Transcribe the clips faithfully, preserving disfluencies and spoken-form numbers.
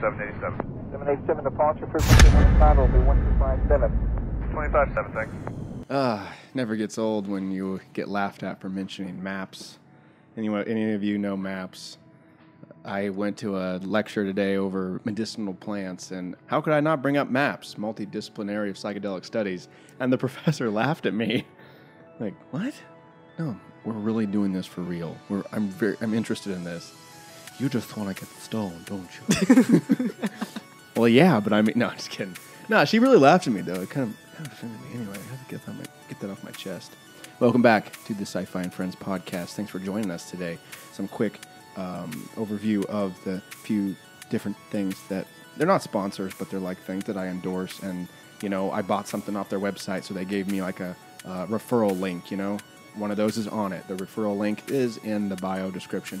seven eighty-seven. seven eighty-seven, departure frequency will be one two five seven. twenty-five seven, thanks. Ah, uh, never gets old when you get laughed at for mentioning maps. Anyone, any of you know maps? I went to a lecture today over medicinal plants, and how could I not bring up MAPS, Multidisciplinary of Psychedelic Studies, and the professor laughed at me. Like, what? No, we're really doing this for real. We're, I'm very, I'm interested in this. You just want to get the stone, don't you? Well, yeah, but I mean, no, I'm just kidding. No, she really laughed at me, though. It kind of, kind of offended me anyway. I had to get that, my, get that off my chest. Welcome back to the Sci-Fi and Friends podcast. Thanks for joining us today. Some quick Um, overview of the few different things that they're not sponsors, but they're like things that I endorse. And, you know, I bought something off their website, so they gave me like a uh, referral link, you know, one of those is on it. The referral link is in the bio description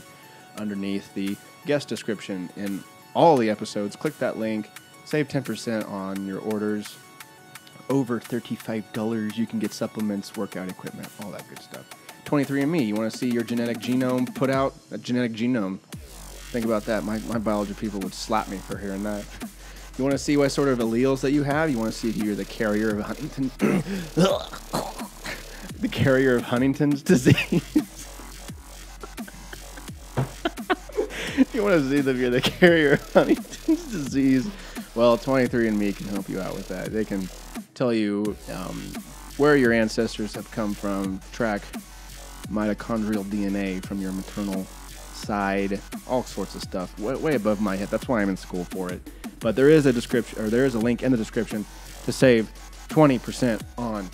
underneath the guest description in all the episodes. Click that link, save ten percent on your orders. Over thirty-five dollars, you can get supplements, workout equipment, all that good stuff. twenty-three and me, you want to see your genetic genome put out? A genetic genome. Think about that. My, my biology people would slap me for hearing that. You want to see what sort of alleles that you have? You want to see if you're the carrier of Huntington... the carrier of Huntington's disease? You want to see if you're the carrier of Huntington's disease? Well, twenty-three and me can help you out with that. They can tell you um, where your ancestors have come from, track mitochondrial D N A from your maternal side, all sorts of stuff way, way above my head. That's why I'm in school for it. But there is a description, or there is a link in the description to save twenty percent on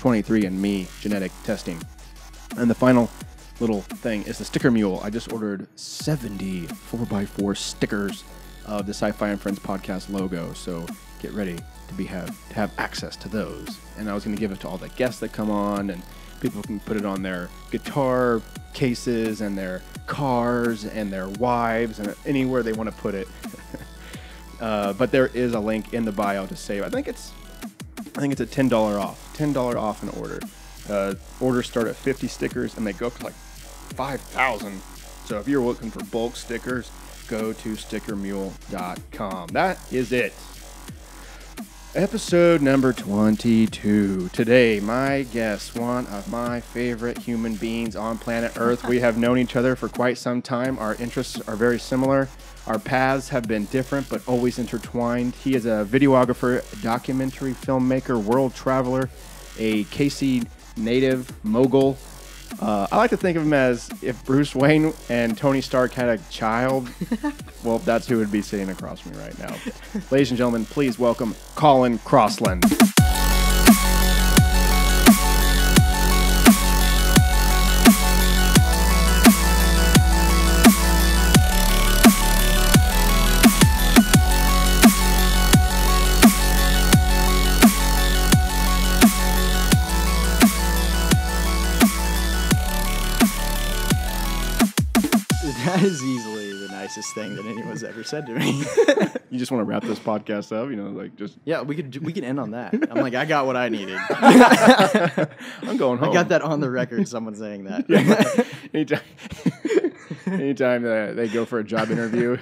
twenty-three and me genetic testing. And the final little thing is the sticker mule. I just ordered seventy four by four stickers of the Sci-Fi and Friends podcast logo, so get ready to be have to have access to those. And I was going to give it to all the guests that come on, and people can put it on their guitar cases and their cars and their wives and anywhere they want to put it. uh, but there is a link in the bio to save. I think it's, I think it's a ten dollars off. ten dollars off an order. Uh, orders start at fifty stickers and they go up to like five thousand. So if you're looking for bulk stickers, go to sticker mule dot com. That is it. Episode number twenty-two. Today, my guest, one of my favorite human beings on planet Earth. We have known each other for quite some time. Our interests are very similar. Our paths have been different, but always intertwined. He is a videographer, documentary filmmaker, world traveler, a K C native mogul. Uh, I like to think of him as if Bruce Wayne and Tony Stark had a child. Well, that's who would be sitting across from me right now. Ladies and gentlemen, please welcome Collin Crossland. Is easily the nicest thing that anyone's ever said to me. You just want to wrap this podcast up, you know, like just yeah. We could we can end on that. I'm like, I got what I needed. I'm going home. I got that on the record. Someone saying that. Yeah. Anytime, anytime uh, they go for a job interview,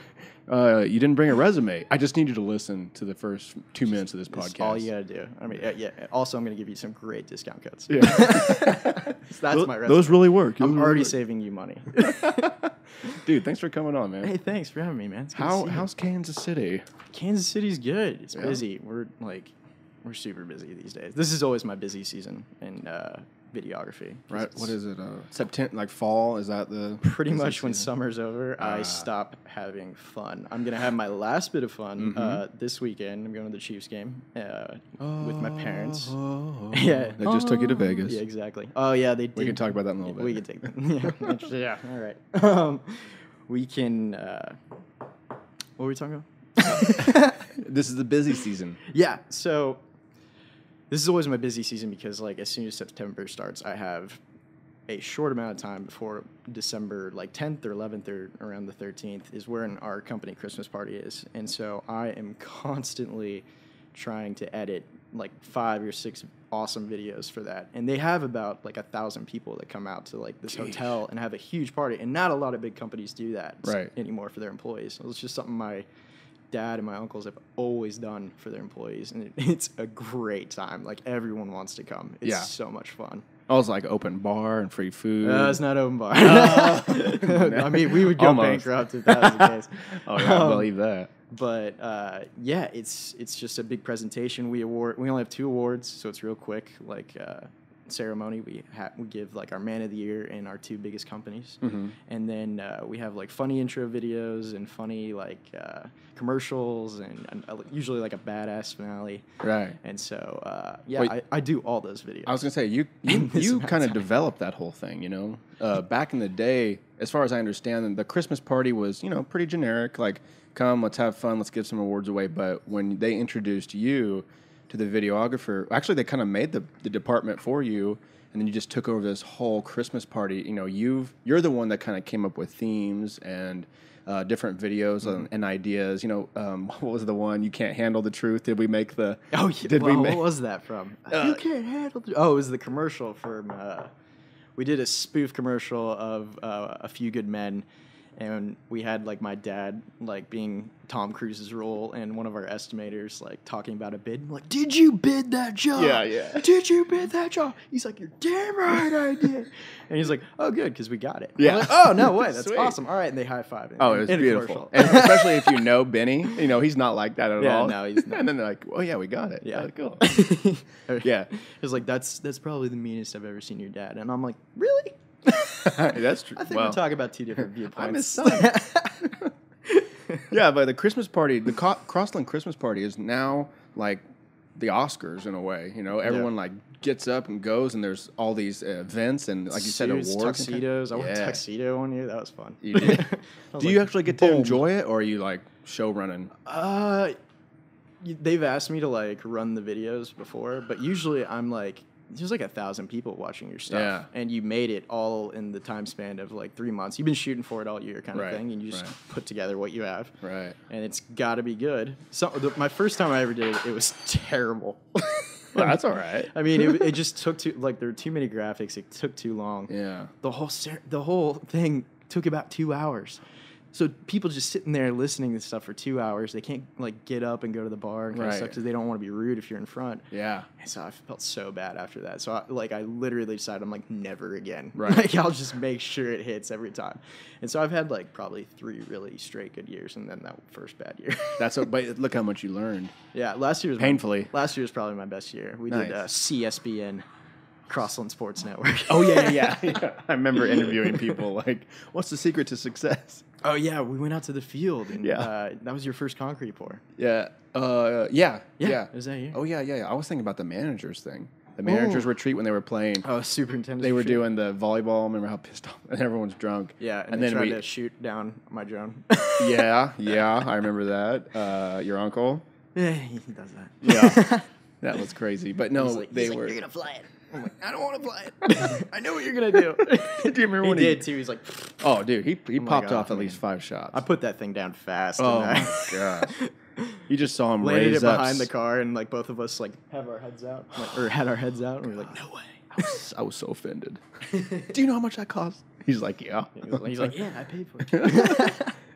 uh, you didn't bring a resume. I just need you to listen to the first two just, minutes of this podcast. That's all you gotta do. I mean, yeah. yeah. Also, I'm gonna give you some great discount codes. Yeah. So that's those, my resume. Those really work. Those I'm really already work. saving you money. Dude, thanks for coming on, man. Hey, thanks for having me, man. It's good How to see how's you. Kansas City? Kansas City's good. It's yeah. busy. We're like, we're super busy these days. This is always my busy season in uh, videography. Right? What is it? Uh, September, like fall? Is that the pretty much season? When summer's over? Ah. I stop having fun. I'm gonna have my last bit of fun mm-hmm. uh, this weekend. I'm going to the Chiefs game uh, oh, with my parents. Oh, oh. Yeah, they just oh. took you to Vegas. Yeah, exactly. Oh yeah, they did. We can talk about that in a little yeah, bit. We can take that. Yeah, yeah. All right. Um, We can, uh, what were we talking about? This is the busy season. Yeah, so this is always my busy season because, like, as soon as September starts, I have a short amount of time before December, like, tenth or eleventh or around the thirteenth is when our company Christmas party is. And so I am constantly trying to edit, like, five or six awesome videos for that. And they have about like a thousand people that come out to like this Jeez. hotel and have a huge party, and not a lot of big companies do that right. anymore for their employees. So it's just something I dad and my uncles have always done for their employees, and it, it's a great time. Like, everyone wants to come. It's yeah. so much fun. I was like, open bar and free food. No, it's not open bar. Uh, I mean, we would go Almost. bankrupt if that was the case. Oh, yeah, I um, believe that. But, uh, yeah, it's it's just a big presentation. We award. We only have two awards, so it's real quick. Like, uh, ceremony, we, ha we give, like, our man of the year and our two biggest companies. Mm-hmm. And then uh, we have, like, funny intro videos and funny, like, uh, commercials and, and uh, usually, like, a badass finale. Right. And so, uh, yeah, Wait, I, I do all those videos. I was going to say, you, you, you kind of developed that whole thing, you know? Uh, back in the day, as far as I understand, the Christmas party was, you know, pretty generic. Like, come, let's have fun, let's give some awards away. But when they introduced you to the videographer, actually they kind of made the, the department for you, and then you just took over this whole Christmas party. You know, you've, you're the one that kind of came up with themes and uh, different videos mm-hmm. and, and ideas. You know, um, what was the one, You Can't Handle the Truth? Did we make the... Oh, yeah. Did well, we make, what was that from? Uh, You Can't Handle the... Oh, it was the commercial from... Uh, we did a spoof commercial of uh, A Few Good Men, and we had, like, my dad, like, being Tom Cruise's role, and one of our estimators, like, talking about a bid. I'm like, did you bid that job? Yeah, yeah. Did you bid that job? He's like, you're damn right I did. And he's like, oh, good, because we got it. Yeah. I'm like, oh, no way. That's Sweet. awesome. All right. And they high-fived it. Oh, it was beautiful. And especially if you know Benny. You know, he's not like that at yeah, all. No, he's not. And then they're like, oh, yeah, we got it. Yeah. Cool. yeah. It's like, that's, that's probably the meanest I've ever seen your dad. And I'm like, really? That's true. I think wow. we're talking about two different viewpoints. Yeah, but the Christmas party, the Co Crossland Christmas party is now like the Oscars in a way. You know, everyone yeah. like gets up and goes, and there's all these uh, events and, like you said, awards. Tuxedos. I wore a yeah. tuxedo on you. That was fun. You did. was Do like, you actually get boom. to enjoy it, or are you like show running? Uh, they've asked me to like run the videos before, but usually I'm like, there's like a thousand people watching your stuff, yeah. and you made it all in the time span of like three months. You've been shooting for it all year, kind of right, thing, and you just right. put together what you have. Right. And it's got to be good. So the, my first time I ever did it, it was terrible. Well, that's all right. I mean, it, it just took too like there were too many graphics. It took too long. Yeah. The whole the whole thing took about two hours. So people just sitting there listening to stuff for two hours. They can't, like, get up and go to the bar and kind right. of stuff because they don't want to be rude if you're in front. Yeah. And so I felt so bad after that. So, I, like, I literally decided, I'm like, never again. Right. Like, I'll just make sure it hits every time. And so I've had, like, probably three really straight good years and then that first bad year. That's what, but look how much you learned. Yeah. Last year was Painfully. My, last year was probably my best year. We nice. did uh, C S B N. Crossland Sports Network. Oh, yeah, yeah, yeah. I remember interviewing people like, what's the secret to success? Oh, yeah, we went out to the field, and yeah. uh, that was your first concrete pour. Yeah, uh, yeah, yeah. yeah. Was that you? Oh, yeah, yeah, yeah. I was thinking about the managers thing. The managers Ooh. retreat when they were playing. Oh, superintendent. They were retreat. doing the volleyball. I remember how pissed off, and everyone's drunk. Yeah, and, and they then tried we, to shoot down my drone. yeah, yeah, I remember that. Uh, your uncle? Yeah, he does that. Yeah, that was crazy. But no, like, they were. Like, you're going to fly it. I'm like, I don't want to play it. I know what you're going to do. Do you remember he when he did, too? He's like, oh, dude, he, he oh popped God, off man. at least five shots. I put that thing down fast. Oh, my gosh. You just saw him Landed raise it up. behind the car, and, like, both of us, like, have our heads out. Like, or had our heads out, and we were like, no way. I was, I was so offended. Do you know how much that cost? He's like, yeah. He's like, yeah, I paid for it.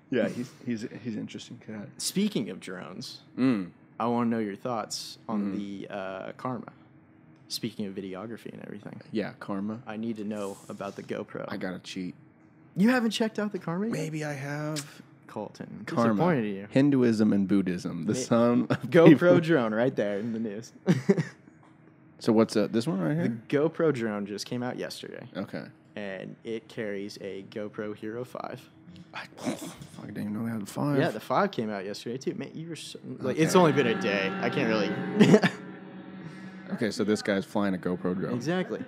Yeah, he's, he's, he's an interesting cat. Speaking of drones, mm. I want to know your thoughts on mm. the uh, Karma. Speaking of videography and everything. Yeah, Karma. I need to know about the GoPro. I gotta cheat. You haven't checked out the Karma yet? Maybe I have. Colton. Karma. Disappointed in you. Hinduism and Buddhism. The son of GoPro people. Drone right there in the news. So what's uh, this one right here? The GoPro drone just came out yesterday. Okay. And it carries a GoPro Hero five. I, I didn't even know they had a five. Yeah, the five came out yesterday too. Man, you were so, like, okay. It's only been a day. I can't really... Okay, so this guy's flying a GoPro drone. Exactly.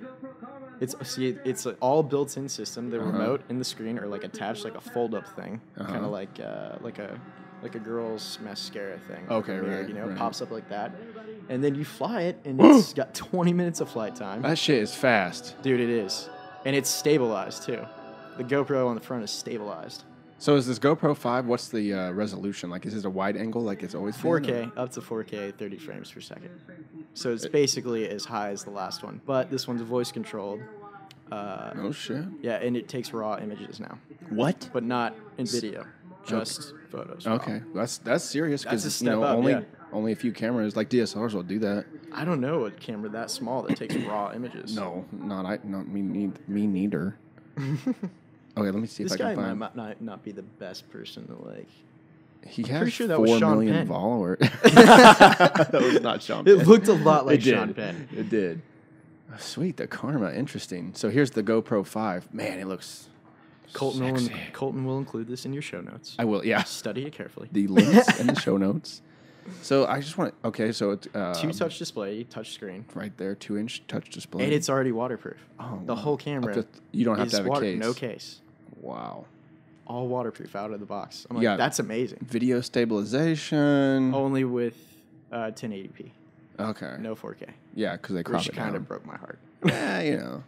It's see, it's an all built-in system. The uh-huh. remote and the screen are like attached, like a fold-up thing, uh-huh. kind of like uh, like a like a girl's mascara thing. Okay, right. Mirror, you know, right. pops up like that, and then you fly it, and it's got twenty minutes of flight time. That shit is fast, dude. It is, and it's stabilized too. The GoPro on the front is stabilized. So is this GoPro five, what's the uh, resolution? Like, is it a wide angle like it's always been? four K, up to four K, thirty frames per second. So it's basically as high as the last one. But this one's voice-controlled. Uh, oh, shit. Yeah, and it takes raw images now. What? But not in video. just okay. photos. Okay, that's that's serious because you know up, only yeah. only a few cameras like D S L Rs will do that. I don't know a camera that small that takes raw images. No, not I. Not me. Need, me neither. Okay, let me see this if I can find. This guy might not, not be the best person to like. He I'm has sure four million Penn. followers. That was not Sean Penn. It looked a lot like Sean Penn. It did. Oh, sweet, the karma. Interesting. So here's the GoPro five. Man, it looks Colton sexy. Will, Colton will include this in your show notes. I will, yeah. Study it carefully. The links in the show notes. So I just want to... Okay, so it's... Um, two-touch display, touch screen. Right there, two-inch touch display. And it's already waterproof. Oh, the whole camera th You don't have to have water, a case. No case. Wow. All waterproof out of the box. I'm like, yeah, that's amazing. Video stabilization. Only with uh, ten eighty p. Okay. No four K. Yeah, because they crop it down. Which kind of broke my heart. Yeah, you know.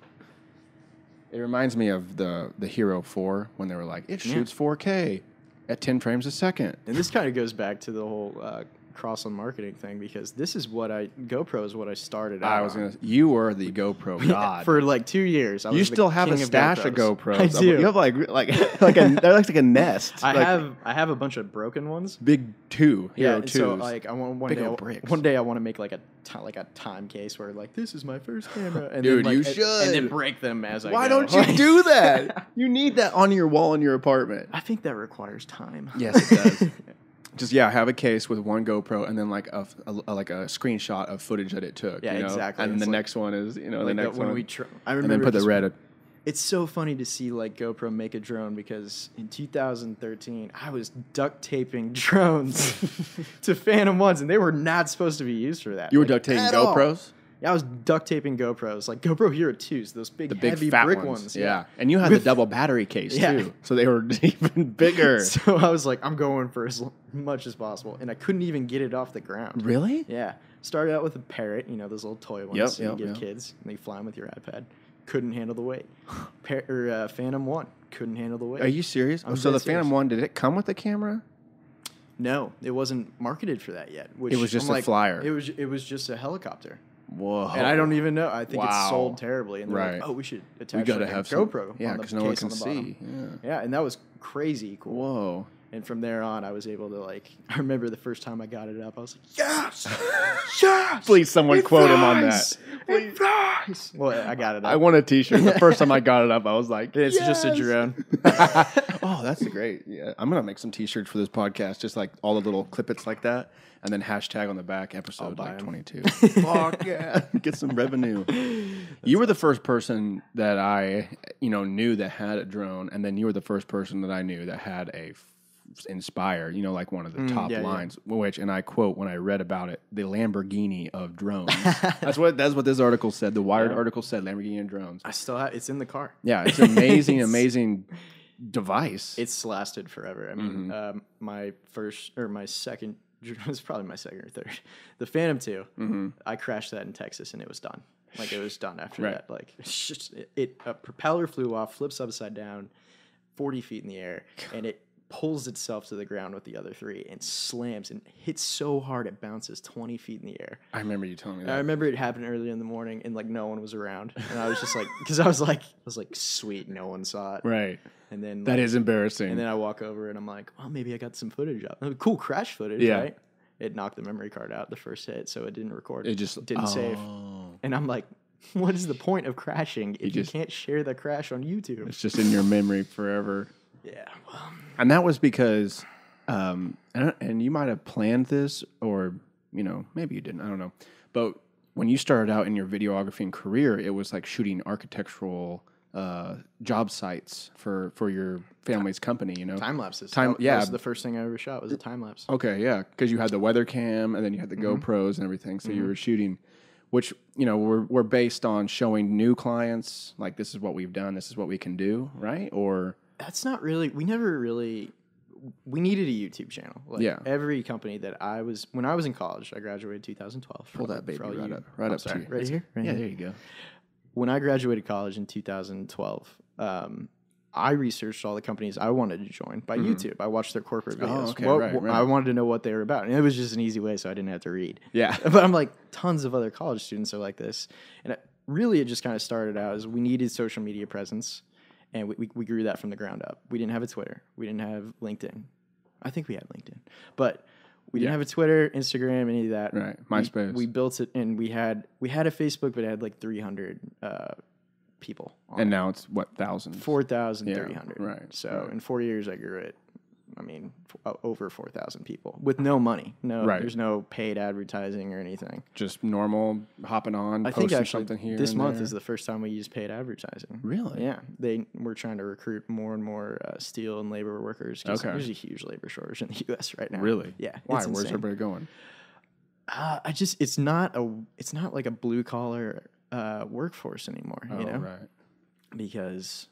It reminds me of the, the Hero four when they were like, it shoots yeah. four K at ten frames a second. And this kind of goes back to the whole uh, Crossland marketing thing because this is what I... GoPro is what I started out I was going to... You were the GoPro god. For like two years. I you was still have a stash of GoPros. GoPros. I do. You have like... like, like a, that looks like a nest. I, like, have, I have a bunch of broken ones. Big two. Yeah, two. So like I want one big day... Bricks. One day I want to make like a... like a time case where like this is my first camera and dude then, like, you should and then break them as I why go. Don't you do that? You need that on your wall in your apartment. I think that requires time. Yes, it does. Just yeah, have a case with one GoPro and then like a, a like a screenshot of footage that it took. Yeah, you know? Exactly. And it's the like, next one is you know like the next one. We tr I remember and then put the red. It's so funny to see like GoPro make a drone because in two thousand thirteen I was duct taping drones to Phantom ones and they were not supposed to be used for that. You were like, duct taping GoPros? All. Yeah, I was duct taping GoPros like GoPro Hero twos, those big the heavy big, fat brick ones. ones yeah. yeah, and you had With, the double battery case yeah. too, so they were even bigger. So I was like, I'm going for as much as possible, and I couldn't even get it off the ground. Really? Yeah. Started out with a parrot, you know those little toy ones yep, you yep, give yep. kids, and they fly them with your iPad. Couldn't handle the weight. Pa or, uh, Phantom one. Couldn't handle the weight. Are you serious? Oh, so the serious. Phantom one, did it come with a camera? No. It wasn't marketed for that yet. Which it was just I'm a like, flyer. It was It was just a helicopter. Whoa. And I don't even know. I think wow. it sold terribly. And they're right. like, oh, we should attach we gotta have a GoPro some, yeah, on the case no one can on the bottom. See. Yeah. yeah, and that was crazy cool. Whoa. And from there on, I was able to, like, I remember the first time I got it up, I was like, yes, yes. Please, someone quote him on that. It flies. Well, I got it up. I want a T-shirt. The first time I got it up, I was like, it's yes. just a drone. Oh, that's great. Yeah, I'm going to make some T-shirts for this podcast, just like all the little clippets like that, and then hashtag on the back, episode like twenty-two. Fuck yeah. Get some revenue. That's you were the first person that I, you know, knew that had a drone, and then you were the first person that I knew that had a Inspire, you know, like one of the mm, top yeah, lines, yeah. which, and I quote when I read about it, the Lamborghini of drones. That's what that's what this article said. The Wired yeah. article said Lamborghini and drones. I still have it's in the car. Yeah, it's an amazing, it's, amazing device. It's lasted forever. I mean, mm -hmm. um, my first or my second, it was probably my second or third, the Phantom two. Mm -hmm. I crashed that in Texas, and it was done. Like it was done after right. that. Like it's just, it, it a propeller flew off, flips upside down, forty feet in the air, and it. pulls itself to the ground with the other three and slams and hits so hard it bounces twenty feet in the air. I remember you telling me that. I remember it happened early in the morning and like no one was around and I was just like, because I was like, I was like, sweet, no one saw it. Right. And then that like, is embarrassing. And then I walk over and I'm like, oh, maybe I got some footage up. Cool crash footage, yeah. right? It knocked the memory card out the first hit, so it didn't record. It just it didn't oh. save. And I'm like, what is the point of crashing if you, just, you can't share the crash on YouTube? It's just in your memory forever. Yeah, well, and that was because, um, and, and you might have planned this, or you know, maybe you didn't. I don't know. But when you started out in your videography and career, it was like shooting architectural uh, job sites for for your family's company. You know, time lapses. Time, that, yeah. That was the first thing I ever shot was a time lapse. Okay, yeah, because you had the weather cam, and then you had the mm-hmm. GoPros and everything, so mm-hmm. you were shooting. Which, you know, we're, we're based on showing new clients like this is what we've done, this is what we can do, right? Or that's not really, we never really, we needed a YouTube channel. Like yeah. every company that I was, when I was in college, I graduated two thousand twelve. Pull that baby right up, right up to you. Right here? Yeah, there you go. When I graduated college in two thousand twelve, um, I researched all the companies I wanted to join by mm-hmm. YouTube. I watched their corporate videos. Oh, okay, what, right, right. I wanted to know what they were about. And it was just an easy way, so I didn't have to read. Yeah. But I'm like, tons of other college students are like this. And it, really, it just kind of started out as we needed social media presence. And we, we, we grew that from the ground up. We didn't have a Twitter. We didn't have LinkedIn. I think we had LinkedIn, but we didn't yeah. have a Twitter, Instagram, any of that. Right. MySpace. We, we built it, and we had we had a Facebook, but it had like three hundred uh, people on and it. Now it's what, thousand? four thousand three hundred. Yeah, right. So right. in four years, I grew it. I mean, f- over four thousand people with no money. No, right. There's no paid advertising or anything. Just normal hopping on, I posting think actually something here. This and month there. Is the first time we used paid advertising. Really? Yeah. They were trying to recruit more and more uh, steel and labor workers because okay. there's a huge labor shortage in the U S right now. Really? Yeah. Why? Where's insane. Everybody going? Uh, I just, it's not a, it's not like a blue collar uh, workforce anymore. Oh, you know? Right. Because.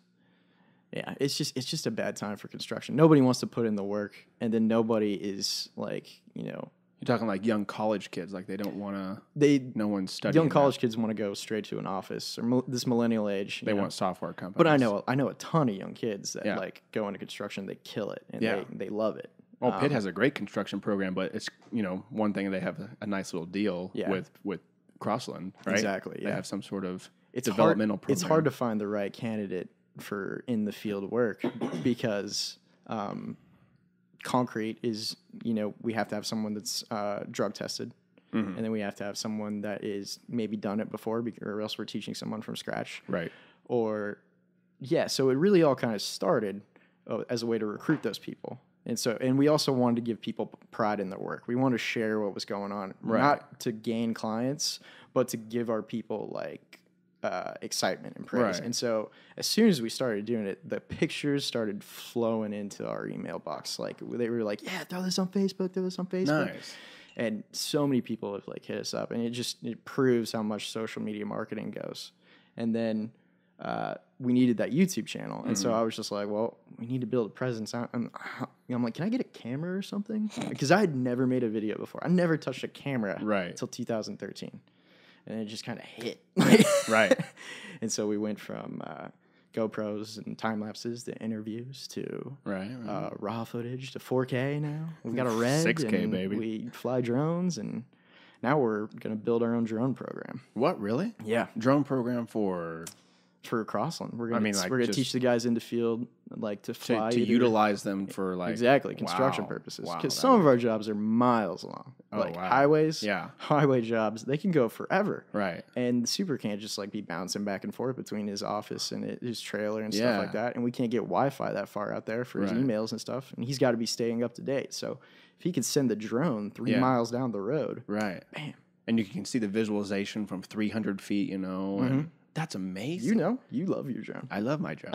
Yeah, it's just it's just a bad time for construction. Nobody wants to put in the work, and then nobody is like, you know. You're talking like young college kids, like they don't want to. They no one's studying. Young college that. Kids want to go straight to an office or mo- this millennial age. They know. Want software companies. But I know I know a ton of young kids that yeah. like go into construction, they kill it, and yeah. they, they love it. Well, um, Pitt has a great construction program, but it's you know one thing they have a, a nice little deal yeah. with with Crossland, right? Exactly. Yeah. They have some sort of it's developmental hard, program. It's hard to find the right candidate for in the field work because um, concrete is, you know, we have to have someone that's uh, drug tested mm-hmm. and then we have to have someone that is maybe done it before or else we're teaching someone from scratch. Right. Or, yeah, so it really all kind of started uh, as a way to recruit those people. And so, and we also wanted to give people pride in their work. We wanted to share what was going on, right. not to gain clients, but to give our people like, Uh, excitement and praise. Right. And so as soon as we started doing it, the pictures started flowing into our email box. Like they were like, yeah, throw this on Facebook, throw this on Facebook. Nice. And so many people have like hit us up, and it just, it proves how much social media marketing goes. And then uh, we needed that YouTube channel. And mm-hmm. so I was just like, well, we need to build a presence. I'm, I'm like, can I get a camera or something? Because I had never made a video before. I never touched a camera right. until two thousand thirteen. And it just kind of hit. Right. And so we went from uh, GoPros and time lapses to interviews to right, right. Uh, raw footage to four K now. We've got a RED. six K, baby. We fly drones, and now we're going to build our own drone program. What, really? Yeah. Drone program for? For Crossland. We're going I mean, like to teach the guys in the field like to fly. To, to utilize them for like. Exactly. Construction wow, purposes. Because wow, some of our jobs are miles long. Oh, like wow. highways. Yeah. Highway jobs. They can go forever. Right. And the super can't just like be bouncing back and forth between his office and his trailer and yeah. stuff like that. And we can't get Wi-Fi that far out there for right. his emails and stuff. And he's got to be staying up to date. So if he can send the drone three yeah. miles down the road. Right. Bam. And you can see the visualization from three hundred feet, you know. Mm-hmm. and That's amazing. You know, you love your drone. I love my drone.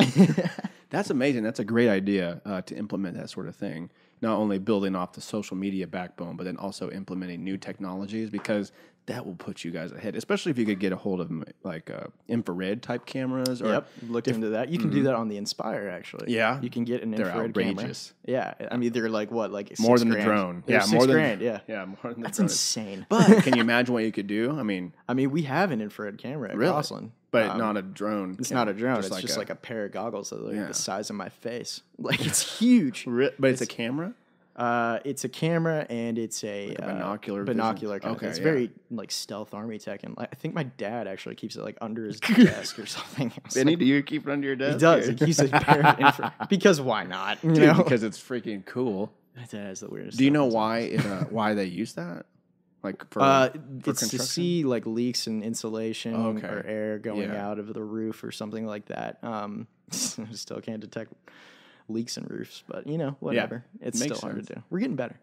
That's amazing. That's a great idea uh, to implement that sort of thing. Not only building off the social media backbone, but then also implementing new technologies, because that will put you guys ahead, especially if you could get a hold of like uh, infrared type cameras. Or yep, looked diff- into that. You can mm-hmm. do that on the Inspire, actually. Yeah, you can get an infrared they're outrageous. Camera. Yeah, I mean they're like what, like six more than grand. The drone. They're yeah, six more than grand. Yeah, yeah, more than the that's drone. Insane. But can you imagine what you could do? I mean, I mean we have an infrared camera at really? Crossland, but um, not a drone. It's camera. Not a drone. Just it's like just a, like a pair of goggles that are yeah. the size of my face. Like it's huge. But it's, it's a camera. Uh, it's a camera and it's a, like a binocular, uh, binocular. Kind okay, of it's yeah. very like stealth army tech, and like, I think my dad actually keeps it like under his desk or something. Benny, like, do you keep it under your desk? He does. He keeps it infra- because why not? You Dude, know? Because it's freaking cool. That is the weirdest. Do you know why it, uh, why they use that? Like for, uh, for it's to see like leaks and insulation oh, okay. or air going yeah. out of the roof or something like that. Um, still can't detect. Leaks and roofs, but you know, whatever. Yeah, it's still sense. Hard to do. We're getting better.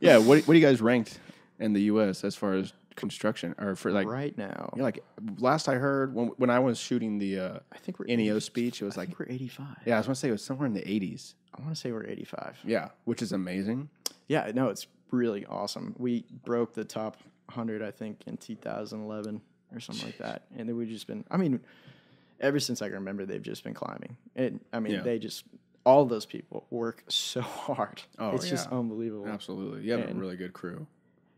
yeah. What What are you guys ranked in the U S as far as construction, or for like right now? You know, like last I heard when when I was shooting the uh, I think we're N E O eighty, speech, it was I like think we're eighty-five. Yeah, I was gonna say it was somewhere in the eighties. I want to say we're eighty-five. Yeah, which is amazing. Yeah, no, it's really awesome. We broke the top one hundred, I think, in two thousand eleven or something Jeez. Like that, and then we've just been. I mean. Ever since I can remember, they've just been climbing. It, I mean, yeah. they just, all those people work so hard. Oh, it's yeah. just unbelievable. Absolutely. You have and a really good crew.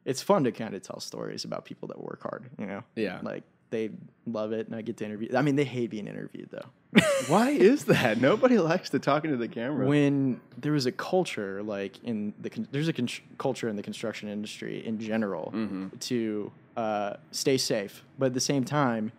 It's fun to kind of tell stories about people that work hard, you know? Yeah. Like, they love it, and I get to interview. I mean, they hate being interviewed, though. Why is that? Nobody likes to talking to the camera. When there was a culture, like, in the, con- there's a con- culture in the construction industry in general mm-hmm. to uh, stay safe, but at the same time,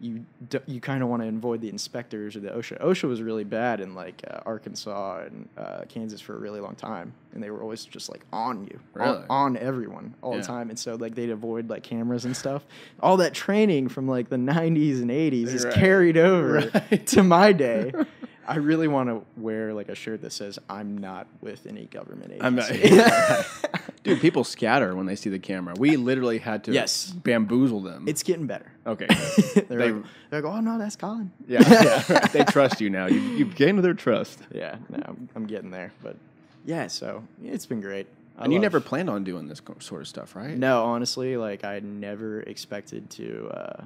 you d you kind of want to avoid the inspectors or the OSHA. OSHA was really bad in like uh, Arkansas and uh, Kansas for a really long time, and they were always just like on you, really? on, on everyone all yeah. the time. And so like they'd avoid like cameras and stuff. All that training from like the nineties and eighties is right. carried over right. to my day. I really want to wear like a shirt that says I'm not with any government agency. I'm not. Dude, people scatter when they see the camera. We literally had to yes. bamboozle them. It's getting better. Okay. they're, they, like, they're like, oh, no, that's Collin. Yeah. yeah right. They trust you now. You, you've gained their trust. Yeah. No, I'm, I'm getting there. But yeah, so it's been great. I and love, you never planned on doing this sort of stuff, right? No, honestly, like I never expected to uh,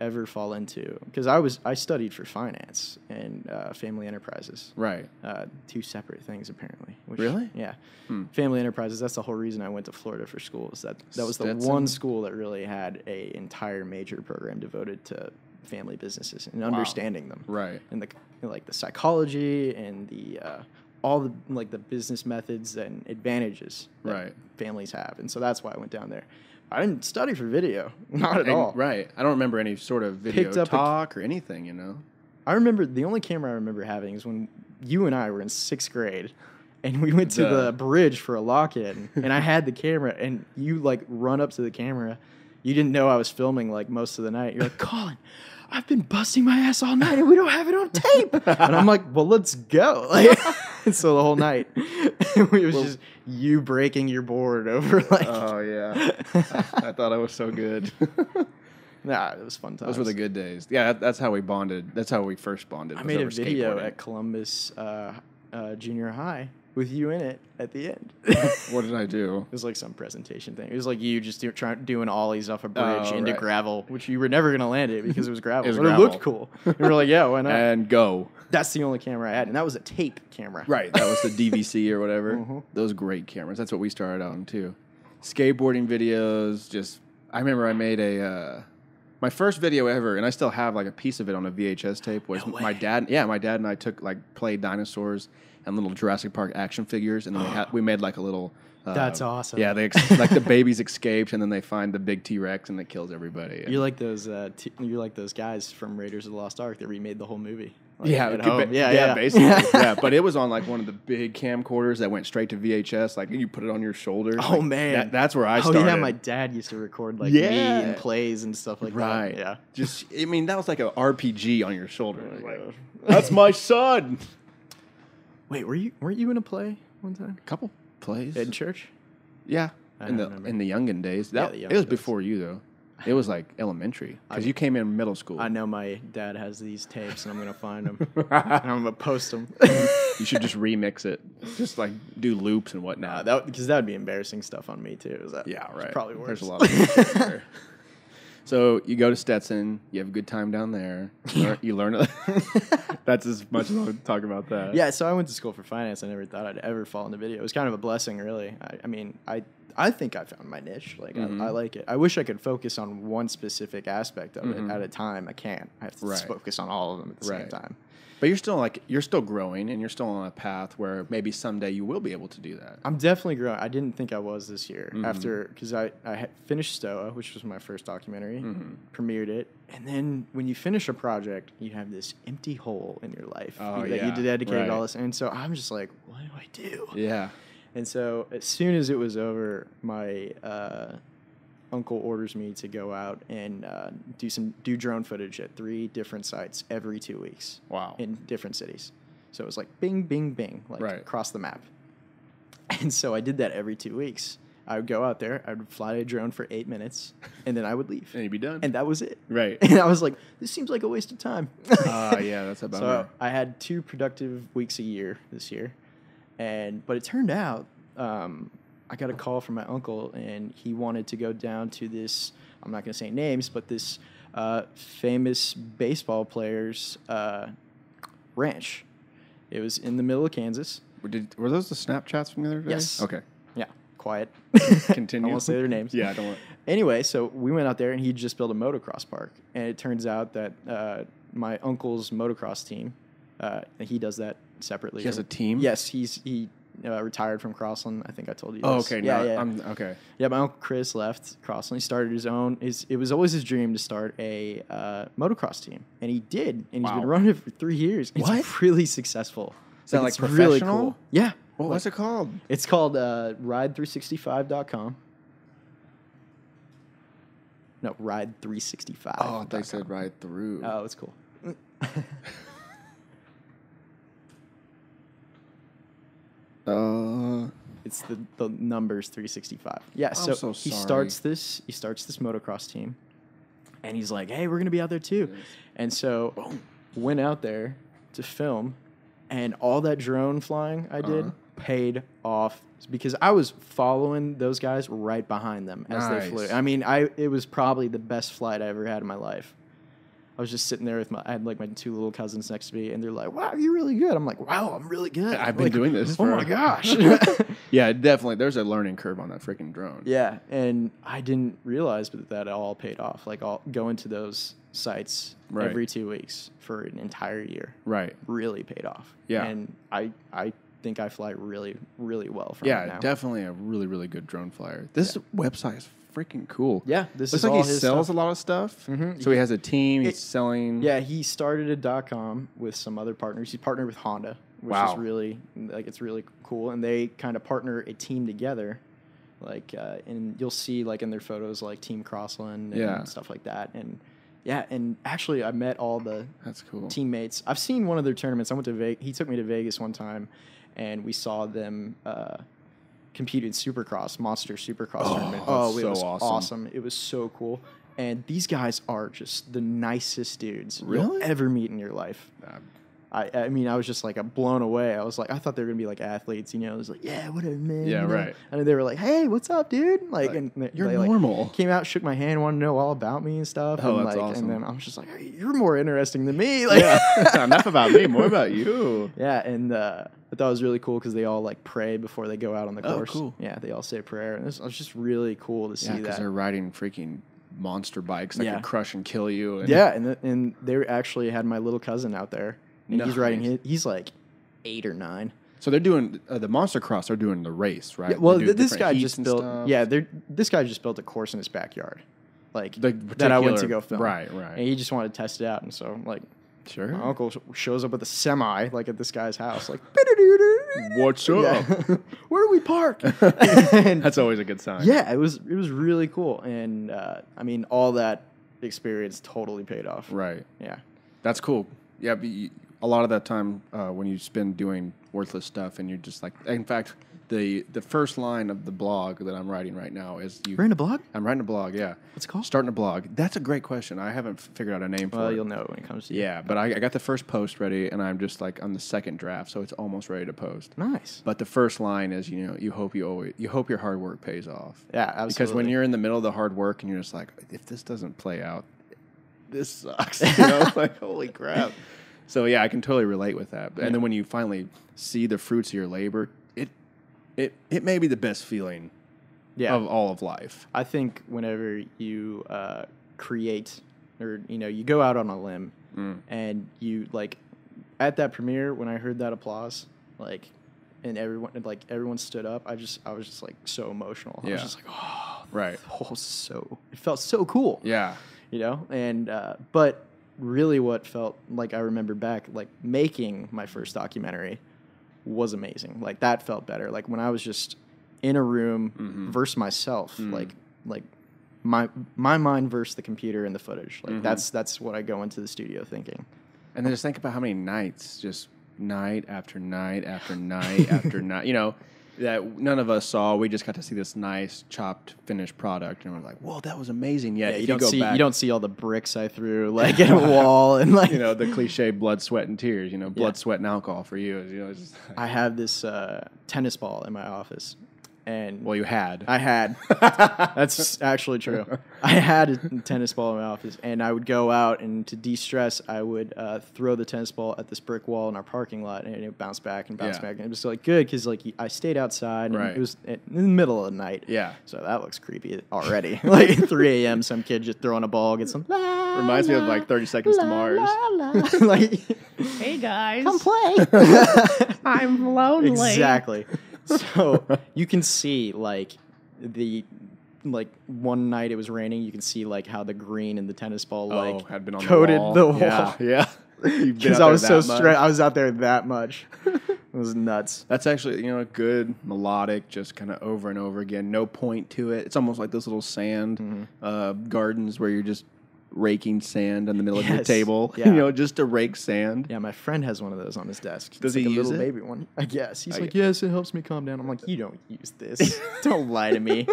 ever fall into, because I was I studied for finance and uh, family enterprises. Right. Uh, two separate things, apparently. Which, really? Yeah. Hmm. Family enterprises, that's the whole reason I went to Florida for school. Is that, that was the Stetson. one school that really had an entire major program devoted to family businesses and wow. understanding them. Right. And the like the psychology and the... Uh, all the like the business methods and advantages that right. families have. And so that's why I went down there. I didn't study for video. Not at and, all. Right. I don't remember any sort of video talk or anything, you know. I remember the only camera I remember having is when you and I were in sixth grade and we went to the, the bridge for a lock-in and I had the camera and you like run up to the camera. You didn't know I was filming like most of the night. You're like, Collin, I've been busting my ass all night and we don't have it on tape. And I'm like, well, let's go. Like, so the whole night, it was well, just you breaking your board over like. Oh, yeah. I, I thought I was so good. Nah, it was fun times. Those were the good days. Yeah, that, that's how we bonded. That's how we first bonded. I made a video at Columbus uh, uh, Junior High with you in it at the end. What did I do? It was like some presentation thing. It was like you just do, try, doing ollies off a bridge oh, into right. gravel, which you were never going to land it because it was gravel. It was but gravel. It looked cool. And we were like, yeah, why not? And go. That's the only camera I had, and that was a tape camera. Right, that was the D V C or whatever. Mm-hmm. Those great cameras. That's what we started out on, too. Skateboarding videos, just... I remember I made a... Uh, my first video ever, and I still have like a piece of it on a V H S tape, was no my dad... Yeah, my dad and I took like played dinosaurs... and little Jurassic Park action figures, and then we, ha we made like a little. Uh, That's awesome. Yeah, they ex like the babies escaped, and then they find the big T Rex, and it kills everybody. You're like those. Uh, t you're like those guys from Raiders of the Lost Ark that remade the whole movie. Like, yeah, at home. yeah, yeah, yeah, basically. yeah, but it was on like one of the big camcorders that went straight to V H S. Like you put it on your shoulder. Oh like, man, that, that's where I started. Oh yeah, my dad used to record like yeah. me and plays and stuff like right. that. Right. Yeah. Just, I mean, that was like an R P G on your shoulder. Like, that's my son. Wait, were you weren't you in a play one time? A couple plays in church. Yeah, I in the remember. in the youngin days. That yeah, youngin it was days. before you though. It was like elementary because you came in middle school. I know my dad has these tapes, and I'm gonna find them. And I'm gonna post them. You should just remix it, just like do loops and whatnot. Nah, that because that would be embarrassing stuff on me too. Is that yeah, right? Probably worse. There's a lot of stuff there. So you go to Stetson, you have a good time down there, you learn it. That's as much as I would talk about that. Yeah, so I went to school for finance. I never thought I'd ever fall into video. It was kind of a blessing, really. I, I mean, I I think I found my niche. Like, mm-hmm. I, I like it. I wish I could focus on one specific aspect of mm-hmm. it at a time. I can't. I have to right. focus on all of them at the right. same time. But you're still like you're still growing, and you're still on a path where maybe someday you will be able to do that. I'm definitely growing. I didn't think I was this year mm-hmm. after because I I had finished STOA, which was my first documentary, mm-hmm. premiered it, and then when you finish a project, you have this empty hole in your life oh, that yeah. you dedicated right. all this. And so I'm just like, what do I do? Yeah. And so as soon as it was over, my uh, uncle orders me to go out and uh, do some do drone footage at three different sites every two weeks. Wow! In different cities, so it was like bing, bing, bing, like right. across the map. And so I did that every two weeks. I would go out there, I would fly a drone for eight minutes, and then I would leave. And you'd be done. And that was it. Right. And I was like, this seems like a waste of time. Ah, uh, yeah, that's a bummer. So I had two productive weeks a year this year, and but it turned out. Um, I got a call from my uncle, and he wanted to go down to this, I'm not going to say names, but this uh, famous baseball player's uh, ranch. It was in the middle of Kansas. Did, were those the Snapchats from the other day? Yes. Okay. Yeah. Quiet. Continue. I won't say their names. Yeah, I don't want Anyway, so we went out there, and he just built a motocross park. And it turns out that uh, my uncle's motocross team, uh, he does that separately. He has a team? Yes. He's he uh, retired from Crossland. I think I told you this. Oh, okay. Yeah, no, yeah. I'm, okay. Yeah, my uncle Chris left Crossland. He started his own. His, it was always his dream to start a uh, motocross team, and he did. And wow. he's been running it for three years. What? It's really successful. Is that like, like professional? Really cool. Yeah. What, like, what's it called? It's called uh, ride three sixty-five dot com. No, ride three sixty-five. Oh, they said ride through. Oh, it's cool. uh, it's the, the numbers three sixty-five. Yeah, so, so he starts this he starts this motocross team, and he's like, "Hey, we're gonna be out there too," yes. and so Boom. went out there to film, and all that drone flying I did. Uh-huh. Paid off because I was following those guys right behind them as nice. they flew. I mean, I it was probably the best flight I ever had in my life. I was just sitting there with my, I had like my two little cousins next to me, and they're like, "Wow, you're really good." I'm like, "Wow, I'm really good. I've been like, doing this. For oh my gosh." Yeah, definitely. There's a learning curve on that freaking drone. Yeah, and I didn't realize that that all paid off. Like, I'll go into those sites right. every two weeks for an entire year. Right, really paid off. Yeah, and I I. think I fly really, really well from yeah, it now. Definitely a really, really good drone flyer. This yeah. website is freaking cool. Yeah, this Looks is like all he his sells stuff. a lot of stuff. Mm-hmm. So he has a team. It, he's selling. Yeah, he started a dot com with some other partners. He partnered with Honda, which wow. is really like it's really cool. And they kind of partner a team together, like uh, and you'll see like in their photos like Team Crossland and yeah. stuff like that. And yeah, and actually I met all the That's cool. teammates. I've seen one of their tournaments. I went to Vegas. He took me to Vegas one time. And we saw them uh, compete in Supercross, Monster Supercross oh, tournament. Oh, it so was awesome. awesome. It was so cool. And these guys are just the nicest dudes really? you'll ever meet in your life. Nah. I, I mean, I was just like blown away. I was like, I thought they were going to be like athletes, you know? I was like, yeah, whatever, man. Yeah, you know? right. And they were like, "Hey, what's up, dude?" Like, like and they, you're they, normal. Like, came out, shook my hand, wanted to know all about me and stuff. Oh, and that's like, awesome. And then I was just like, "Hey, you're more interesting than me." Like, yeah. Enough about me, more about you. Yeah, and uh, I thought it was really cool because they all like pray before they go out on the oh, course. Cool. Yeah, they all say a prayer, and it was just really cool to see yeah, that. Yeah, because they're riding freaking monster bikes that yeah. could crush and kill you. And yeah, and the, and they actually had my little cousin out there. And no, he's riding his, he's like eight or nine. So they're doing uh, the monster cross. They're doing the race, right? Yeah, well, th- this guy just built. Stuff. Yeah, they're this guy just built a course in his backyard, like that I went to go film. Right, right. And he just wanted to test it out, and so like, sure. My uncle sh- shows up with a semi, like at this guy's house, like, "What's up? Yeah. Where do we park?" And, that's always a good sign. Yeah, it was it was really cool, and uh, I mean, all that experience totally paid off. Right. Yeah. That's cool. Yeah. But you, a lot of that time uh, when you spend doing worthless stuff and you're just like... In fact, the the first line of the blog that I'm writing right now is... You, you're in a blog? I'm writing a blog, yeah. What's it called? Starting a blog. That's a great question. I haven't figured out a name well, for it. Well, you'll know when it comes to you. Yeah, but I, I got the first post ready, and I'm just like on the second draft, so it's almost ready to post. Nice. But the first line is, you know, you hope you always you hope your hard work pays off. Yeah, absolutely. Because when you're in the middle of the hard work and you're just like, if this doesn't play out, this sucks. You know, like, holy crap. So, yeah, I can totally relate with that. And yeah. then when you finally see the fruits of your labor, it it it may be the best feeling yeah. of all of life. I think whenever you uh, create or, you know, you go out on a limb mm. and you, like, at that premiere, when I heard that applause, like, and everyone like everyone stood up, I just I was just, like, so emotional. Yeah. I was just like, oh, right. oh, so, it felt so cool. Yeah. You know? And, uh, but... really what felt like I remember back, like making my first documentary was amazing. Like that felt better. Like when I was just in a room mm-hmm. versus myself, mm-hmm. like, like my, my mind versus the computer and the footage. Like mm-hmm. that's, that's what I go into the studio thinking. And then just think about how many nights, just night after night, after night, after night, you know, that none of us saw. We just got to see this nice chopped finished product, and we're like, "Whoa, that was amazing!" Yeah, yeah you, you don't go see back, you don't see all the bricks I threw like at a wall, and like you know the cliche blood, sweat, and tears. You know, blood, yeah. sweat, and alcohol for you. You know, it's just like, I have this uh, tennis ball in my office, and well, you had I had that's actually true. I had a tennis ball in my office, and I would go out and to de-stress, I would uh, throw the tennis ball at this brick wall in our parking lot, and it would bounce back and bounce yeah. back. And it was like good because like I stayed outside, and right. it was in the middle of the night. Yeah, so that looks creepy already. Like three a.m., some kid just throwing a ball gets some. La, Reminds la, me of like thirty Seconds la, to Mars. La, la. Like, hey guys, come play. I'm lonely. Exactly. So you can see like the like one night it was raining. You can see like how the green and the tennis ball like oh, had been on coated the wall. The wall. Yeah, yeah. Because I was so straight. I was out there that much. It was nuts. That's actually, you know, good, melodic, just kind of over and over again. No point to it. It's almost like those little sand mm-hmm. uh, gardens where you're just raking sand in the middle yes. of your table, yeah. you know, just to rake sand. Yeah, my friend has one of those on his desk. Does it's he like use a little it? Baby one? I guess. He's I like, guess. yes, it helps me calm down. I'm like, you don't use this. Don't lie to me.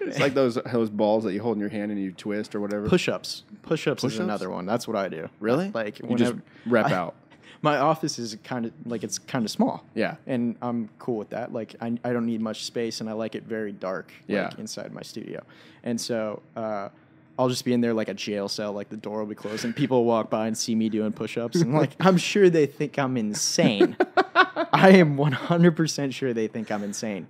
It's like those those balls that you hold in your hand and you twist or whatever. Push-ups. Push-ups Push is ups? Another one. That's what I do. Really? Like you just rep I, out. My office is kind of like it's kind of small. Yeah, and I'm cool with that. Like I, I don't need much space, and I like it very dark. Yeah, like, inside my studio, and so uh, I'll just be in there like a jail cell. Like the door will be closed, and people walk by and see me doing push-ups, and like I'm sure they think I'm insane. I am one hundred percent sure they think I'm insane.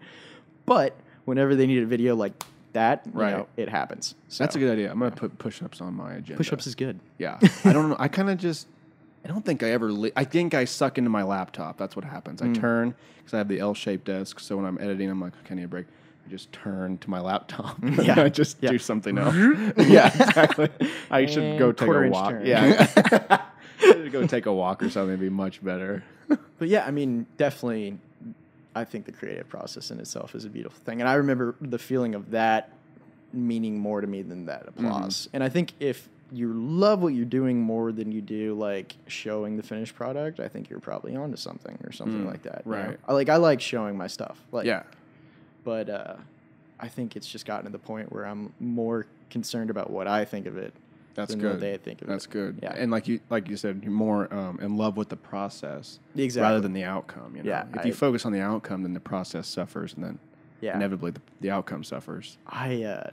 But whenever they need a video like that, right, you know, it happens. So, that's a good idea. I'm gonna put push-ups on my agenda. Push-ups is good. Yeah, I don't know. I kind of just. I don't think I ever... Li I think I suck into my laptop. That's what happens. Mm. I turn, because I have the L-shaped desk, so when I'm editing, I'm like, okay, I need a break. I just turn to my laptop. Yeah. I just yeah. do something else. Yeah, exactly. I should go take a walk. Turn. Yeah. I should go take a walk or something. It'd be much better. But yeah, I mean, definitely, I think the creative process in itself is a beautiful thing. And I remember the feeling of that meaning more to me than that applause. Mm. And I think if... you love what you're doing more than you do, like, showing the finished product, I think you're probably onto something or something mm, like that. Right. You know? I, like, I like showing my stuff. Like, yeah. But uh, I think it's just gotten to the point where I'm more concerned about what I think of it That's than good. what they think of That's it. That's good. Yeah. And like you like you said, you're more um, in love with the process exactly. rather than the outcome. You know? Yeah, if I, you focus on the outcome, then the process suffers, and then yeah. inevitably the, the outcome suffers. I... Uh,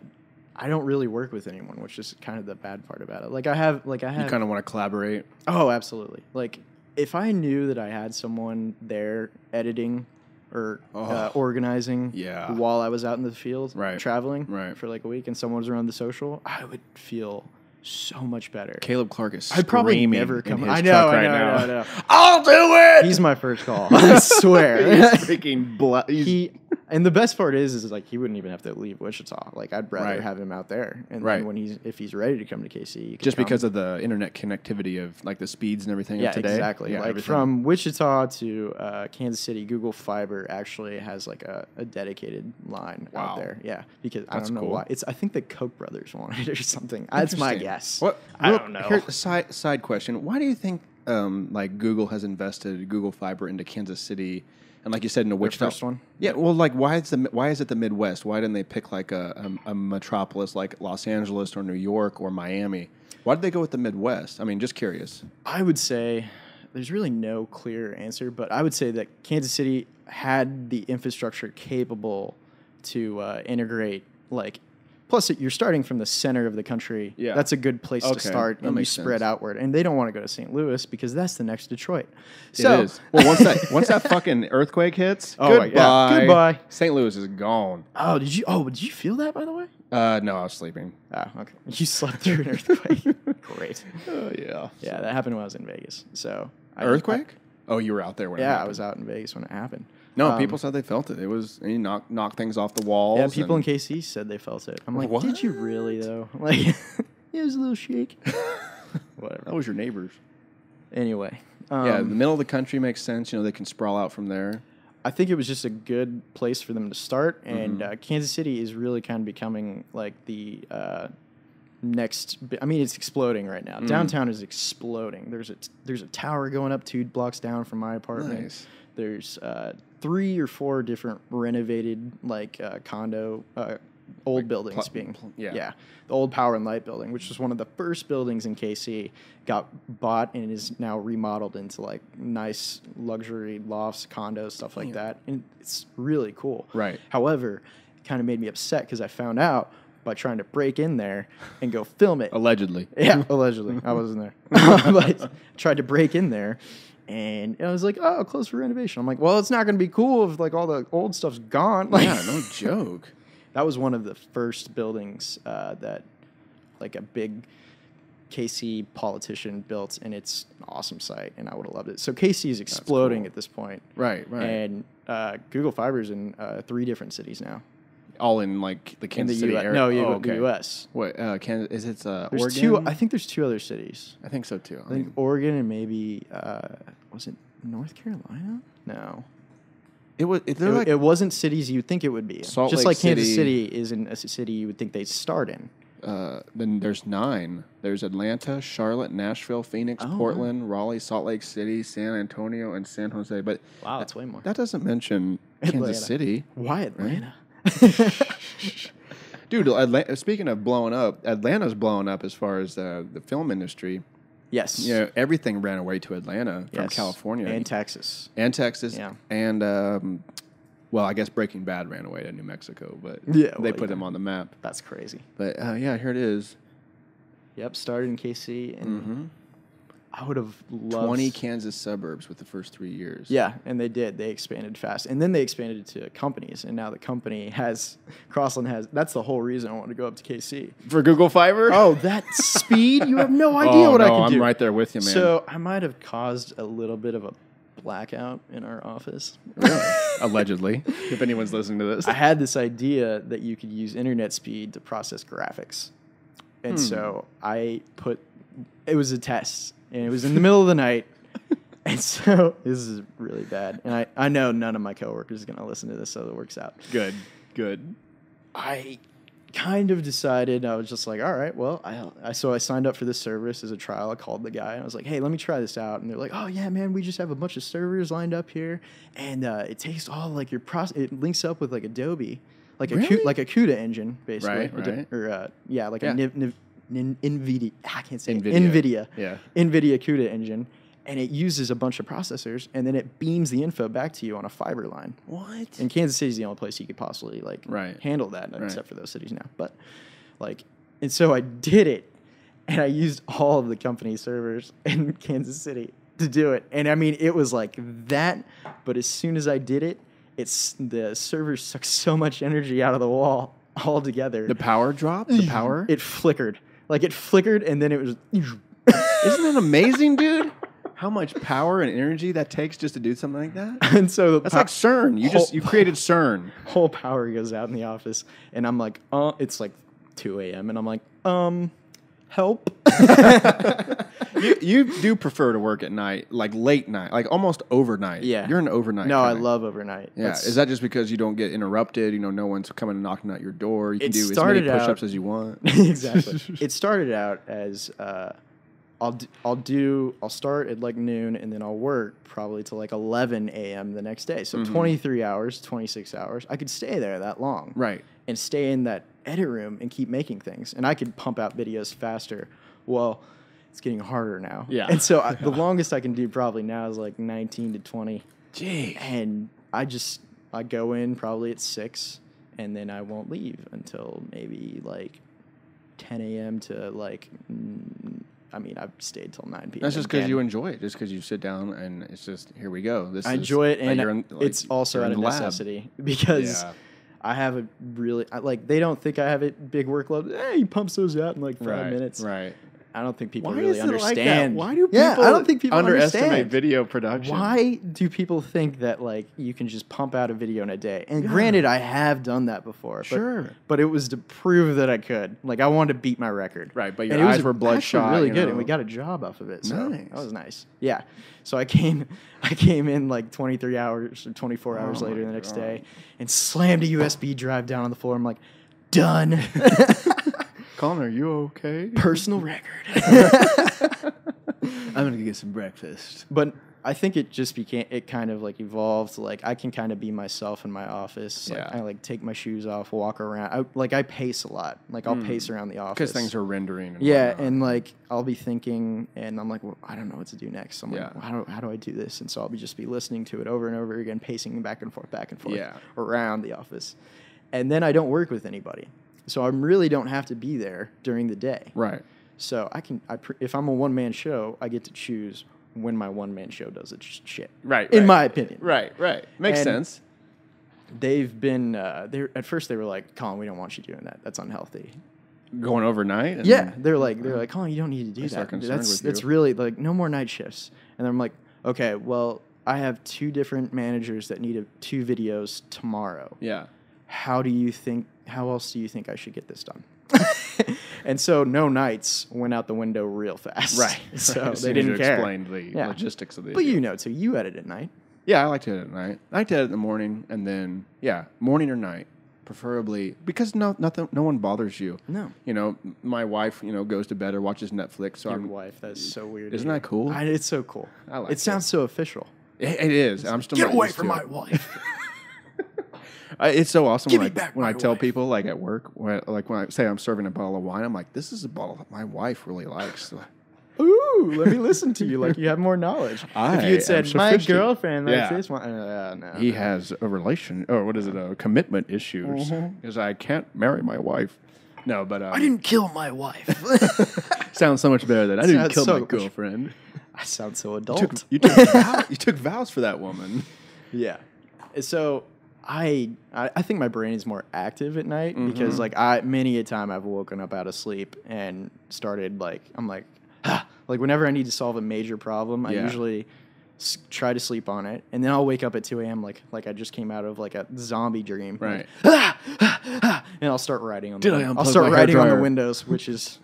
I don't really work with anyone, which is kind of the bad part about it. Like I have, like I have. You kind of want to collaborate. Oh, absolutely. Like if I knew that I had someone there editing or oh, uh, organizing yeah. while I was out in the field right. traveling right. for like a week and someone was around the social, I would feel so much better. Caleb Clark is I'd probably never come in his I know, truck I know, right I know, now. I know, I know. I'll do it. He's my first call. I swear. He's freaking blood. He. And the best part is, is like he wouldn't even have to leave Wichita. Like I'd rather right. have him out there, and right. then when he's if he's ready to come to K C, you can just come. Because of the internet connectivity of like the speeds and everything. Yeah, of today. exactly. Yeah, like everything. From Wichita to uh, Kansas City, Google Fiber actually has like a, a dedicated line wow. out there. Yeah, because That's I don't know cool. why. It's I think the Koch brothers wanted it or something. That's my guess. What I don't know. Here's a side side question: why do you think um, like Google has invested Google Fiber into Kansas City? And like you said, in a Wichita first one, yeah. Well, like why is the why is it the Midwest? Why didn't they pick like a, a, a metropolis like Los Angeles or New York or Miami? Why did they go with the Midwest? I mean, just curious. I would say there's really no clear answer, but I would say that Kansas City had the infrastructure capable to uh, integrate like. Plus, you're starting from the center of the country. Yeah. That's a good place okay. to start, that and you spread sense. outward. And they don't want to go to Saint Louis because that's the next Detroit. So, it is. Well, once that once that fucking earthquake hits, oh goodbye. My God. Goodbye. Saint Louis is gone. Oh, did you? Oh, did you feel that? By the way. Uh, no, I was sleeping. Oh, okay. You slept through an earthquake. Great. Oh yeah. Yeah, that happened when I was in Vegas. So I, earthquake? I, oh, you were out there when yeah, it happened. I was out in Vegas when it happened. No, um, people said they felt it. It was you knock knock things off the walls. Yeah, people in K C said they felt it. I'm like, what? Did you really though? Like, it was a little shake. Whatever. That was your neighbors. Anyway, um, yeah, the middle of the country makes sense. You know, they can sprawl out from there. I think it was just a good place for them to start, and mm-hmm. uh, Kansas City is really kind of becoming like the uh, next. I mean, it's exploding right now. Mm. Downtown is exploding. There's a there's a tower going up two blocks down from my apartment. Nice. There's uh, three or four different renovated, like, uh, condo, uh, old like buildings being, yeah. yeah, the old Power and Light building, which was one of the first buildings in K C, got bought and is now remodeled into, like, nice luxury lofts, condos, stuff like yeah. that. And it's really cool. Right. However, it kind of made me upset because I found out by trying to break in there and go film it. Allegedly. Yeah, allegedly. I wasn't there. But I tried to break in there. And I was like, oh, close for renovation. I'm like, well, it's not going to be cool if, like, all the old stuff's gone. Like, yeah, no joke. That was one of the first buildings uh, that, like, a big K C politician built, and it's an awesome site, and I would have loved it. So K C is exploding cool. at this point. Right, right. And uh, Google Fiber's in uh, three different cities now. All in, like, the Kansas City area? No, you, oh, okay. the U S What, uh, Kansas, is it uh, there's Oregon? Two, I think there's two other cities. I think so, too. I, I mean, think Oregon and maybe, uh, was it North Carolina? No. It, was, it, it, like, it wasn't cities you'd think it would be. Salt Just Lake like Kansas City, City is in a city you would think they'd start in. Uh, then there's nine. There's Atlanta, Charlotte, Nashville, Phoenix, oh. Portland, Raleigh, Salt Lake City, San Antonio, and San Jose. But wow, that's way more. That doesn't mention Atlanta. Kansas City. Why Atlanta? Right? Dude, Atlanta, speaking of blowing up, Atlanta's blowing up as far as uh, the film industry. Yes. You know, everything ran away to Atlanta yes. from California. And Texas. And Texas. Yeah. And, um, well, I guess Breaking Bad ran away to New Mexico, but yeah, they well, put yeah. them on the map. That's crazy. But, uh, yeah, here it is. Yep, started in K C. And mm-hmm. I would have loved... twenty Kansas suburbs with the first three years. Yeah, and they did. They expanded fast. And then they expanded to companies, and now the company has... Crossland has... That's the whole reason I want to go up to K C. For Google Fiber? Oh, that speed? You have no idea oh, what no, I can I'm do. I'm right there with you, man. So I might have caused a little bit of a blackout in our office. Really? Allegedly. If anyone's listening to this. I had this idea that you could use internet speed to process graphics. And hmm. so I put... It was a test. And it was in the middle of the night. And so this is really bad. And I, I know none of my coworkers is going to listen to this, so it works out. Good, good. I kind of decided, I was just like, all right, well, I, I so I signed up for this service as a trial. I called the guy, and I was like, hey, let me try this out. And they're like, oh, yeah, man, we just have a bunch of servers lined up here. And uh, it takes all, like, your process. It links up with, like, Adobe. Like, really? a, like a CUDA engine, basically. Right, right. Or, uh, yeah, like yeah. a N I V... N I V NVIDIA, I can't say NVIDIA. NVIDIA, yeah. NVIDIA CUDA engine, and it uses a bunch of processors, and then it beams the info back to you on a fiber line. What? And Kansas City is the only place you could possibly like right. handle that, right. except for those cities now. But like, and so I did it, and I used all of the company servers in Kansas City to do it, and I mean it was like that. But as soon as I did it, it's the servers sucked so much energy out of the wall all together. The power dropped. The power. It flickered. Like, it flickered, and then it was... Isn't that amazing, dude? How much power and energy that takes just to do something like that? And so... That's like CERN. You just... You created CERN. Whole power goes out in the office, and I'm like, uh... It's like two a m, and I'm like, um... help. you, you do prefer to work at night, like late night, like almost overnight. Yeah. You're an overnight No, kinda. I love overnight. Yeah. That's, Is that just because you don't get interrupted? You know, no one's coming and knocking at your door. You can do as many push-ups as you want. Exactly. It started out as uh, I'll, d I'll do, I'll start at like noon and then I'll work probably to like eleven a m the next day. So mm-hmm. twenty-three hours, twenty-six hours. I could stay there that long. Right. And stay in that edit room and keep making things. And I could pump out videos faster. Well, it's getting harder now. Yeah. And so I, the longest I can do probably now is like nineteen to twenty. Jeez. And I just, I go in probably at six and then I won't leave until maybe like ten a m to like, I mean, I've stayed till nine p m That's just because you enjoy it. Just because you sit down and it's just, here we go. This I is, enjoy it. And like in, like, it's also out of necessity because... Yeah. I have a really, I, like, they don't think I have a big workload. Hey, he pumps those out in, like, five right, minutes. Right, I don't think people Why really understand. Like Why do people yeah, I don't think people underestimate understand. video production? Why do people think that, like, you can just pump out a video in a day? And yeah. granted, I have done that before. But, sure. But it was to prove that I could. Like, I wanted to beat my record. Right, but your and eyes was, were bloodshot. really good, know? and we got a job off of it. So nice. That was nice. Yeah. So I came I came in, like, twenty-three hours or twenty-four hours oh later the next God. day and slammed a U S B drive down on the floor. I'm like, done. Connor, you okay? Personal record. I'm going to get some breakfast. But I think it just became, it kind of like evolved. Like I can kind of be myself in my office. Like, yeah. I like take my shoes off, walk around. I, like I pace a lot. Like I'll mm. pace around the office. Because things are rendering. And yeah. Whatnot. And like I'll be thinking and I'm like, well, I don't know what to do next. So I'm yeah. like, well, how, do, how do I do this? And so I'll be just be listening to it over and over again, pacing back and forth, back and forth yeah. around the office. And then I don't work with anybody. So I really don't have to be there during the day. Right. So I can, I pr if I'm a one-man show, I get to choose when my one-man show does its sh shit. Right, right. In my opinion. Right, right. Makes and sense. They've been, uh, at first they were like, Collin, we don't want you doing that. That's unhealthy. going overnight? And yeah, they're like, they're like, Colin, oh, you don't need to do that. That's that's really like no more night shifts. And I'm like, okay, well, I have two different managers that need a, two videos tomorrow. Yeah. How do you think? How else do you think I should get this done? And so no nights went out the window real fast. Right. So right. they didn't you care. Explained the yeah. logistics of the. But issue. You know, so you edit at night. Yeah, I like to edit at night. I like to edit in the morning, and then yeah, morning or night. Preferably, because no, nothing, no one bothers you. No, you know, my wife, you know, goes to bed or watches Netflix. So Your I'm, wife, that's so weird. Isn't that cool? I, it's so cool. I like it. It sounds so official. It, it is. It's I'm still get away from my it. wife. I, it's so awesome Give when I when I tell wife. people like at work, when I, like when I say I'm serving a bottle of wine, I'm like, this is a bottle that my wife really likes. Ooh, let me listen to you like you have more knowledge. I if you had said, my girlfriend likes yeah. this one. Uh, no, he no. has a relation, or what is it, a commitment issues. Because mm-hmm. I can't marry my wife. No, but... Um, I didn't kill my wife. Sounds so much better than I didn't kill so my girlfriend. Much. I sound so adult. You took, you, took vow, you took vows for that woman. Yeah. So... I I think my brain is more active at night mm-hmm. because like I many a time I've woken up out of sleep and started like I'm like ah. like whenever I need to solve a major problem yeah. I usually s try to sleep on it and then I'll wake up at two A M like like I just came out of like a zombie dream right like, ah, ah, ah, and I'll start writing on the I'll start writing on the windows which is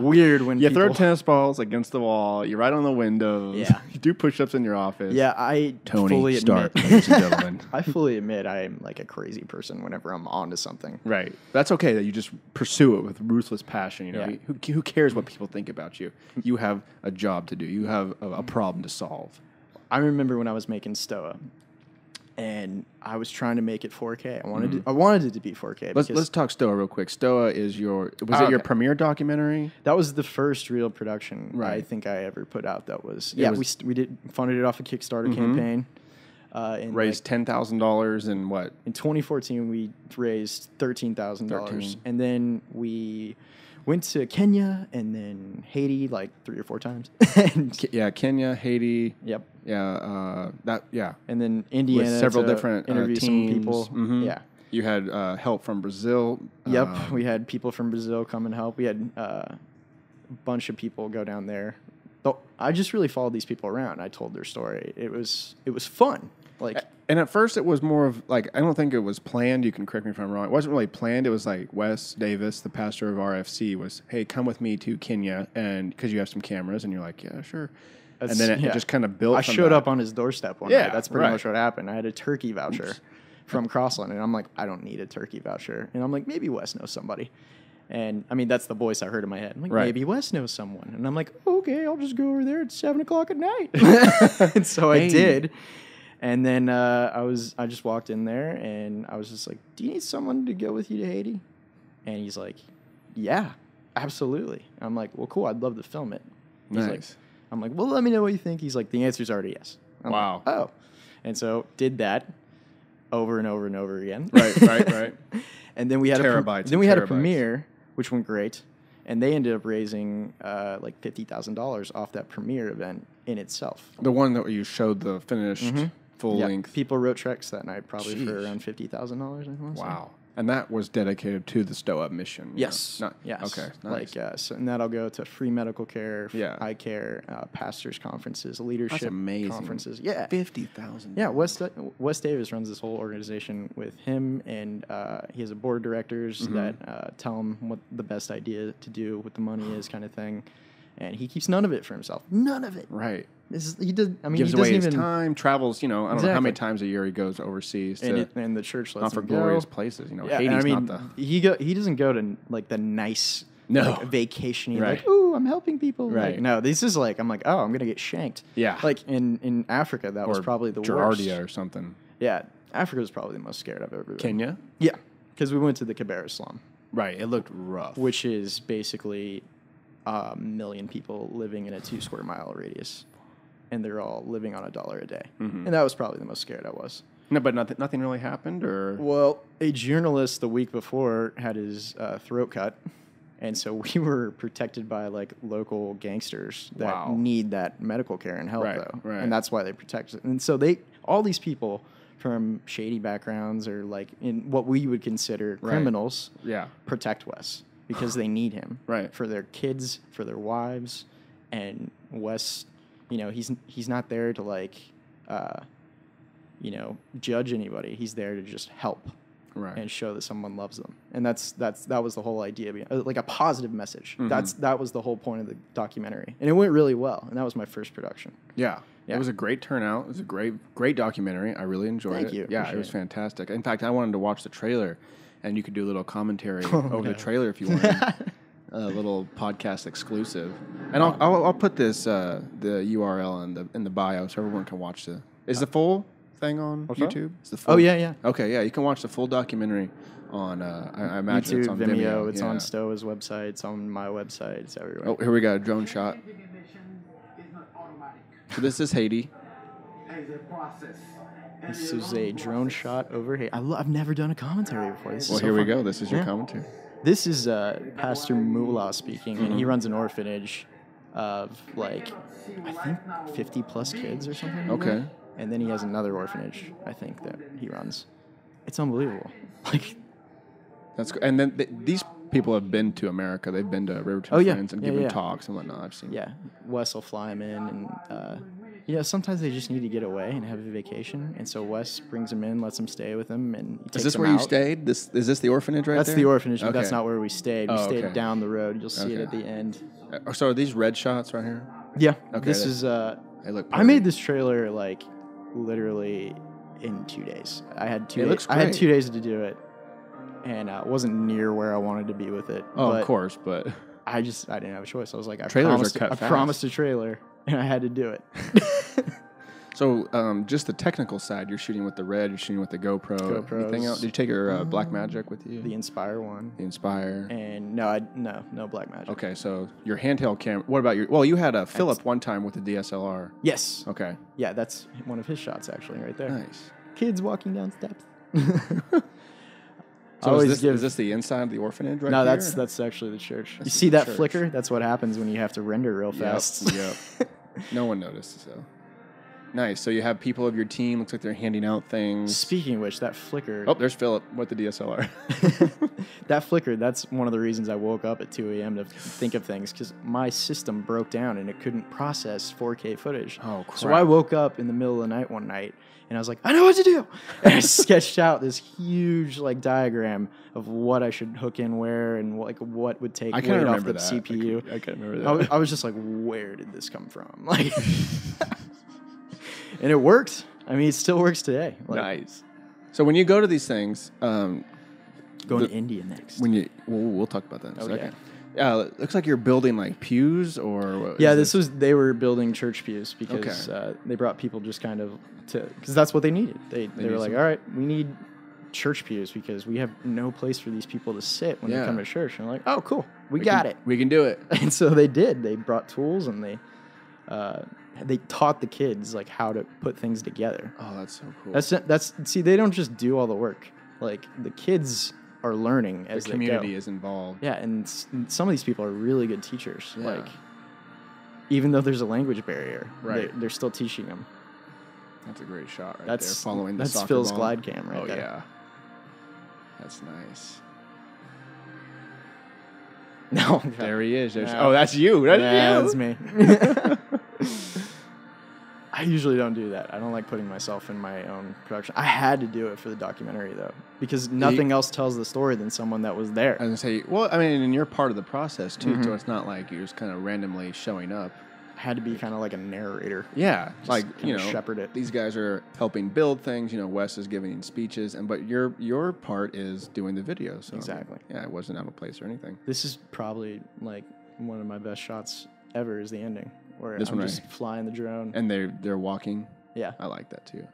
weird when you people... throw tennis balls against the wall. You write on the windows. Yeah. You do push-ups in your office. Yeah, I Tony fully Stark, admit, ladies and gentlemen. I fully admit I'm like a crazy person whenever I'm onto something. Right. That's okay that you just pursue it with ruthless passion. You know, yeah. who who cares what people think about you? You have a job to do. You have a, a problem to solve. I remember when I was making STOA. And I was trying to make it four K. I wanted mm-hmm. to, I wanted it to be four K. Let's let's talk STOA real quick. STOA is your was oh, it your okay. premiere documentary? That was the first real production right. I think I ever put out. That was it yeah. Was, we we did funded it off a Kickstarter mm-hmm. campaign. Uh, and raised like, ten thousand dollars in what? In twenty fourteen, we raised thirteen thousand dollars, and then we went to Kenya and then Haiti like three or four times. and yeah, Kenya, Haiti. Yep. Yeah, uh, that yeah, and then Indiana with several different uh, interviews teams. Some people. Mm-hmm. Yeah, you had uh, help from Brazil. Yep, uh, we had people from Brazil come and help. We had uh, a bunch of people go down there. But I just really followed these people around. I told their story. It was it was fun. Like, and at first it was more of like I don't think it was planned. You can correct me if I'm wrong. It wasn't really planned. It was like Wes Davis, the pastor of R F C, was hey, come with me to Kenya, and because you have some cameras, and you're like yeah, sure. That's, and then it, yeah. it just kind of built. I showed that. up on his doorstep one yeah, night. That's pretty right. much what happened. I had a turkey voucher Oops. from Crossland, and I'm like, I don't need a turkey voucher. And I'm like, maybe Wes knows somebody. And, I mean, that's the voice I heard in my head. I'm like, right. maybe Wes knows someone. And I'm like, okay, I'll just go over there at seven o'clock at night. And so hey. I did. And then uh, I was I just walked in there, and I was just like, do you need someone to go with you to Haiti? And he's like, yeah, absolutely. And I'm like, well, cool, I'd love to film it. He's nice. Like, I'm like, well, let me know what you think. He's like, the answer's already yes. I'm wow. Like, oh. And so did that over and over and over again. Right, right, right. And then we had terabytes a then we terabytes. had a premiere, which went great, and they ended up raising uh, like fifty thousand dollars off that premiere event in itself. The one that you showed the finished mm-hmm. full yep. length. People wrote treks that night, probably Jeez. for around fifty thousand dollars. Wow. Say. And that was dedicated to the STOA mission. Yes. Not, yes. Okay. Nice. Like, uh, so, and that'll go to free medical care, yeah. eye care, uh, pastors' conferences, leadership That's amazing. conferences. Yeah. fifty thousand. Yeah. Wes, Wes Davis runs this whole organization with him, and uh, he has a board of directors mm-hmm. that uh, tell him what the best idea to do, what the money is, kind of thing. And he keeps none of it for himself. None of it. Right. This is, he does. I mean, gives he away his even, time, travels. You know, I don't exactly. know how many times a year he goes overseas. To, and, it, and the church lets not him for go. glorious places. You know, yeah, Haiti's I mean, not the he go, he doesn't go to like the nice no like, vacation. Right. Like, ooh, I'm helping people. Right. Like, no, this is like I'm like, oh, I'm gonna get shanked. Yeah. Like in in Africa, that or was probably the Giardia worst. Giardia or something. Yeah, Africa was probably the most scared I've ever been. Kenya. Yeah, because we went to the Kibera slum. Right. It looked rough. Which is basically a million people living in a two square mile radius. And they're all living on a dollar a day. Mm-hmm. And that was probably the most scared I was. No, but nothing, nothing really happened? Or Well, a journalist the week before had his uh, throat cut. And so we were protected by, like, local gangsters that wow. need that medical care and help, right, though. Right. And that's why they protect it. And so they, all these people from shady backgrounds or, like, in what we would consider criminals, right. yeah. protect Wes. because they need him right. for their kids, for their wives. And Wes, you know, he's he's not there to, like, uh, you know, judge anybody. He's there to just help right. and show that someone loves them. And that's that's that was the whole idea, like a positive message. Mm-hmm. That's that was the whole point of the documentary. And it went really well. And that was my first production. Yeah. Yeah. It was a great turnout. It was a great, great documentary. I really enjoyed Thank it. Thank you. Yeah, Appreciate it was fantastic. In fact, I wanted to watch the trailer, and you could do a little commentary oh, over no. the trailer if you wanted. A little podcast exclusive. And I'll I'll, I'll put this uh, the U R L in the in the bio so everyone can watch the. Is the full thing on What's YouTube? Is the full? Oh yeah, yeah. Okay, yeah. You can watch the full documentary on. Uh, I, I imagine YouTube, it's on Vimeo. Vimeo. It's yeah. on STOA's website. It's on my website. It's everywhere. Oh, here we got a drone shot. So this is Haiti. This is a drone shot over Haiti. I lo- I've never done a commentary before. This well, is here so we fun. Go. This is yeah. your commentary. This is uh, Pastor Mullah speaking, mm-hmm. and he runs an orphanage of, like, I think fifty-plus kids or something. Okay. Like and then he has another orphanage, I think, that he runs. It's unbelievable. Like, that's cool. And then th- these people have been to America. They've been to Riverton oh, yeah. Friends and yeah, given yeah. talks and whatnot. I've seen. Yeah, Wes will fly them in, and uh, you know, sometimes they just need to get away and have a vacation. And so Wes brings them in, lets them stay with him, and he takes is this where out. You stayed? This is this the orphanage right that's there? That's the orphanage, okay. but that's not where we stayed. We oh, stayed okay. down the road. You'll see okay. it at the end. Uh, so are these red shots right here? Yeah. Okay. This they, is. Uh, they look I made this trailer like literally in two days. I had two. It days. Looks great. I had two days to do it. And it uh, wasn't near where I wanted to be with it. Oh, but of course, but... I just, I didn't have a choice. I was like, I, promised, I promised a trailer, and I had to do it. So, um, just the technical side, you're shooting with the RED, you're shooting with the GoPro. GoPros. Anything else? Did you take your uh, Black Magic with you? The Inspire one. The Inspire. And no, I, no, no Black Magic. Okay, so your handheld camera, what about your, well, you had a Philip one time with the D S L R. Yes. Okay. Yeah, that's one of his shots, actually, right there. Nice. Kids walking down steps. So is this, give, is this the inside of the orphanage right now? No, that's, that's actually the church. That's you see that church. Flicker? That's what happens when you have to render real fast. Yep, yep. No one noticed, so. Nice. So you have people of your team. Looks like they're handing out things. Speaking of which, that flicker. Oh, there's Philip with the D S L R. That flicker, that's one of the reasons I woke up at two a.m. to think of things, because my system broke down and it couldn't process four K footage. Oh, crap. So I woke up in the middle of the night one night, and I was like, I know what to do. And I sketched out this huge like diagram of what I should hook in where and like what would take weight off the that. C P U. I can't, I can't remember that. I was, I was just like, where did this come from? Like, and it worked. I mean, it still works today. Like, nice. So when you go to these things, um, going the, to India next. When you, we'll, we'll talk about that in a oh, second. Yeah. Uh, looks like you're building like pews or. What yeah, this, this was they were building church pews because okay. uh, they brought people just kind of to because that's what they needed. They they, they were like, something. All right, we need church pews because we have no place for these people to sit when yeah. they come to church. And I'm like, oh, cool, we, we got can, it. We can do it. And so they did. They brought tools and they. Uh, They taught the kids like how to put things together. Oh, that's so cool. That's that's see, they don't just do all the work. Like the kids are learning as the community they go. Is involved. Yeah, and s- some of these people are really good teachers. Yeah. Like even though there's a language barrier, right? They, they're still teaching them. That's a great shot, right that's, there. Following the that's soccer Phil's ball. Glide cam, right? Oh there. Yeah, that's nice. No, there he is. No. Oh, that's you. That's yeah, you. That's me. I usually don't do that. I don't like putting myself in my own production. I had to do it for the documentary, though, because nothing you, else tells the story than someone that was there. I was going to say, well, I mean, and you're part of the process, too, mm-hmm. so it's not like you're just kind of randomly showing up. I had to be kind of like a narrator. Yeah. Just like, you know, shepherd it. These guys are helping build things. You know, Wes is giving speeches, and but your your part is doing the video. So, exactly. Yeah, it wasn't out of place or anything. This is probably, like, one of my best shots ever is the ending. Where this I'm one just right. flying the drone. And they're, they're walking? Yeah. I like that, too.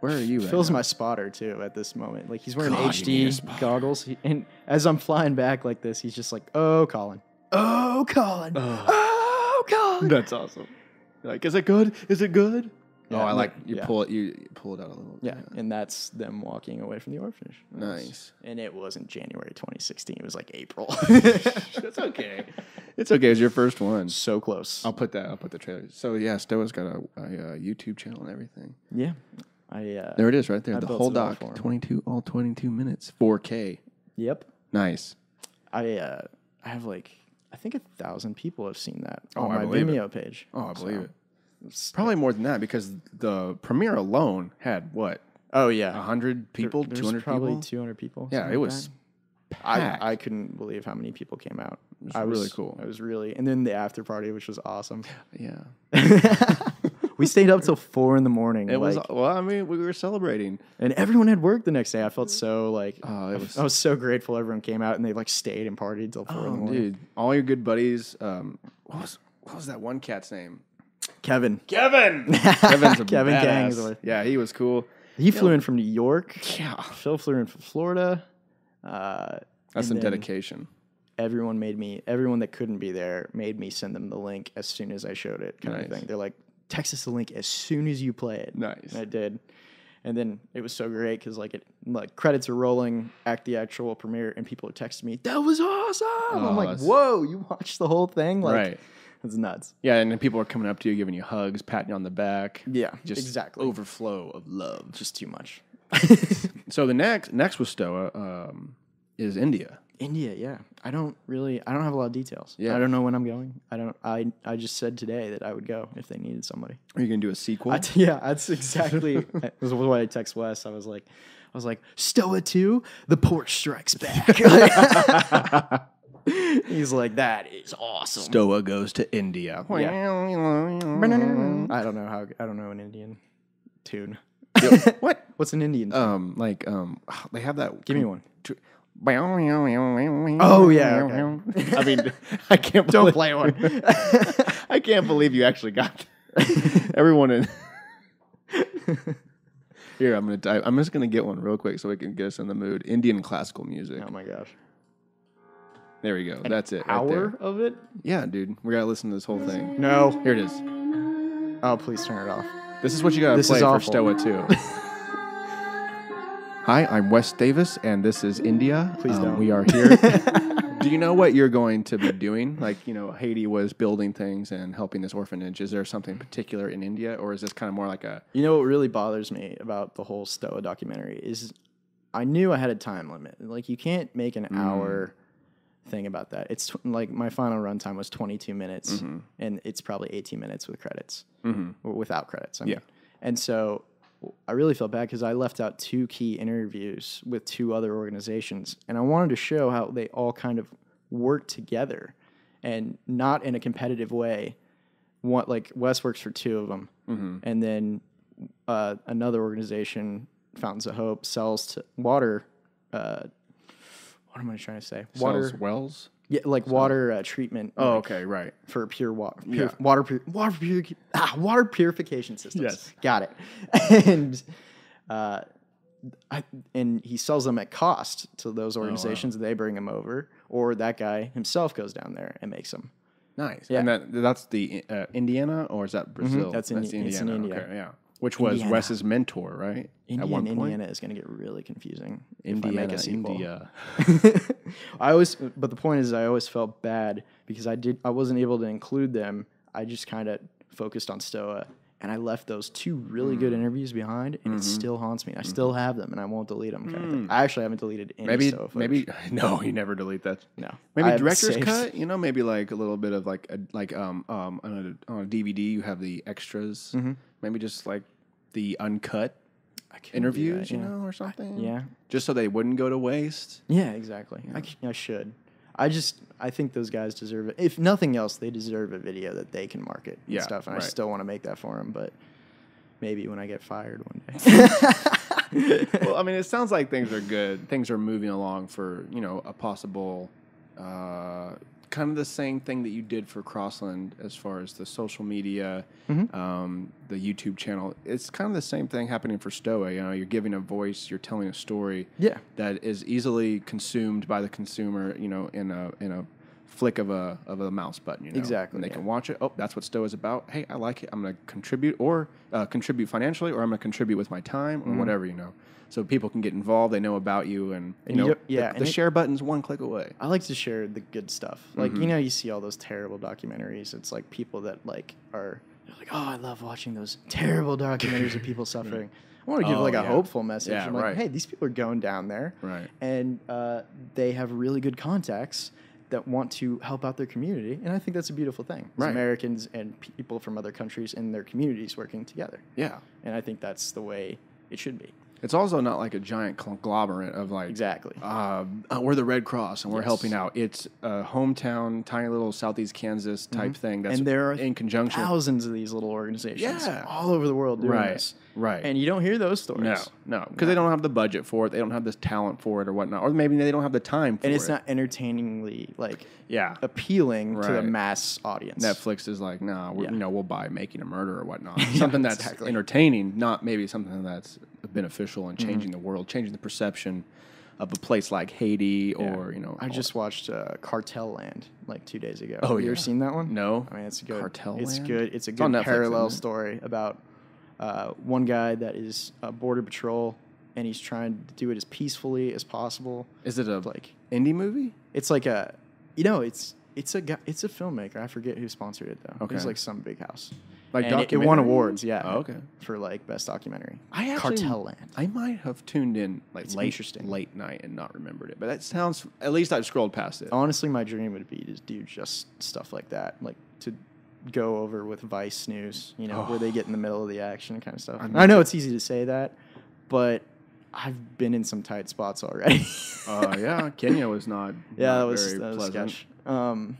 Where are you at? Phil's my spotter, too, at this moment. Like, he's wearing God, H D goggles. He, and as I'm flying back like this, he's just like, oh, Collin. Oh, Collin. Oh, oh Collin. That's awesome. You're like, is it good? Is it good? Yeah, oh, I like, you, yeah. pull it, you pull it out a little yeah. bit. Yeah, and that's them walking away from the orphanage. Nice. nice. And it wasn't January twenty sixteen. It was like April. That's okay. It's okay. It was your first one. So close. I'll put that, I'll put the trailer. So, yeah, Stoa's got a, a, a YouTube channel and everything. Yeah. I. Uh, there it is right there. I the whole doc. twenty-two, all twenty-two minutes. four K. Yep. Nice. I uh, I have like I think a thousand people have seen that oh, on I my Vimeo it. page. Oh, I so. believe it. It's probably more than that because the premiere alone had what? Oh yeah, a hundred people, two hundred people, probably two hundred people. Yeah, it was. Like I I couldn't believe how many people came out. It was I really was, cool. It was really, and then the after party, which was awesome. Yeah, we stayed up till four in the morning. It like, was well, I mean, we were celebrating, and everyone had work the next day. I felt so like oh, it was, I was so grateful everyone came out and they like stayed and partied till four oh, in the morning. Dude, all your good buddies. Um, what was what was that one cat's name? Kevin. Kevin. Kevin's a Kevin Gang. Yeah, he was cool. He yeah. flew in from New York. Yeah. Phil flew in from Florida. Uh, That's some dedication. Everyone made me. Everyone that couldn't be there made me send them the link as soon as I showed it. Kind nice. of thing. They're like, text us the link as soon as you play it. Nice. And I did. And then it was so great because like it like credits are rolling at the actual premiere and people are texting me, that was awesome. Oh, I'm like, whoa, you watched the whole thing? Like, right. It's nuts. Yeah, and then people are coming up to you, giving you hugs, patting you on the back. Yeah, just exactly. Overflow of love. Just too much. So the next next was STOA um, is India. India, yeah. I don't really, I don't have a lot of details. Yeah. I don't know when I'm going. I don't. I I just said today that I would go if they needed somebody. Are you gonna do a sequel? I t- yeah, that's exactly. That was why I text Wes. I was like, I was like, STOA two, the porch strikes back. He's like, that is awesome. STOA goes to India. Yeah. I don't know how. I don't know an Indian tune. Yep. What? What's an Indian tune? Um, like um, they have that. Give me one. Oh yeah. Okay. I mean, I can't. Believe, don't play one. I can't believe you actually got that. Everyone in. Here, I'm gonna. Dive. I'm just gonna get one real quick so we can get us in the mood. Indian classical music. Oh my gosh. There we go. An That's it. Hour right there. Of it? Yeah, dude. We gotta listen to this whole thing. No. Here it is. Oh, please turn it off. This is what you gotta this play for STOA two. Hi, I'm Wes Davis, and this is India. Please um, don't. We are here. Do you know what you're going to be doing? Like, you know, Haiti was building things and helping this orphanage. Is there something particular in India, or is this kind of more like a... You know what really bothers me about the whole STOA documentary is I knew I had a time limit. Like, you can't make an mm. hour... thing about that. It's tw- like my final run time was twenty-two minutes mm-hmm. and it's probably eighteen minutes with credits mm-hmm. or without credits. I mean. Yeah. And so I really felt bad because I left out two key interviews with two other organizations and I wanted to show how they all kind of work together and not in a competitive way. One, like Wes works for two of them mm-hmm. and then uh, another organization, Fountains of Hope, sells to water uh What am I trying to say? Water Sells wells, yeah, like Sells. water uh, treatment. Oh, like, okay, right for pure water, pure, yeah. water, pur- water, pur- ah, water purification systems. Yes, got it. And uh, I, and he sells them at cost to those organizations. Oh, wow. They bring them over, or that guy himself goes down there and makes them. Nice. Yeah. And that that's the uh, Indiana, or is that Brazil? Mm-hmm. That's, in, that's Indiana. It's in India. Okay, yeah. Which was Indiana. Wes's mentor, right? Indiana, At one point? Indiana is going to get really confusing Indiana, if I make a sequel. India. I always, but the point is, I always felt bad because I did, I wasn't able to include them. I just kind of focused on STOA, and I left those two really mm. good interviews behind, and mm-hmm. it still haunts me. I mm-hmm. still have them, and I won't delete them. Kind mm. of thing. I actually haven't deleted any maybe, STOA footage. Maybe no, you never delete that. No, maybe director's saved. cut. You know, maybe like a little bit of like a, like um um on a, on a D V D, you have the extras. Mm-hmm. Maybe just like the uncut interviews, that, yeah. you know, or something. Yeah. Just so they wouldn't go to waste. Yeah, exactly. Yeah. I, c- I should. I just, I think those guys deserve it. If nothing else, they deserve a video that they can market and yeah, stuff. And right. I still want to make that for them, but maybe when I get fired one day. Well, I mean, it sounds like things are good. Things are moving along for, you know, a possible, uh, kind of the same thing that you did for Crossland as far as the social media, mm-hmm. um, the YouTube channel. It's kind of the same thing happening for STOA. You know, you're giving a voice, you're telling a story yeah. that is easily consumed by the consumer, you know, in a in a flick of a of a mouse button, you know. Exactly. And they yeah. can watch it. Oh, that's what STOA is about. Hey, I like it. I'm going to contribute or uh, contribute financially, or I'm going to contribute with my time or mm-hmm. whatever, you know. So people can get involved. They know about you, and you know, yeah, the, the share it, button's one click away. I like to share the good stuff. Like mm-hmm. you know, you see all those terrible documentaries. It's like people that like are like, oh, I love watching those terrible documentaries of people suffering. I want to give oh, like a yeah. hopeful message. Yeah, I'm like, right. hey, these people are going down there, right? And uh, they have really good contacts that want to help out their community, and I think that's a beautiful thing. Right. Americans and people from other countries and their communities working together. Yeah, and I think that's the way it should be. It's also not like a giant conglomerate of like exactly. Uh, we're the Red Cross and we're yes. helping out. It's a hometown, tiny little southeast Kansas type mm-hmm. thing. That's and there are in conjunction thousands of these little organizations yeah. all over the world doing right. this. Right, and you don't hear those stories. No, no, because no. they don't have the budget for it. They don't have this talent for it or whatnot, or maybe they don't have the time for it. And it's it. not entertainingly like yeah appealing right. to the mass audience. Netflix is like, nah, yeah. you know, we'll buy Making a Murder or whatnot. yeah, something that's exactly. entertaining, not maybe something that's beneficial and changing mm-hmm. the world, changing the perception of a place like Haiti or, yeah. you know. I just that. watched uh, Cartel Land like two days ago. Oh, Have yeah. you ever seen that one? No. I mean, it's good. Cartel Land? It's good. It's a good it's Netflix, parallel story about uh, one guy that is uh, border patrol, and he's trying to do it as peacefully as possible. Is it a like indie movie? It's like a, you know, it's it's a guy, it's a filmmaker. I forget who sponsored it, though. Okay. It was like some big house. Like and documentary? It, it won awards, yeah. Oh, okay. For like best documentary. I actually, Cartel Land. I might have tuned in like it's late, interesting. late night and not remembered it, but that sounds. At least I've scrolled past it. Honestly, my dream would be to do just stuff like that, like to go over with Vice News, you know, oh. where they get in the middle of the action kind of stuff. I, I know it's easy to say that, but I've been in some tight spots already. uh, yeah, Kenya was not. Yeah, not that was very that was pleasant. Sketch. Um,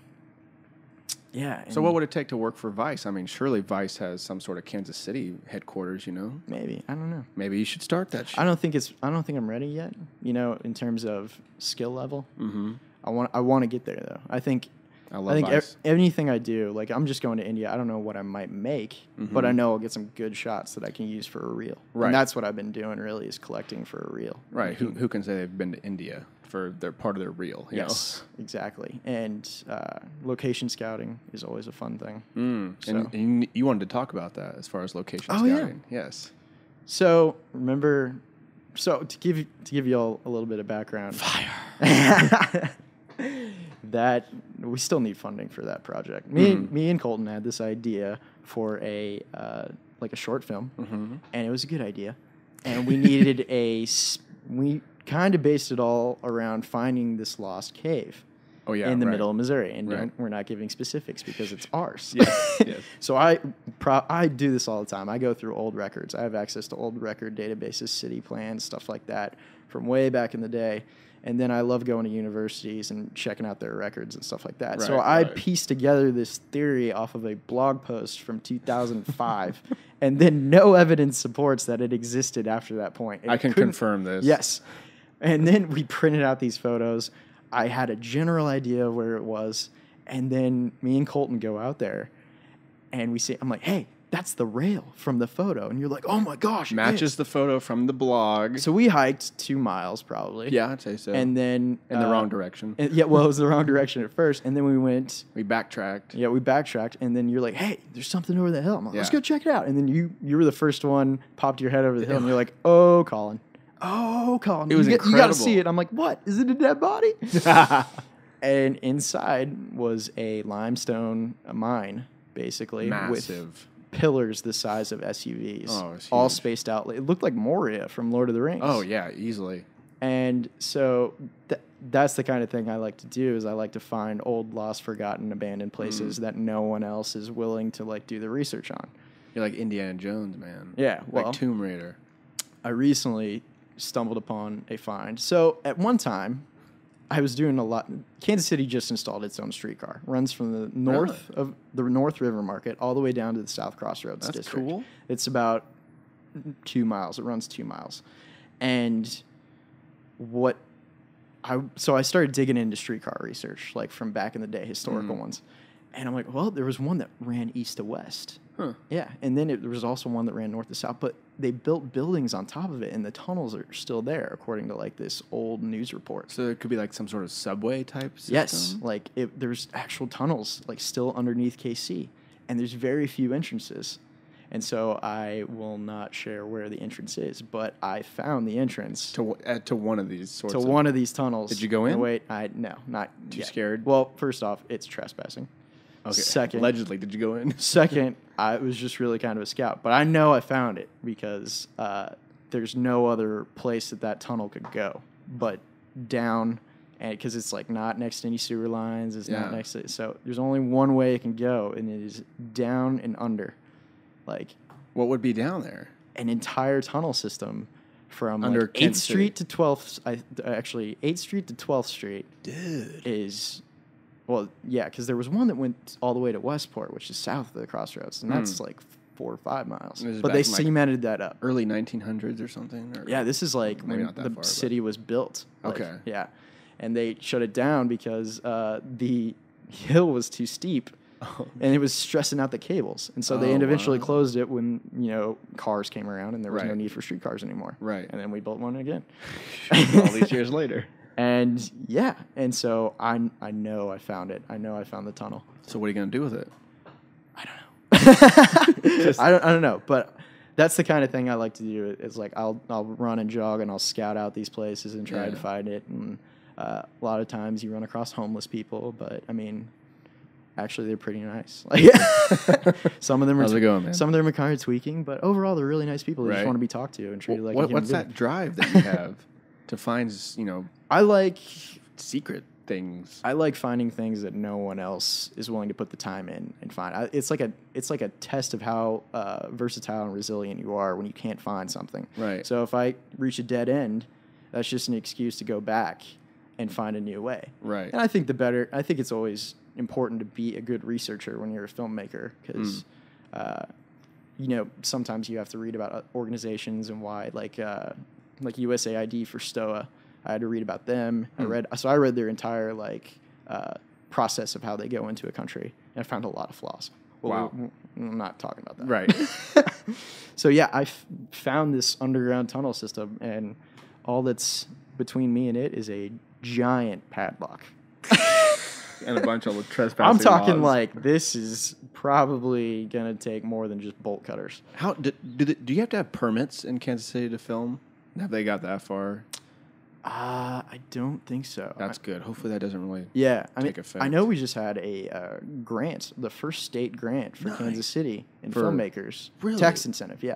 Yeah. So what would it take to work for Vice? I mean, surely Vice has some sort of Kansas City headquarters, you know? Maybe. I don't know. Maybe you should start that shit. I don't think it's I don't think I'm ready yet, you know, in terms of skill level. Mm-hmm. I want I want to get there though. I think I love I think Vice. E- anything I do, like I'm just going to India. I don't know what I might make, mm-hmm. but I know I'll get some good shots that I can use for a reel. Right. And that's what I've been doing really is collecting for a reel. Right. Mm-hmm. Who who can say they've been to India for their part of their reel? You yes, know? Exactly. And uh, location scouting is always a fun thing. Mm. So. And, and you wanted to talk about that as far as location oh, scouting. Yeah. Yes. So remember, so to give to give you all a little bit of background. Fire. That we still need funding for that project. Me, mm-hmm. me and Colton had this idea for a uh, like a short film, mm-hmm. and it was a good idea. And we needed a we kind of based it all around finding this lost cave. Oh yeah, in the right. middle of Missouri, and right. we're not giving specifics because it's ours. Yes, yes. So I pro- I do this all the time. I go through old records. I have access to old record databases, city plans, stuff like that from way back in the day. And then I love going to universities and checking out their records and stuff like that. Right, so I right. pieced together this theory off of a blog post from two thousand five, and then no evidence supports that it existed after that point. It I can confirm this. Yes. And then we printed out these photos. I had a general idea of where it was, and then me and Colton go out there, and we see. I'm like, hey. That's the rail from the photo. And you're like, oh, my gosh. Matches the photo from the blog. So we hiked two miles probably. Yeah, I'd say so. And then... In uh, the wrong direction. And, yeah, well, it was the wrong direction at first. And then we went... We backtracked. Yeah, we backtracked. And then you're like, hey, there's something over the hill. I'm like, yeah. let's go check it out. And then you you were the first one, popped your head over the hill. And you're like, oh, Collin. Oh, Collin. It was you incredible. Get, you got to see it. I'm like, what? Is it a dead body? And inside was a limestone mine, basically. Massive. With pillars the size of S U Vs, oh, all spaced out. It looked like Moria from Lord of the Rings. Oh, yeah, easily. And so th- that's the kind of thing I like to do is I like to find old, lost, forgotten, abandoned places mm. that no one else is willing to, like, do the research on. You're like Indiana Jones, man. Yeah, well. Like Tomb Raider. I recently stumbled upon a find. So at one time, I was doing a lot. Kansas City just installed its own streetcar. Runs from the north really? of the North River Market all the way down to the South Crossroads That's District. That's cool. It's about two miles. It runs two miles. And what I so I started digging into streetcar research, like from back in the day, historical mm. ones. And I'm like, well, there was one that ran east to west. Huh. Yeah. And then it, there was also one that ran north to south. But they built buildings on top of it, and the tunnels are still there, according to, like, this old news report. So it could be, like, some sort of subway type system? Yes. Like, it, there's actual tunnels, like, still underneath K C. And there's very few entrances. And so I will not share where the entrance is, but I found the entrance. To uh, to one of these sorts To of one of these tunnels. Did you go in? No, wait, I no, not Too yet. scared? Well, first off, it's trespassing. Okay. Second, allegedly, did you go in? Second, I was just really kind of a scout, but I know I found it because uh, there's no other place that that tunnel could go but down, and because it's like not next to any sewer lines, it's yeah. not next to, so there's only one way it can go, and it is down and under. Like, what would be down there? An entire tunnel system from under like eighth Street to twelfth. I actually eighth Street to twelfth Street, dude, is. Well, yeah, because there was one that went all the way to Westport, which is south of the crossroads, and that's mm. like four or five miles. But they cemented like that up. Early nineteen hundreds or something? Or yeah, this is like when the far, city but. was built. Like, okay. Yeah. And they shut it down because uh, the hill was too steep, oh, and it was stressing out the cables. And so oh, they eventually wow. closed it when, you know, cars came around, and there was right. no need for streetcars anymore. Right. And then we built one again. All these years later. And yeah, and so I I know I found it. I know I found the tunnel. So what are you gonna do with it? I don't know. Just, I don't I don't know. But that's the kind of thing I like to do. It's like I'll I'll run and jog, and I'll scout out these places and try yeah. to find it. And uh, a lot of times you run across homeless people, but I mean, actually they're pretty nice. Like some of them are. How's it going, man? Some of them are kind of tweaking, but overall they're really nice people. They right. just want to be talked to and treated well, like. What, a human what's being. That drive that you have? To find, you know, I like secret things. I like finding things that no one else is willing to put the time in and find. I, it's like a it's like a test of how uh, versatile and resilient you are when you can't find something. Right. So if I reach a dead end, that's just an excuse to go back and find a new way. Right. And I think the better. I think it's always important to be a good researcher when you're a filmmaker, because, mm. uh, you know, sometimes you have to read about organizations and why, like. Uh, like U S A I D for STOA. I had to read about them. Mm. I read, so I read their entire like uh, process of how they go into a country, and I found a lot of flaws. Well, wow. I'm not talking about that. Right. So yeah, I f found this underground tunnel system, and all that's between me and it is a giant padlock. And a bunch of trespassing I'm talking laws. Like this is probably going to take more than just bolt cutters. How do, do, they, do you have to have permits in Kansas City to film? Have they got that far? Uh, I don't think so. That's I, good. Hopefully that doesn't really yeah, I take mean, effect. I know we just had a uh, grant, the first state grant for nice. Kansas City and for filmmakers. Really? Tax incentive, yeah.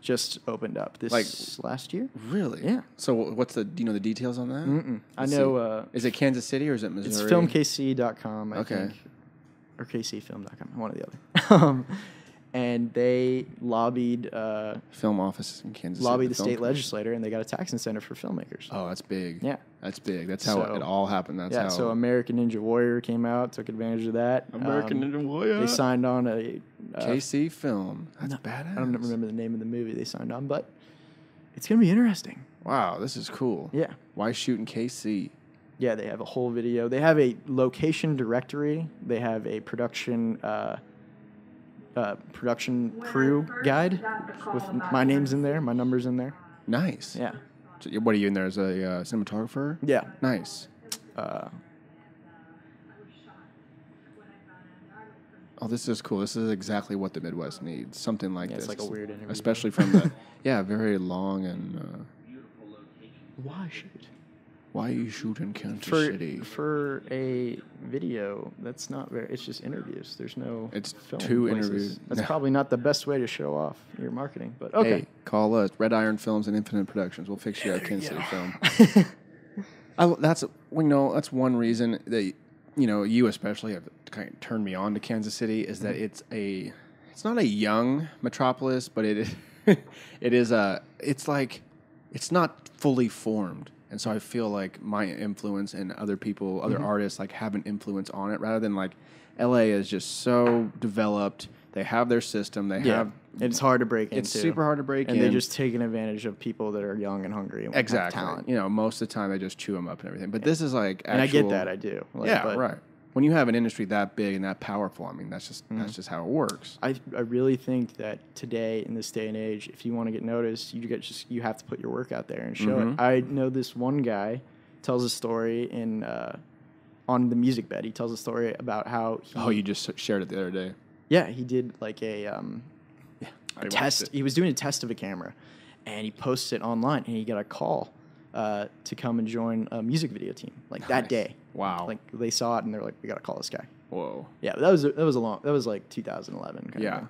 Just opened up this like, last year. Really? Yeah. So what's the, do you know the details on that? Mm-mm. I know. Uh, is it Kansas City or is it Missouri? It's film K C dot com, I okay. think. Or K C film dot com, one or the other. um, And they lobbied uh, film office in Kansas. Lobbied the, the state legislator, and they got a tax incentive for filmmakers. Oh, that's big. Yeah, that's big. That's how so, it all happened. That's yeah. How so American Ninja Warrior came out, took advantage of that. American um, Ninja Warrior. They signed on a uh, K C film. That's no, badass. I don't remember the name of the movie they signed on, but it's gonna be interesting. Wow, this is cool. Yeah. Why shoot in K C? Yeah, they have a whole video. They have a location directory. They have a production. Uh, Uh, production crew guide with my name's in there, my number's in there. Nice. Yeah. So what are you in there as a uh, cinematographer? Yeah. Nice. Uh, oh, this is cool. This is exactly what the Midwest needs. Something like yeah, this. It's like a weird interview. Especially from the, yeah, very long and. Uh, Why shoot? Why you shoot in Kansas for, City? For a video, that's not very... It's just interviews. There's no... It's film two places. Interviews. That's no. probably not the best way to show off your marketing, but okay. Hey, call us. Red Iron Films and Infinite Productions. We'll fix you up Kansas City film. I, that's, well, you know, that's one reason that, you know, you especially have kind of turned me on to Kansas City is mm-hmm. that it's a... It's not a young metropolis, but it is... it is a... It's like... It's not fully formed. And so I feel like my influence and other people, other mm-hmm. artists, like have an influence on it rather than like L A is just so developed. They have their system. They yeah. have. It's hard to break into. It's super hard to break into. And in. They're just taking advantage of people that are young and hungry. And exactly. Have talent. You know, most of the time they just chew them up and everything. But yeah. this is like actual. And I get that. I do. Like, yeah, but right. When you have an industry that big and that powerful, I mean, that's just mm-hmm. that's just how it works. I I really think that today in this day and age, if you want to get noticed, you get just you have to put your work out there and show mm-hmm. it. I know this one guy tells a story in uh, on the music bed. He tells a story about how he, oh, you just shared it the other day. Yeah, he did like a, um, yeah, a test. He was doing a test of a camera, and he posts it online, and he got a call. Uh, to come and join a music video team like nice. That day. Wow! Like they saw it and they're like, we gotta call this guy. Whoa! Yeah, that was that was a long that was like two thousand eleven. Kind yeah, of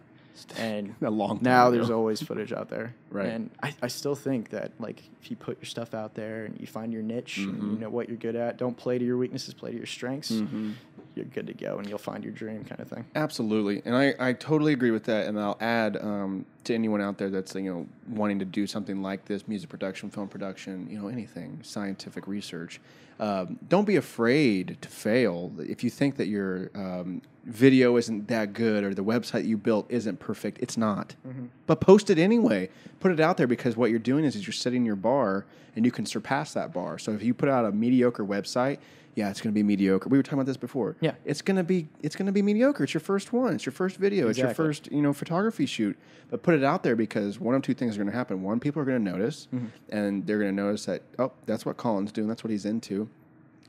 And a long time now ago. There's always footage out there. Right. And I, I still think that, like, if you put your stuff out there and you find your niche, mm-hmm. and you know what you're good at, don't play to your weaknesses, play to your strengths, mm-hmm. you're good to go and you'll find your dream kind of thing. Absolutely. And I, I totally agree with that. And I'll add um, to anyone out there that's, you know, wanting to do something like this, music production, film production, you know, anything, scientific research, um, don't be afraid to fail. If you think that your um, video isn't that good or the website you built isn't perfect, it's not. Mm-hmm. But post it anyway. Put it out there, because what you're doing is, is you're setting your bar, and you can surpass that bar. So if you put out a mediocre website, yeah, it's going to be mediocre. We were talking about this before. Yeah, it's going to be it's going to be mediocre. It's your first one. It's your first video. Exactly. It's your first you know photography shoot. But put it out there, because one of two things are going to happen. One, people are going to notice, mm-hmm. and they're going to notice that, oh, that's what Colin's doing. That's what he's into.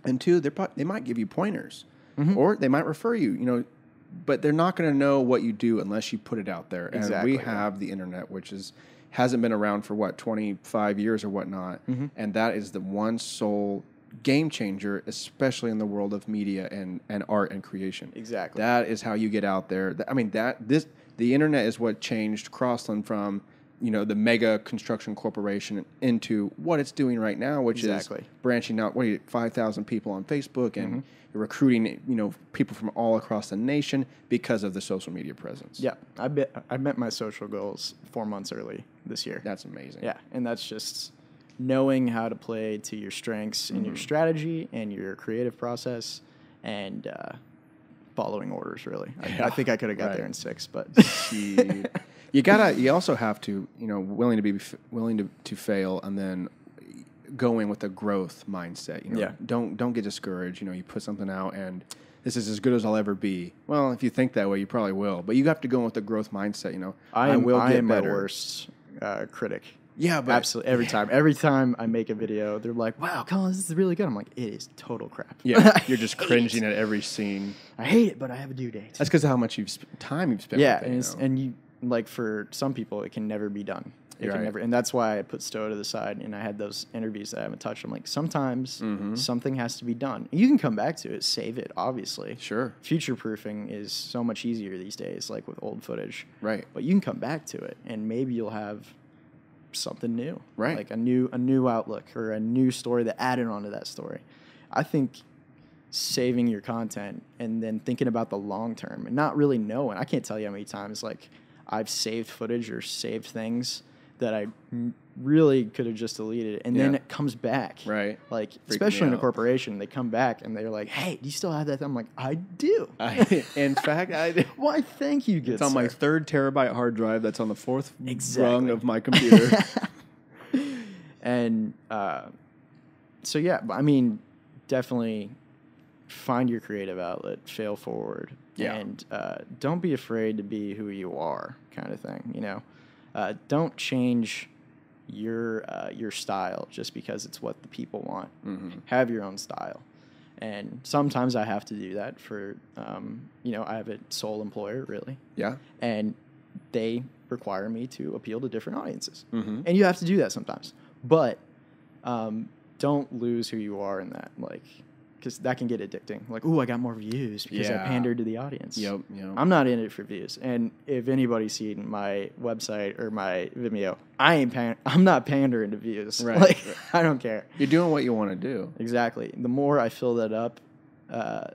And two, they they might give you pointers, mm-hmm. or they might refer you. You know, but they're not going to know what you do unless you put it out there. Exactly. And we have the internet, which is. Hasn't been around for, what, twenty-five years or whatnot, mm-hmm. and that is the one sole game changer, especially in the world of media and, and art and creation. Exactly. That is how you get out there. I mean, that this the internet is what changed Crossland from, you know, the mega construction corporation into what it's doing right now, which exactly. is branching out, what are you, five thousand people on Facebook and mm-hmm. recruiting, you know, people from all across the nation because of the social media presence. Yeah. I bet I met my social goals four months early this year. That's amazing. Yeah. And that's just knowing how to play to your strengths and mm-hmm. your strategy and your creative process and, uh, following orders, really. I, yeah. I think I could have got right. there in six, but you gotta. You also have to, you know, willing to be f- willing to, to fail, and then go in with a growth mindset. You know, yeah. don't don't get discouraged. You know, you put something out, and this is as good as I'll ever be. Well, if you think that way, you probably will. But you have to go in with a growth mindset. You know, I, I will I get am better. My worst uh, critic. Yeah, but absolutely. Every yeah. time, every time I make a video, they're like, "Wow, Collin, this is really good." I'm like, "It is total crap." Yeah, you're just cringing at every scene. I hate it, but I have a due date. That's because of how much you've sp- time you've spent. Yeah, with it, and you it's, know? and you like for some people, it can never be done. It right. can never, and that's why I put S T O A to the side, and I had those interviews that I haven't touched. I'm like, sometimes mm-hmm. something has to be done. You can come back to it, save it, obviously. Sure. Future proofing is so much easier these days, like with old footage. Right. But you can come back to it, and maybe you'll have something new, right? Like a new, a new outlook or a new story that added onto that story. I think saving your content and then thinking about the long term and not really knowing. I can't tell you how many times like I've saved footage or saved things that I really could have just deleted, and yeah. then it comes back, right? Like freaking especially in a corporation, they come back and they're like, "Hey, do you still have that?" I'm like, "I do." I, in fact, I do. Why? Thank you, good. It's sir. On my third terabyte hard drive. That's on the fourth exactly. rung of my computer. And uh, so yeah, I mean, definitely find your creative outlet, fail forward, yeah. and uh, don't be afraid to be who you are, kind of thing. You know. Uh, don't change your uh, your style just because it's what the people want. Mm-hmm. Have your own style. And sometimes I have to do that for, um, you know, I have a sole employer, really. Yeah. And they require me to appeal to different audiences. Mm-hmm. And you have to do that sometimes. But um, don't lose who you are in that, like, because that can get addicting. Like, ooh, I got more views because yeah. I pandered to the audience. Yep, yep. I'm not in it for views. And if anybody's seen my website or my Vimeo, I ain't pan- I'm not pandering to views. Right, like, right. I don't care. You're doing what you want to do. Exactly. The more I fill that up, uh,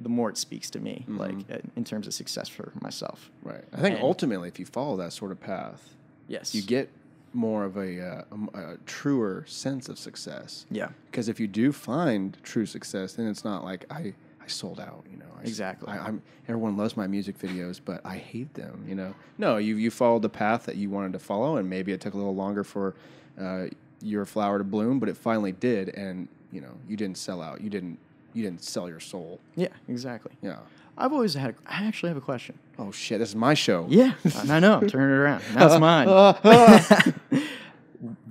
the more it speaks to me, mm-hmm. like in terms of success for myself. Right. I think and ultimately, if you follow that sort of path, yes, you get more of a, uh, a, a truer sense of success. Yeah. Because if you do find true success, then it's not like I, I sold out, you know. I, exactly. I, I'm, everyone loves my music videos, but I hate them, you know. No, you you followed the path that you wanted to follow, and maybe it took a little longer for uh, your flower to bloom, but it finally did, and, you know, you didn't sell out. You didn't you didn't sell your soul. Yeah, exactly. Yeah. I've always had, a, I actually have a question. Oh, shit, this is my show. Yeah, I know, turn it around. That's mine. Uh, uh, uh.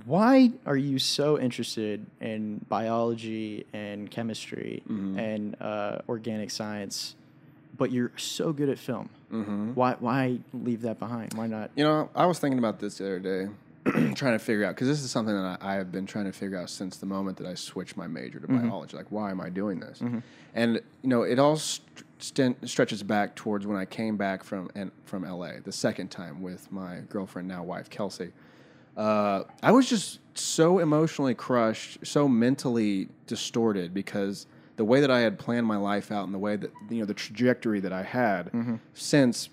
Why are you so interested in biology and chemistry mm-hmm. and uh, organic science, but you're so good at film? Mm-hmm. Why Why leave that behind? Why not? You know, I was thinking about this the other day, trying to figure out, because this is something that I, I have been trying to figure out since the moment that I switched my major to mm-hmm. biology. Like, why am I doing this? Mm-hmm. And, you know, it all st- stretches back towards when I came back from and from L A the second time with my girlfriend, now wife, Kelsey. Uh, I was just so emotionally crushed, so mentally distorted, because the way that I had planned my life out and the way that, you know, the trajectory that I had mm-hmm. since...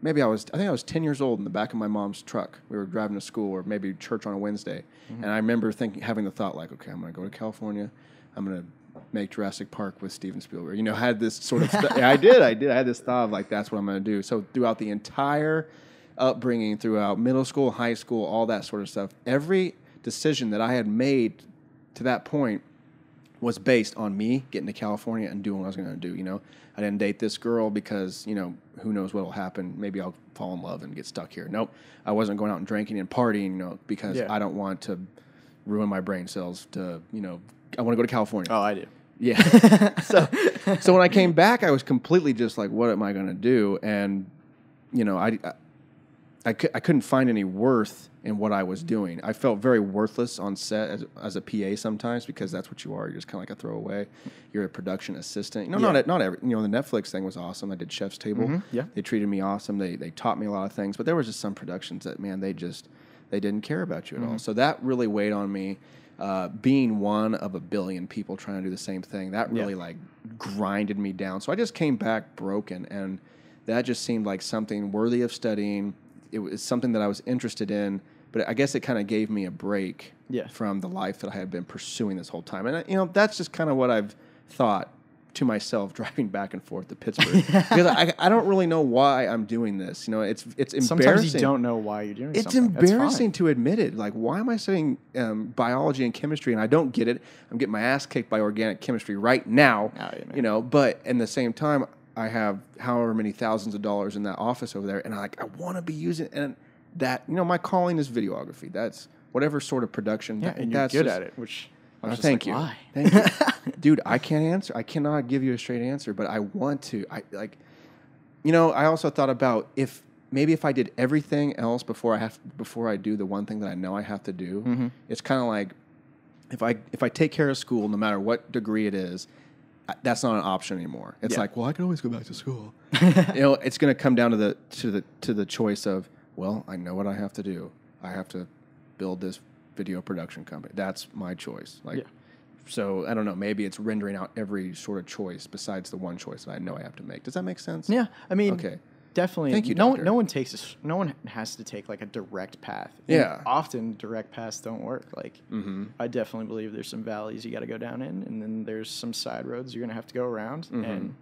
Maybe I was, I think I was ten years old in the back of my mom's truck. We were driving to school or maybe church on a Wednesday. Mm-hmm. And I remember thinking, having the thought like, okay, I'm going to go to California. I'm going to make Jurassic Park with Steven Spielberg. You know, I had this sort of, th- I did, I did. I had this thought of like, that's what I'm going to do. So throughout the entire upbringing, throughout middle school, high school, all that sort of stuff, every decision that I had made to that point was based on me getting to California and doing what I was going to do, you know. I didn't date this girl because, you know, who knows what will happen. Maybe I'll fall in love and get stuck here. Nope. I wasn't going out and drinking and partying, you know, because yeah. I don't want to ruin my brain cells to, you know, I want to go to California. Oh, I do. Yeah. so so when I came back, I was completely just like, what am I going to do? And, you know, I, I, I, cu- I couldn't find any worth in what I was doing. I felt very worthless on set as, as a P A sometimes, because that's what you are. You're just kind of like a throwaway. You're a production assistant. You know, yeah. not not every. You know, the Netflix thing was awesome. I did Chef's Table. Mm-hmm. Yeah, they treated me awesome. They they taught me a lot of things. But there was just some productions that, man, they just they didn't care about you at mm-hmm. all. So that really weighed on me. Uh, being one of a billion people trying to do the same thing, that really yeah. like grinded me down. So I just came back broken, and that just seemed like something worthy of studying. It was something that I was interested in, but I guess it kind of gave me a break yeah. from the life that I had been pursuing this whole time. And, you know, that's just kind of what I've thought to myself driving back and forth to Pittsburgh. Because I, I don't really know why I'm doing this. You know, it's it's embarrassing. Sometimes you don't know why you're doing it's something. It's embarrassing to admit it. Like, why am I studying um, biology and chemistry and I don't get it? I'm getting my ass kicked by organic chemistry right now, oh, yeah, you know, but at the same time, I have however many thousands of dollars in that office over there, and I like I want to be using and that you know my calling is videography. That's whatever sort of production. Yeah, that, and you're good just, at it. Which I was oh, just thank, like, you. Why? Thank you, dude. I can't answer. I cannot give you a straight answer, but I want to. I like, you know. I also thought about if maybe if I did everything else before I have before I do the one thing that I know I have to do. Mm-hmm. It's kind of like if I if I take care of school, no matter what degree it is. That's not an option anymore. It's yeah. like, well, I can always go back to school. You know, it's going to come down to the to the to the choice of, well, I know what I have to do. I have to build this video production company. That's my choice. Like, yeah. so I don't know. Maybe it's rendering out every sort of choice besides the one choice that I know I have to make. Does that make sense? Yeah, I mean, okay, definitely. Thank you. No, no one takes a, no one has to take like a direct path. And yeah, often direct paths don't work. Like, mm-hmm. I definitely believe there's some valleys you got to go down in, and then there's some side roads you're gonna have to go around. Mm-hmm. And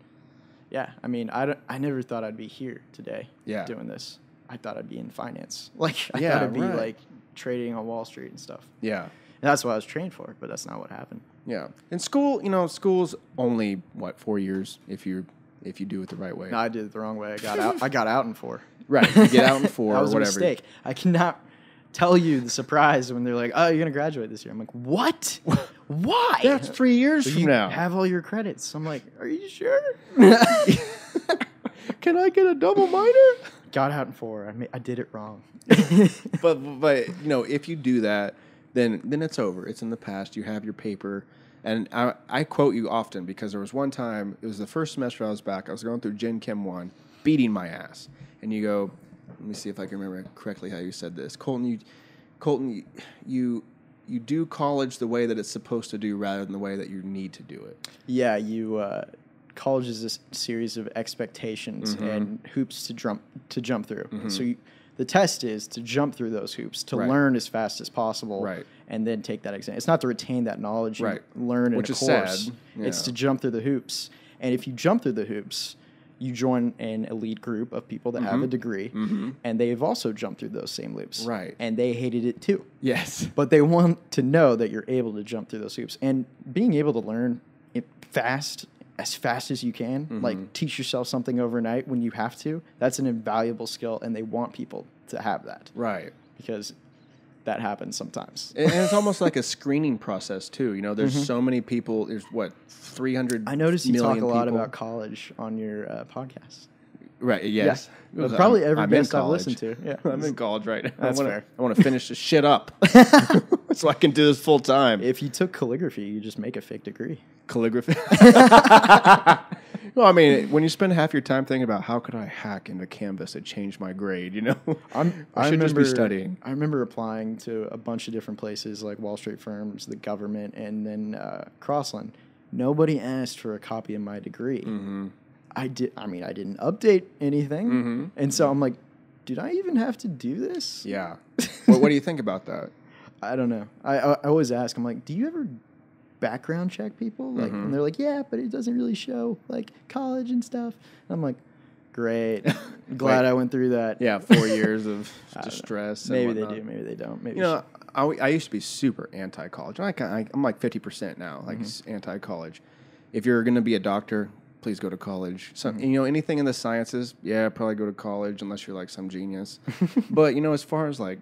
yeah, I mean, I don't, I never thought I'd be here today. Yeah. doing this, I thought I'd be in finance. Like, I yeah, thought I'd be right. like trading on Wall Street and stuff. Yeah, and that's what I was trained for, but that's not what happened. Yeah, and school, you know, school's only what four years if you're. If you do it the right way. No, I did it the wrong way. I got out. I got out in four. Right. You get out in four that was or whatever. A mistake. I cannot tell you the surprise when they're like, oh, you're going to graduate this year. I'm like, what? Why? That's three years so from you now. Have all your credits. I'm like, are you sure? Can I get a double minor? Got out in four. I mean, I did it wrong. but, but, you know, if you do that, then, then it's over. It's in the past. You have your paper. And I, I quote you often because there was one time, it was the first semester I was back, I was going through Gen Chem one, beating my ass. And you go, let me see if I can remember correctly how you said this. Colton, you Colton, you you do college the way that it's supposed to do rather than the way that you need to do it. Yeah, you uh, college is a series of expectations mm-hmm. and hoops to jump, to jump through. Mm-hmm. So you, the test is to jump through those hoops, to right. learn as fast as possible. Right. And then take that exam. It's not to retain that knowledge you right. learn in which a is course. Sad. Yeah. It's to jump through the hoops. And if you jump through the hoops, you join an elite group of people that mm-hmm. have a degree, mm-hmm. and they've also jumped through those same loops. Right. And they hated it too. Yes. But they want to know that you're able to jump through those hoops. And being able to learn it fast, as fast as you can, mm-hmm. like teach yourself something overnight when you have to, that's an invaluable skill, and they want people to have that. Right. Because... that happens sometimes. And it's almost like a screening process, too. You know, there's mm-hmm. so many people. There's, what, three hundred million people? I noticed you talk a lot about college on your uh, podcast. Right, yes. Yeah. Probably every I'm guest I've listened to. Yeah, I'm in college right now. That's I wanna, fair. I want to finish this shit up so I can do this full time. If you took calligraphy, you just make a fake degree. Calligraphy? Well, I mean, when you spend half your time thinking about how could I hack into Canvas and change my grade, you know? I'm, I should I remember, just be studying. I remember applying to a bunch of different places like Wall Street firms, the government, and then uh, Crossland. Nobody asked for a copy of my degree. Mm-hmm. I did. I mean, I didn't update anything, mm-hmm. and so I'm like, did I even have to do this? Yeah. Well, what do you think about that? I don't know. I, I I always ask. I'm like, do you ever background check people? Like, mm-hmm. and they're like, yeah, but it doesn't really show like college and stuff. And I'm like, great. Glad I went through that. Yeah, four years of distress. Maybe and they do. Maybe they don't. Maybe you know, I, I used to be super anti-college. I, I I'm like fifty percent now. Like mm-hmm. anti-college. If you're gonna be a doctor, please go to college. So, mm-hmm. you know, anything in the sciences, yeah, probably go to college unless you're like some genius. But, you know, as far as like,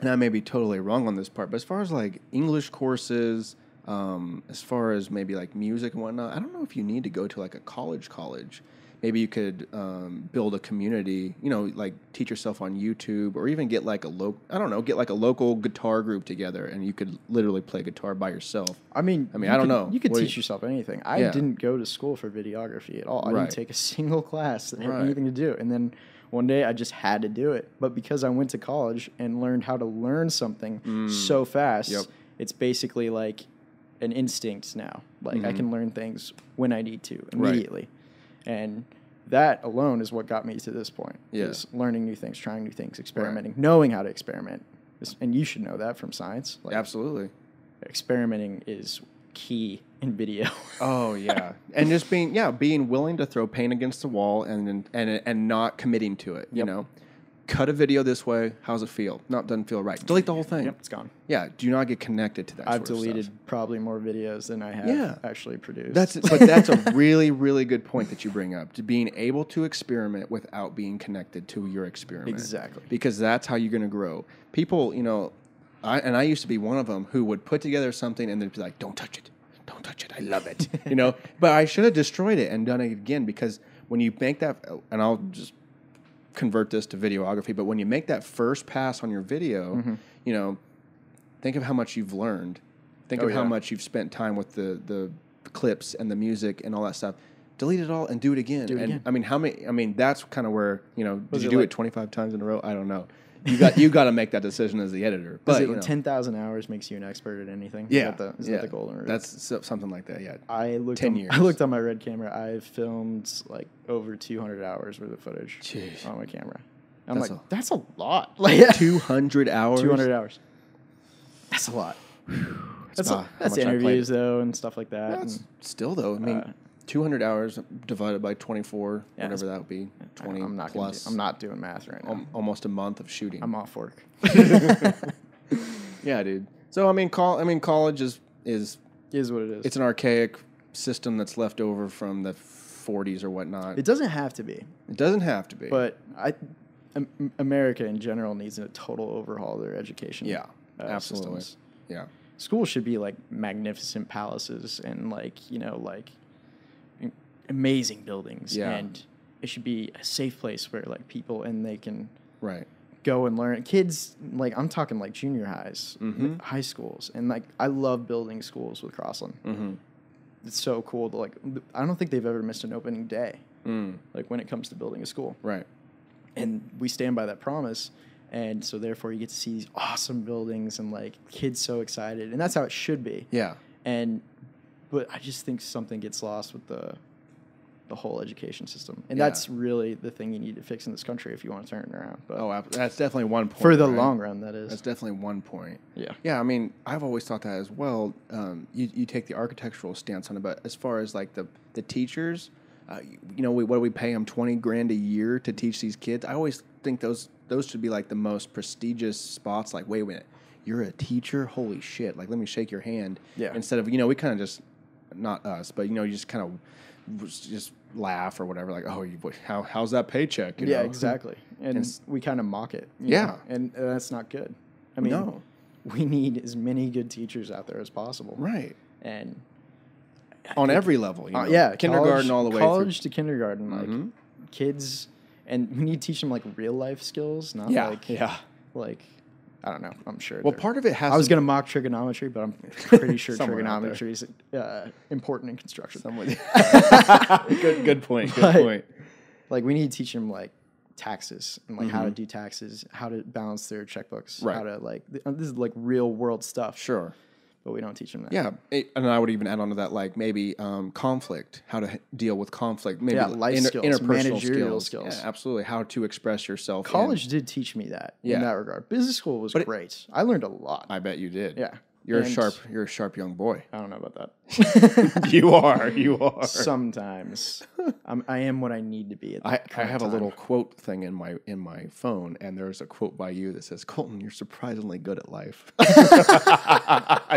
and I may be totally wrong on this part, but as far as like English courses, um, as far as maybe like music and whatnot, I don't know if you need to go to like a college college. Maybe you could um, build a community, you know, like teach yourself on YouTube or even get like a local, I don't know, get like a local guitar group together and you could literally play guitar by yourself. I mean, I mean, I don't could, know. You could what teach you, yourself anything. I yeah. didn't go to school for videography at all. I right. didn't take a single class that had right. anything to do. And then one day I just had to do it. But because I went to college and learned how to learn something mm. so fast, yep. it's basically like an instinct now. Like mm-hmm. I can learn things when I need to immediately. Right. And that alone is what got me to this point. Yes. Yeah. Learning new things, trying new things, experimenting, right. knowing how to experiment. And you should know that from science. Like, absolutely. Experimenting is key in video. Oh, yeah. And just being, yeah, being willing to throw paint against the wall and and and not committing to it, yep. you know? Cut a video this way. How's it feel? No, it doesn't feel right. Delete the whole thing. Yep, it's gone. Yeah, do not get connected to that I've sort of deleted stuff. Probably more videos than I have yeah. actually produced. That's but that's a really, really good point that you bring up, to being able to experiment without being connected to your experiment. Exactly. Because that's how you're going to grow. People, you know, I, and I used to be one of them who would put together something and they'd be like, don't touch it. Don't touch it. I love it. You know, but I should have destroyed it and done it again, because when you make that, and I'll just convert this to videography, but when you make that first pass on your video, mm-hmm. you know, think of how much you've learned. Think oh, of yeah. how much you've spent time with the the clips and the music and all that stuff. Delete it all and do it again. Do it and again. I mean, how many? I mean, that's kind of where, you know. Was did you do like, it twenty-five times in a row? I don't know. You got you got to make that decision as the editor. But it, you know, ten thousand hours makes you an expert at anything. Yeah, is that the, is yeah. that the golden rule? That's something like that. Yeah. I looked ten on, years. I looked on my Red camera. I've filmed like over two hundred hours worth of footage Jeez. on my camera. I'm that's like, a, that's a lot. Like two hundred hours. Two hundred hours. That's a lot. That's a, that's interviews though and stuff like that. That's and, still though. I mean. Uh, two hundred hours divided by twenty-four, yeah, whatever that would be, twenty I'm not plus. Do, I'm not doing math right now. Um, almost a month of shooting. I'm off work. Yeah, dude. So I mean, col- I mean, college is is is what it is. It's an archaic system that's left over from the forties or whatnot. It doesn't have to be. It doesn't have to be. But I, America in general needs a total overhaul of their education. Yeah, uh, absolutely. Systems. Yeah, school should be like magnificent palaces and like you know like. amazing buildings, yeah. and it should be a safe place where like people and they can right go and learn. Kids, like I'm talking like junior highs, mm-hmm. like high schools, and like I love building schools with Crossland. Mm-hmm. It's so cool to like. I don't think they've ever missed an opening day, mm. like when it comes to building a school, right? And we stand by that promise, and so therefore you get to see these awesome buildings and like kids so excited, and that's how it should be. Yeah, and but I just think something gets lost with the. the whole education system. And yeah. that's really the thing you need to fix in this country if you want to turn it around. But oh, that's definitely one point. For the right? long run, that is. That's definitely one point. Yeah. Yeah, I mean, I've always thought that as well. Um, you, you take the architectural stance on it, but as far as like the, the teachers, uh, you know, we, what do we pay them, twenty grand a year to teach these kids? I always think those those should be like the most prestigious spots. Like, wait a minute, you're a teacher? Holy shit. Like, let me shake your hand. Yeah. Instead of, you know, we kind of just, not us, but, you know, you just kind of, just laugh or whatever, like, oh, you, how how's that paycheck? You yeah, know? Exactly. And, and we kind of mock it. Yeah. Know? And uh, that's not good. I mean, no. we need as many good teachers out there as possible. Right. And on every level. You know, uh, yeah. Kindergarten college, all the way college through. College to kindergarten. Like, mm-hmm. kids, and we need to teach them like real life skills, not yeah. like yeah, like I don't know. I'm sure. Well, part of it has. I was going to mock trigonometry, but I'm pretty sure trigonometry is uh, important in construction. good, good point. Good but, point. Like we need to teach them like taxes and like mm-hmm. how to do taxes, how to balance their checkbooks, right. how to like th this is like real world stuff. Sure. But we don't teach them that. Yeah, it, and I would even add on to that, like maybe um, conflict, how to h deal with conflict, maybe yeah, life inter skills, interpersonal skills, skills. Yeah, absolutely, how to express yourself. College in. did teach me that yeah. in that regard. Business school was but great. It, I learned a lot. I bet you did. Yeah, you're and a sharp, you're a sharp young boy. I don't know about that. you are, you are. Sometimes I'm, I am what I need to be. At that I, I have time. a little quote thing in my in my phone, and there's a quote by you that says, "Colton, you're surprisingly good at life."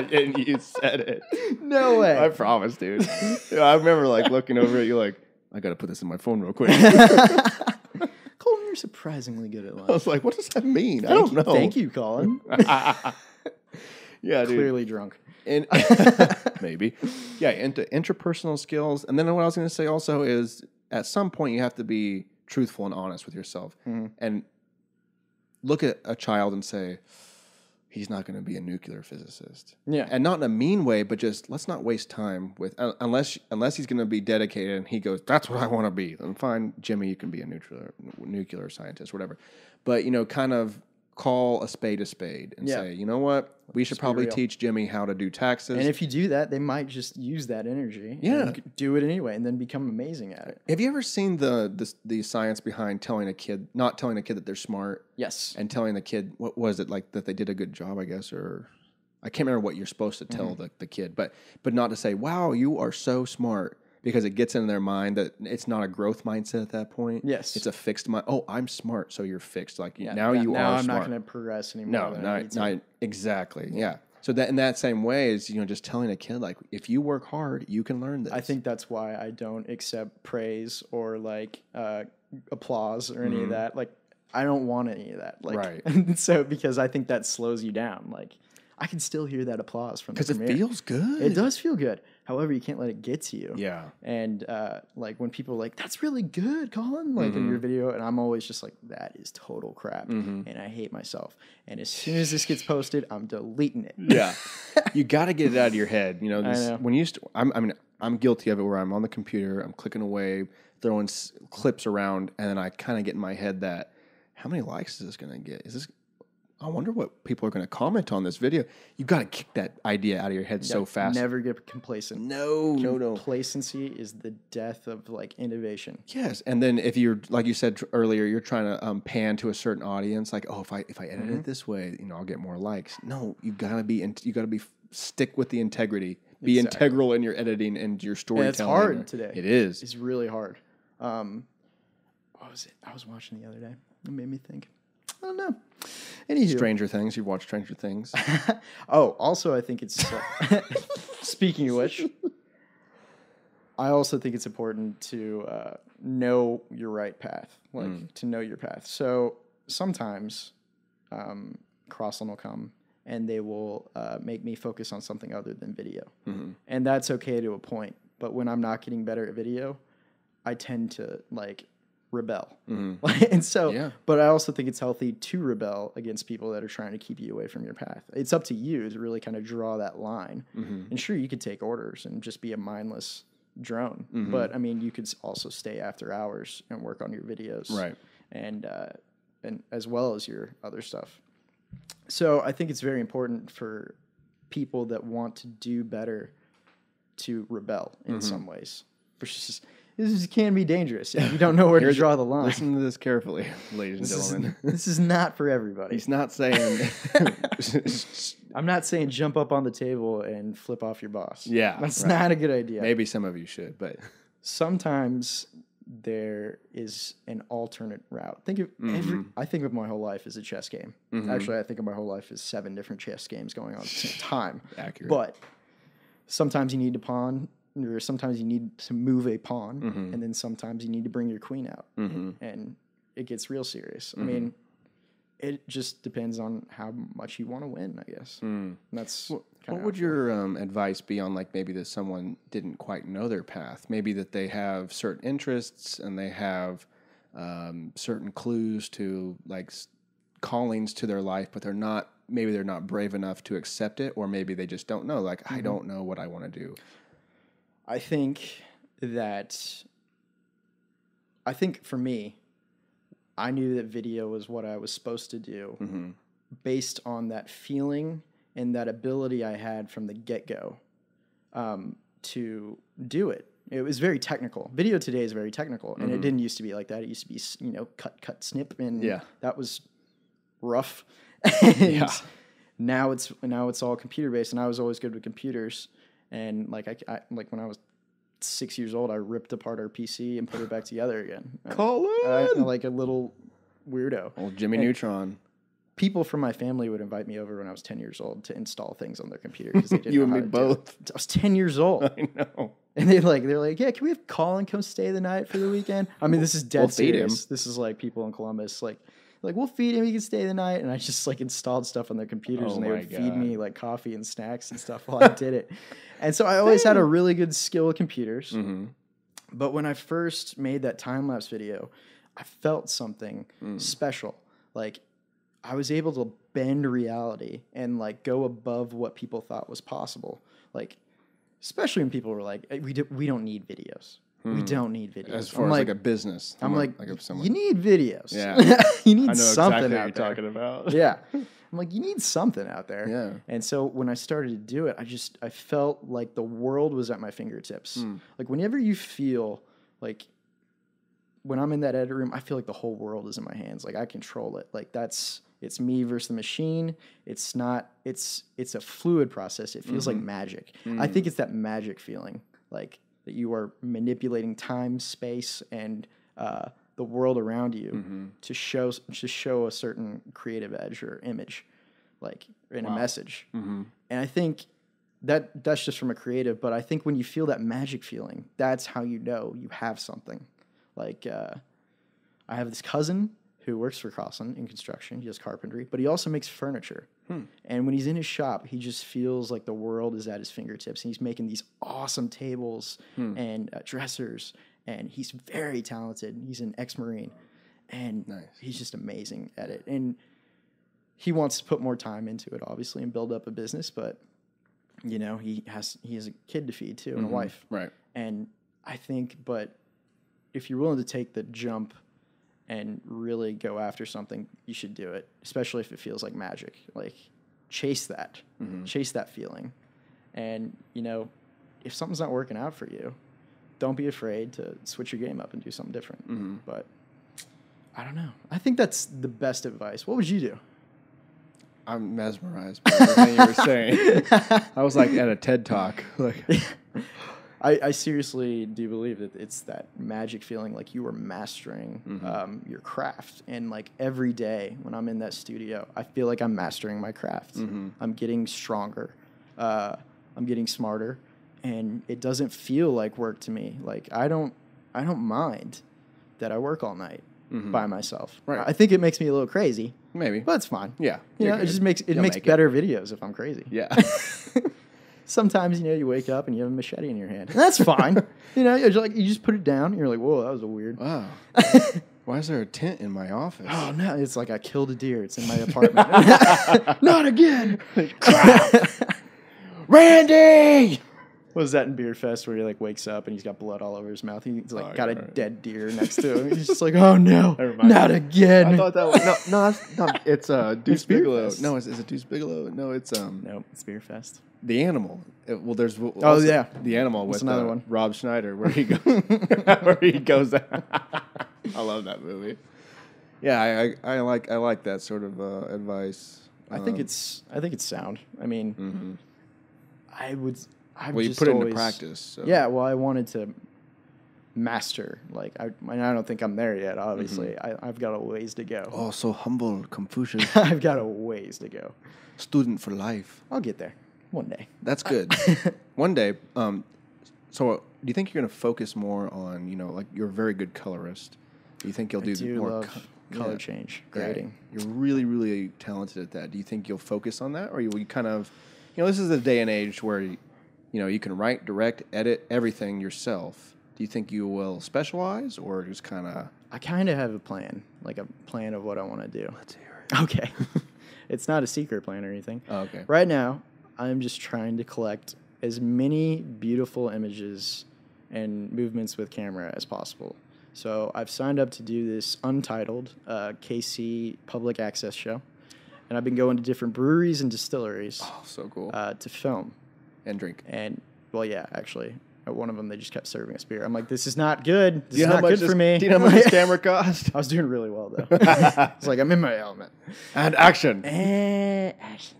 And you said it. No way. I promise, dude. I remember like looking over it. You're like, I got to put this in my phone real quick. Colin, you're surprisingly good at life. I was like, what does that mean? Thank I don't you, know. Thank you, Colin. yeah, dude. Clearly drunk. And maybe. Yeah, into interpersonal skills. And then what I was going to say also is at some point you have to be truthful and honest with yourself mm-hmm. and look at a child and say, he's not going to be a nuclear physicist. Yeah. And not in a mean way, but just let's not waste time with, uh, unless unless he's going to be dedicated and he goes, that's what I want to be. Then fine, Jimmy, you can be a nuclear, nuclear scientist, whatever. But, you know, kind of call a spade a spade and yeah. say, you know what? We should probably teach Jimmy how to do taxes. And if you do that, they might just use that energy. Yeah. And do it anyway and then become amazing at it. Have you ever seen the, the the science behind telling a kid, not telling a kid that they're smart? Yes. And telling the kid, what was it, like that they did a good job, I guess, or I can't remember what you're supposed to tell mm-hmm. the, the kid, but but not to say, wow, you are so smart. Because it gets in their mind that it's not a growth mindset at that point. Yes. It's a fixed mind. Oh, I'm smart, so you're fixed. Like yeah, now yeah, you now are I'm smart. Now I'm not going to progress anymore. No, not, not exactly. Yeah. yeah. So that in that same way is, you know, just telling a kid, like, if you work hard, you can learn this. I think that's why I don't accept praise or like uh, applause or any mm. of that. Like, I don't want any of that. Like, right. So because I think that slows you down. Like, I can still hear that applause from the premiere. Because it feels good. It does feel good. However, you can't let it get to you. Yeah. And uh, like when people are like, that's really good, Colin, like mm-hmm. in your video. And I'm always just like, that is total crap. Mm-hmm. And I hate myself. And as soon as this gets posted, I'm deleting it. Yeah. You got to get it out of your head. You know, this, I know. when you, st I'm, I mean, I'm guilty of it where I'm on the computer, I'm clicking away, throwing s clips around. And then I kind of get in my head that how many likes is this going to get? Is this, I wonder what people are going to comment on this video. You've got to kick that idea out of your head yeah, so fast. Never get complacent. No, no, no. Complacency is the death of like innovation. Yes, and then if you're like you said earlier, you're trying to um, pan to a certain audience. Like, oh, if I if I edit mm-hmm. it this way, you know, I'll get more likes. No, you gotta be in, you gotta be stick with the integrity. Be exactly. integral in your editing and your storytelling. It's hard today. It is. It's really hard. Um, what was it? I was watching the other day. It made me think. I don't know. Anywho. Stranger Things. You've watched Stranger Things. Oh, also I think it's... Uh, speaking of which, I also think it's important to uh, know your right path. Like, mm. to know your path. So, sometimes um, Crossland will come and they will uh, make me focus on something other than video. Mm-hmm. And that's okay to a point. But when I'm not getting better at video, I tend to, like... rebel. Mm-hmm. And so, yeah. but I also think it's healthy to rebel against people that are trying to keep you away from your path. It's up to you to really kind of draw that line. Mm-hmm. And sure, you could take orders and just be a mindless drone. Mm-hmm. But I mean, you could also stay after hours and work on your videos. Right. And, uh, and as well as your other stuff. So I think it's very important for people that want to do better to rebel in mm-hmm. some ways. Versus, this can be dangerous if you don't know where Here's, to draw the line. Listen to this carefully, ladies and this gentlemen. Is, this is not for everybody. He's not saying... I'm not saying jump up on the table and flip off your boss. Yeah. That's right. Not a good idea. Maybe some of you should, but... Sometimes there is an alternate route. Think of mm-hmm. every, I think of my whole life as a chess game. Mm-hmm. Actually, I think of my whole life as seven different chess games going on at the same time. Accurate. But sometimes you need to pawn... or sometimes you need to move a pawn, mm-hmm. and then sometimes you need to bring your queen out, mm-hmm. and it gets real serious. Mm-hmm. I mean, it just depends on how much you want to win, I guess. Mm. And that's well, what would your um, advice be on, like, maybe that someone didn't quite know their path? Maybe that they have certain interests, and they have um, certain clues to like callings to their life, but they're not, maybe they're not brave enough to accept it, or maybe they just don't know. Like, mm-hmm. I don't know what I want to do. I think that, I think for me, I knew that video was what I was supposed to do mm-hmm. based on that feeling and that ability I had from the get-go um, to do it. It was very technical. Video today is very technical, and mm-hmm. it didn't used to be like that. It used to be, you know, cut, cut, snip, and yeah. that was rough. and yeah. Now it's now it's all computer-based, and I was always good with computers. And like I, I like when I was six years old, I ripped apart our P C and put it back together again. Collin, I, I, like a little weirdo. Old Jimmy and Neutron. People from my family would invite me over when I was ten years old to install things on their computer because they didn't. You know and me both. I was ten years old. I know. And they like they're like, yeah, can we have Collin come stay the night for the weekend? I mean, this is dead we'll serious. This is like people in Columbus like. Like, we'll feed him, he can stay the night. And I just, like, installed stuff on their computers, oh and they would God. feed me, like, coffee and snacks and stuff while I did it. And so I always had a really good skill with computers. Mm-hmm. But when I first made that time-lapse video, I felt something mm. special. Like, I was able to bend reality and, like, go above what people thought was possible. Like, especially when people were like, we, do, we don't need videos. We don't need videos. As far I'm as like, like a business. I'm, I'm like, like you need videos. Yeah. you need I know something exactly out what there. You're talking about. yeah. I'm like, you need something out there. Yeah. And so when I started to do it, I just, I felt like the world was at my fingertips. Mm. Like whenever you feel like when I'm in that edit room, I feel like the whole world is in my hands. Like I control it. Like that's, it's me versus the machine. It's not, it's, it's a fluid process. It feels mm-hmm. like magic. Mm. I think it's that magic feeling. Like, that you are manipulating time, space, and uh, the world around you mm-hmm. to show to show a certain creative edge or image, like in wow. a message. Mm-hmm. And I think that that's just from a creative. But I think when you feel that magic feeling, that's how you know you have something. Like uh, I have this cousin who works for Collin in construction. He does carpentry, but he also makes furniture. Hmm. And when he's in his shop, he just feels like the world is at his fingertips. And he's making these awesome tables hmm. and uh, dressers. And he's very talented. He's an ex-Marine. And nice. He's just amazing at it. And he wants to put more time into it, obviously, and build up a business. But, you know, he has he has a kid to feed, too, mm-hmm. and a wife. Right. And I think, but if you're willing to take the jump and really go after something, you should do it, especially if it feels like magic. Like, chase that. Mm-hmm. Chase that feeling. And, you know, if something's not working out for you, don't be afraid to switch your game up and do something different. Mm-hmm. But I don't know. I think that's the best advice. What would you do? I'm mesmerized by everything you were saying. I was, like, at a TED Talk. Like, I, I seriously do believe that it's that magic feeling like you are mastering mm-hmm. um, your craft. And like every day when I'm in that studio, I feel like I'm mastering my craft. Mm-hmm. I'm getting stronger. Uh, I'm getting smarter. And it doesn't feel like work to me. Like I don't, I don't mind that I work all night mm-hmm. by myself. Right. I think it makes me a little crazy. Maybe. But it's fine. Yeah. You know, good. It just makes, it You'll makes make better it. videos if I'm crazy. Yeah. Sometimes, you know, you wake up and you have a machete in your hand. And that's fine. you know, you're like, you just put it down. And you're like, whoa, that was a weird. Wow. Why is there a tent in my office? Oh, no. It's like I killed a deer. It's in my apartment. Not again. Randy! What was that in Beer Fest where he, like, wakes up and he's got blood all over his mouth? He's, like, oh, got a right. dead deer next to him. He's just like, oh, no, not me. Again. I thought that was, no, no, that's not, it's uh, Deuce it's Bigelow. Fest. No, is, is it Deuce Bigelow? No, it's, um. No, it's Beer Fest. The Animal. It, well, there's, oh, also, yeah. The Animal with another uh, one. Rob Schneider where he goes, where he goes. I love that movie. Yeah, I, I, I like, I like that sort of uh, advice. I um, think it's, I think it's sound. I mean, mm-hmm. I would. I've well, you put it always, into practice. So. Yeah, well, I wanted to master. Like, I, I don't think I'm there yet, obviously. Mm-hmm. I, I've got a ways to go. Oh, so humble, Confucius. I've got a ways to go. Student for life. I'll get there one day. That's good. One day. Um, so do you think you're going to focus more on, you know, like you're a very good colorist. Do you think you'll do, do more love co- color yeah. change, grading? Yeah. You're really, really talented at that. Do you think you'll focus on that? Or will you kind of, you know, this is the day and age where... You, You know, you can write, direct, edit everything yourself. Do you think you will specialize or just kind of? I kind of have a plan, like a plan of what I want to do. Let's hear it. Okay. It's not a secret plan or anything. Oh, okay. Right now, I'm just trying to collect as many beautiful images and movements with camera as possible. So I've signed up to do this untitled uh, K C public access show. And I've been going to different breweries and distilleries. Oh, so cool. Uh, to film. And drink. And, well, yeah, actually. At one of them, they just kept serving us beer. I'm like, this is not good. This is not good for me. Do you know how much this camera cost? I was doing really well, though. It's like, I'm in my element. And action. And action.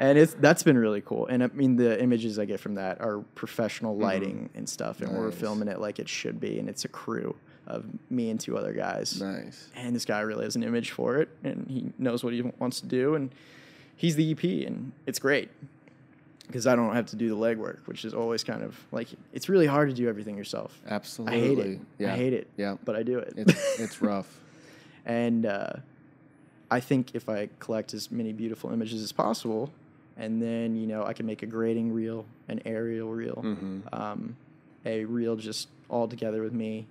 And it's, that's been really cool. And, I mean, the images I get from that are professional lighting mm. and stuff. And nice. We're filming it like it should be. And it's a crew of me and two other guys. Nice. And this guy really has an image for it. And he knows what he wants to do. And he's the E P. And it's great. Because I don't have to do the legwork, which is always kind of like, it's really hard to do everything yourself. Absolutely. I hate it. Yeah. I hate it. Yeah. But I do it. It's, it's rough. And uh, I think if I collect as many beautiful images as possible, and then, you know, I can make a grading reel, an aerial reel, mm-hmm. um, a reel just all together with me.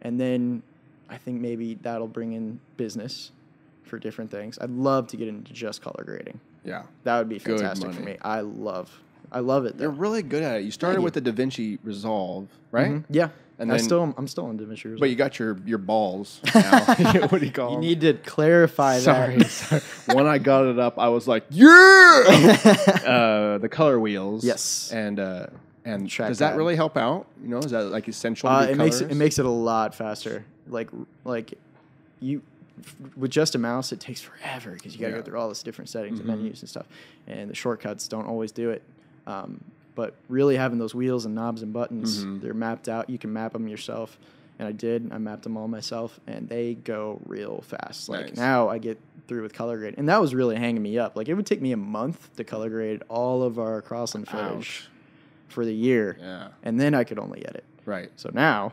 And then I think maybe that'll bring in business for different things. I'd love to get into just color grading. Yeah. That would be fantastic for me. I love I love it. Though. You're really good at it. You started with the DaVinci Resolve, right? Mm-hmm. Yeah. And I then, still am, I'm still on DaVinci Resolve. But you got your, your balls now. What do you call them? You need to clarify sorry, that. Sorry. When I got it up, I was like, yeah! uh, the color wheels. Yes. And uh and Track does that pad. Really help out? You know, is that like essential uh, to it colors? Makes it, it makes it a lot faster. Like like you with just a mouse, it takes forever because you got to yeah. go through all this different settings mm-hmm. and menus and stuff. And the shortcuts don't always do it. Um, but really having those wheels and knobs and buttons, mm-hmm. they're mapped out. You can map them yourself. And I did. I mapped them all myself. And they go real fast. Like nice. Now I get through with color grade. And that was really hanging me up. Like it would take me a month to color grade all of our Crossland footage Ouch. For the year. Yeah. And then I could only edit. Right. So now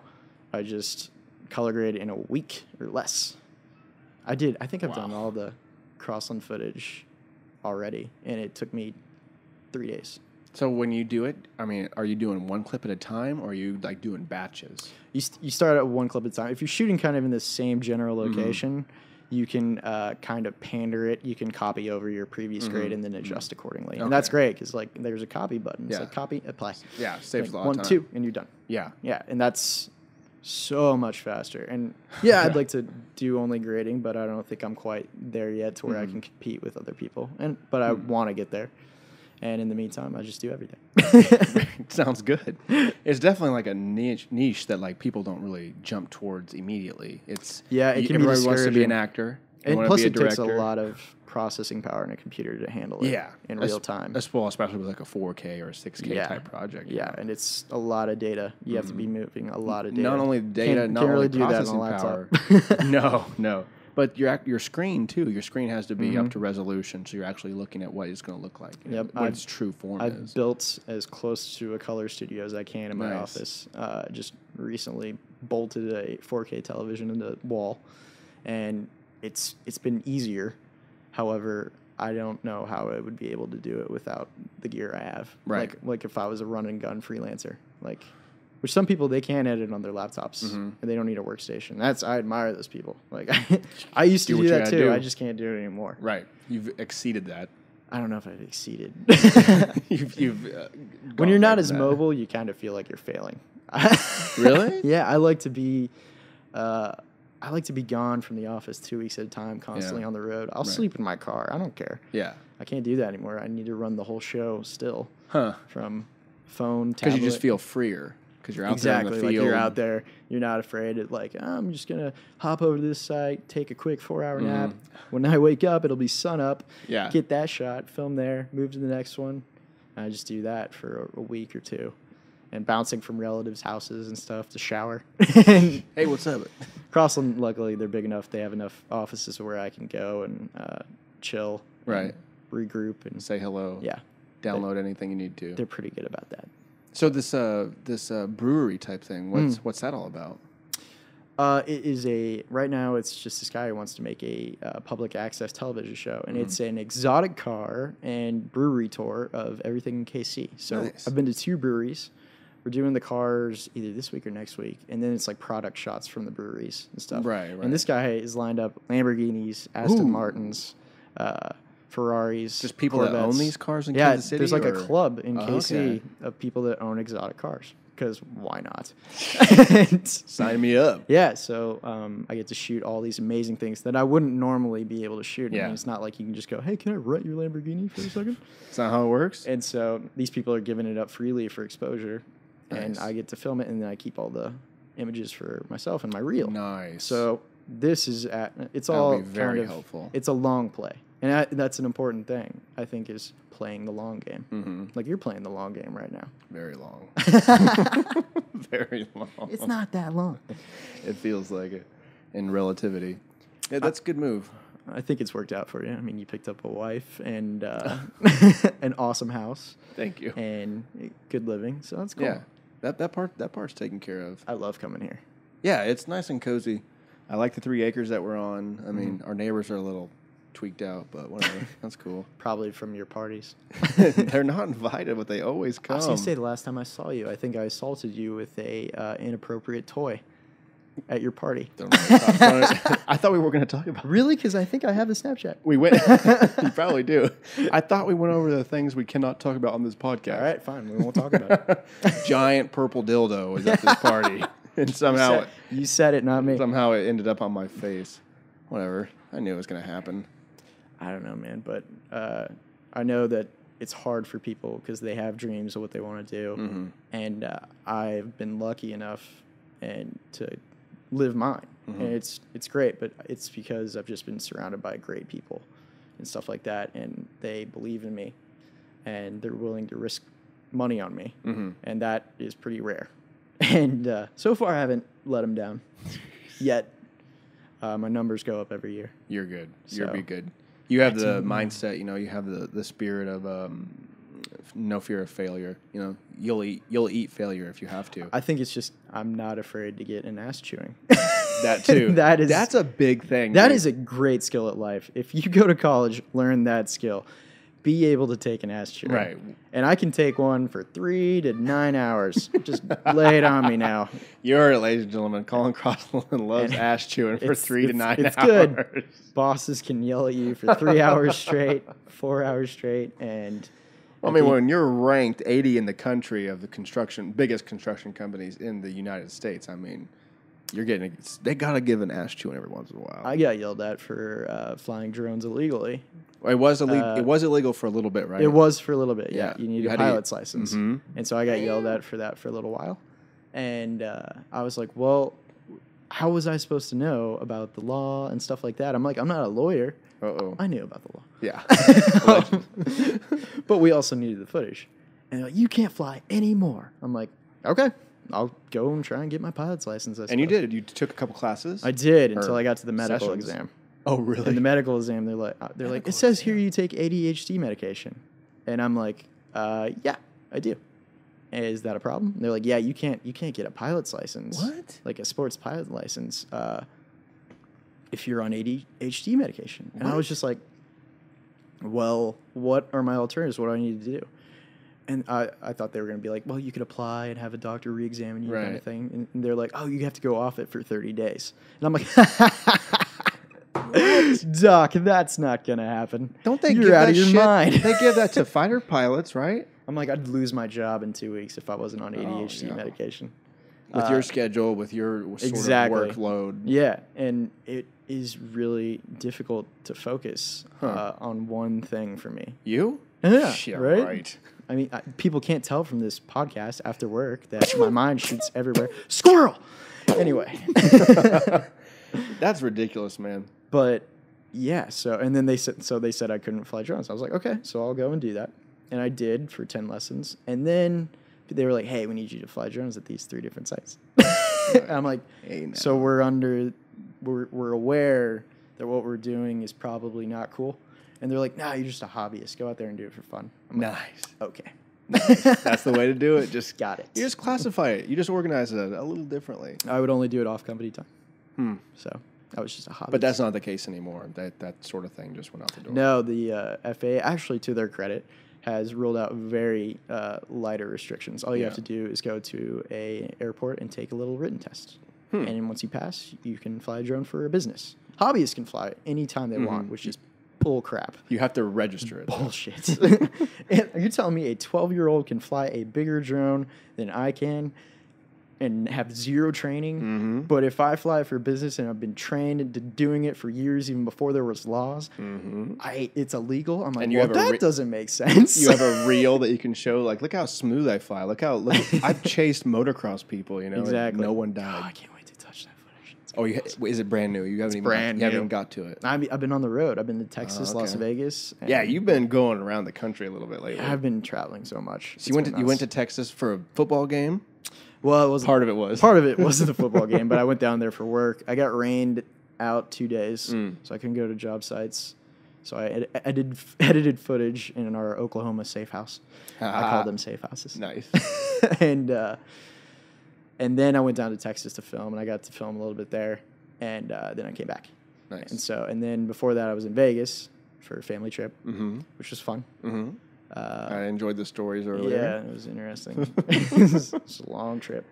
I just color grade in a week or less. I did. I think I've wow. done all the Crossland footage already, and it took me three days. So when you do it, I mean, are you doing one clip at a time, or are you like doing batches? You st you start at one clip at a time. If you're shooting kind of in the same general location, mm-hmm. you can uh, kind of pander it. You can copy over your previous mm-hmm. grade and then adjust mm-hmm. accordingly, okay. and that's great because like there's a copy button. It's yeah. like copy, apply. Yeah, saves like, a lot of time. One, two, and you're done. Yeah, yeah, and that's. So much faster. And yeah, I'd like to do only grading, but I don't think I'm quite there yet to where mm-hmm. I can compete with other people. And But I mm-hmm. want to get there. And in the meantime, I just do everything. Sounds good. It's definitely like a niche niche that like people don't really jump towards immediately. It's yeah, it you, can everybody be wants to be an actor. And plus it director. Takes a lot of processing power in a computer to handle it yeah. in real time. That's well, especially with like a four K or a six K yeah. type project. Yeah, know? And it's a lot of data. You mm-hmm. have to be moving a lot of data. Not only data, can't, not can't only really processing power. no, no. But your your screen, too. Your screen has to be mm-hmm. up to resolution, so you're actually looking at what it's going to look like, yep. what I've, its true form I've is. I've built as close to a color studio as I can in nice. My office. Uh, just recently bolted a four K television in the wall, and... It's it's been easier, however, I don't know how I would be able to do it without the gear I have. Right. Like like if I was a run and gun freelancer, like, which some people they can edit on their laptops mm-hmm. and they don't need a workstation. That's I admire those people. Like I, I used to do, do that too. Do. I just can't do it anymore. Right. You've exceeded that. I don't know if I've exceeded. you've you've. Uh, when you're not like as that. Mobile, you kind of feel like you're failing. Really? Yeah, I like to be. Uh, I like to be gone from the office two weeks at a time, constantly yeah. on the road. I'll right. sleep in my car. I don't care. Yeah. I can't do that anymore. I need to run the whole show still. Huh. From phone, tablet. Because you just feel freer. Because you're out exactly. there in the field. Like you're out there. You're not afraid of like, oh, I'm just going to hop over to this site, take a quick four-hour mm-hmm. nap. When I wake up, it'll be sun up. Yeah. Get that shot, film there, move to the next one. And I just do that for a, a week or two. And bouncing from relatives' houses and stuff to shower. Hey, what's up? Crossland, luckily, they're big enough. They have enough offices where I can go and uh, chill. Right. And regroup. And say hello. Yeah. Download they, anything you need to. They're pretty good about that. So this uh, this uh, brewery type thing, what's, mm. what's that all about? Uh, it is a, right now it's just this guy who wants to make a uh, public access television show. And mm. it's an exotic car and brewery tour of everything in K C. So nice. I've been to two breweries. we're doing the cars either this week or next week, and then it's like product shots from the breweries and stuff. Right, right. And this guy is lined up Lamborghinis, Aston Ooh. Martins, uh, Ferraris. There's people Corvettes. That own these cars in yeah, Kansas City? Yeah, there's like or? a club in oh, K C okay. of people that own exotic cars, because why not? Sign me up. Yeah, so um, I get to shoot all these amazing things that I wouldn't normally be able to shoot. Yeah. I mean, it's not like you can just go, hey, can I rent your Lamborghini for a second? That's not how it works. And so these people are giving it up freely for exposure, nice. And I get to film it, and then I keep all the images for myself and my reel. Nice. So this is at it's That'll all be very kind of, helpful. It's a long play. And I, that's an important thing, I think, is playing the long game. Mm-hmm. Like, you're playing the long game right now. Very long. Very long. It's not that long. It feels like it in relativity. Yeah, that's a good move. I think it's worked out for you. I mean, you picked up a wife and uh, an awesome house. Thank you. And good living, so that's cool. Yeah, that, that, part, that part's taken care of. I love coming here. Yeah, it's nice and cozy. I like the three acres that we're on. I mean, mm-hmm. our neighbors are a little... tweaked out, but whatever. That's cool. Probably from your parties. They're not invited, but they always come. I was going to say, the last time I saw you, I think I assaulted you with a uh, inappropriate toy at your party. Don't really talk about it. I thought we were going to talk about it. Really? Because I think I have a Snapchat. We went. You probably do. I thought we went over the things we cannot talk about on this podcast. All right, fine. We won't talk about it. Giant purple dildo was at this party. And somehow... You said, it, you said it, not me. Somehow it ended up on my face. Whatever. I knew it was going to happen. I don't know, man, but uh, I know that it's hard for people because they have dreams of what they want to do, mm-hmm. and uh, I've been lucky enough and to live mine, mm-hmm. and it's it's great, but it's because I've just been surrounded by great people and stuff like that, and they believe in me, and they're willing to risk money on me, mm-hmm. and that is pretty rare, and uh, so far I haven't let them down yet. Uh, my numbers go up every year. You're good. So. You'll be good. You have the mindset, you know, you have the, the spirit of um, no fear of failure. You know, you'll eat, you'll eat failure if you have to. I think it's just I'm not afraid to get an ass chewing. That too. that is, That's a big thing. That dude. Is a great skill at life. If you go to college, learn that skill. Be able to take an ass chewing. Right. And I can take one for three to nine hours. Just lay it on me now. You're, ladies and gentlemen, Collin Crossland loves and ass chewing for three to nine it's hours. It's good. Bosses can yell at you for three hours straight, four hours straight, and... I mean, when you're ranked eighty in the country of the construction, biggest construction companies in the United States, I mean... You're getting a, they gotta give an ass chewing every once in a while. I got yelled at for uh, flying drones illegally. It was illegal. Uh, it was illegal for a little bit, right? It was for a little bit. Yeah, yeah. You need you a pilot's you, license, mm-hmm. and so I got yelled at for that for a little while, and uh, I was like, "Well, how was I supposed to know about the law and stuff like that?" I'm like, "I'm not a lawyer. Uh-oh. I knew about the law." Yeah, but we also needed the footage, and like, you can't fly anymore. I'm like, okay. I'll go and try and get my pilot's license. I and suppose. You did. You took a couple classes. I did until I got to the medical sessions. Exam. Oh, really? And the medical exam, they're like, they're medical like, it says exam. Here you take A D H D medication, and I'm like, uh, yeah, I do. Is that a problem? And they're like, yeah, you can't, you can't get a pilot's license. What? Like a sports pilot license, uh, if you're on A D H D medication. And what? I was just like, well, what are my alternatives? What do I need to do? And I, I thought they were going to be like, well, you could apply and have a doctor re-examine you right. kind of thing. And they're like, oh, you have to go off it for thirty days. And I'm like, Doc, that's not going to happen. Don't they You're give out that of your shit? Mind. They give that to fighter pilots, right? I'm like, I'd lose my job in two weeks if I wasn't on A D H D oh, yeah. medication. With uh, your schedule, with your sort exactly. of workload. Yeah, and it is really difficult to focus huh. uh, on one thing for me. You? Yeah, yeah right? right. I mean, I, people can't tell from this podcast after work that my mind shoots everywhere. Squirrel! Anyway. That's ridiculous, man. But, yeah, so, and then they said, so they said I couldn't fly drones. I was like, okay, so I'll go and do that. And I did for ten lessons. And then they were like, hey, we need you to fly drones at these three different sites. And I'm like, hey, no. So we're under, we're, we're aware that what we're doing is probably not cool. And they're like, nah, you're just a hobbyist. Go out there and do it for fun. I'm nice. Like, okay. Nice. That's the way to do it. Just got it. You just classify it. You just organize it a little differently. I would only do it off company time. Hmm. So I was just a hobbyist. But that's not the case anymore. That that sort of thing just went out the door. No, the uh, F A A, actually, to their credit, has rolled out very uh, lighter restrictions. All you yeah. have to do is go to a airport and take a little written test. Hmm. And once you pass, you can fly a drone for a business. Hobbyists can fly anytime they mm-hmm. want, which is bull crap. You have to register it. Bullshit. And are you telling me a twelve-year-old can fly a bigger drone than I can and have zero training? Mm-hmm. But if I fly for business and I've been trained into doing it for years, even before there was laws, mm-hmm. I it's illegal. I'm like, well, that re- doesn't make sense. You have a reel that you can show, like, look how smooth I fly. Look how look, I've chased motocross people, you know, exactly. No one died. Oh, I can't wait to touch that footage. It's oh, you, awesome. Is it brand new? You haven't, even, brand got, you haven't new. even got to it. I'm, I've been on the road. I've been to Texas, oh, okay. Las Vegas. Yeah, you've been going around the country a little bit lately. I've been traveling so much. So you went, to, you went to Texas for a football game? Well, it was part of it was part of it wasn't the football game, but I went down there for work. I got rained out two days, mm. so I couldn't go to job sites. So I ed- edited, edited footage in our Oklahoma safe house. Ah, I call them safe houses. Nice. and uh, and then I went down to Texas to film, and I got to film a little bit there, and uh, then I came back. Nice. And so and then before that, I was in Vegas for a family trip, mm-hmm. which was fun. Mm-hmm. Uh, I enjoyed the stories earlier. Yeah, it was interesting. It was a long trip.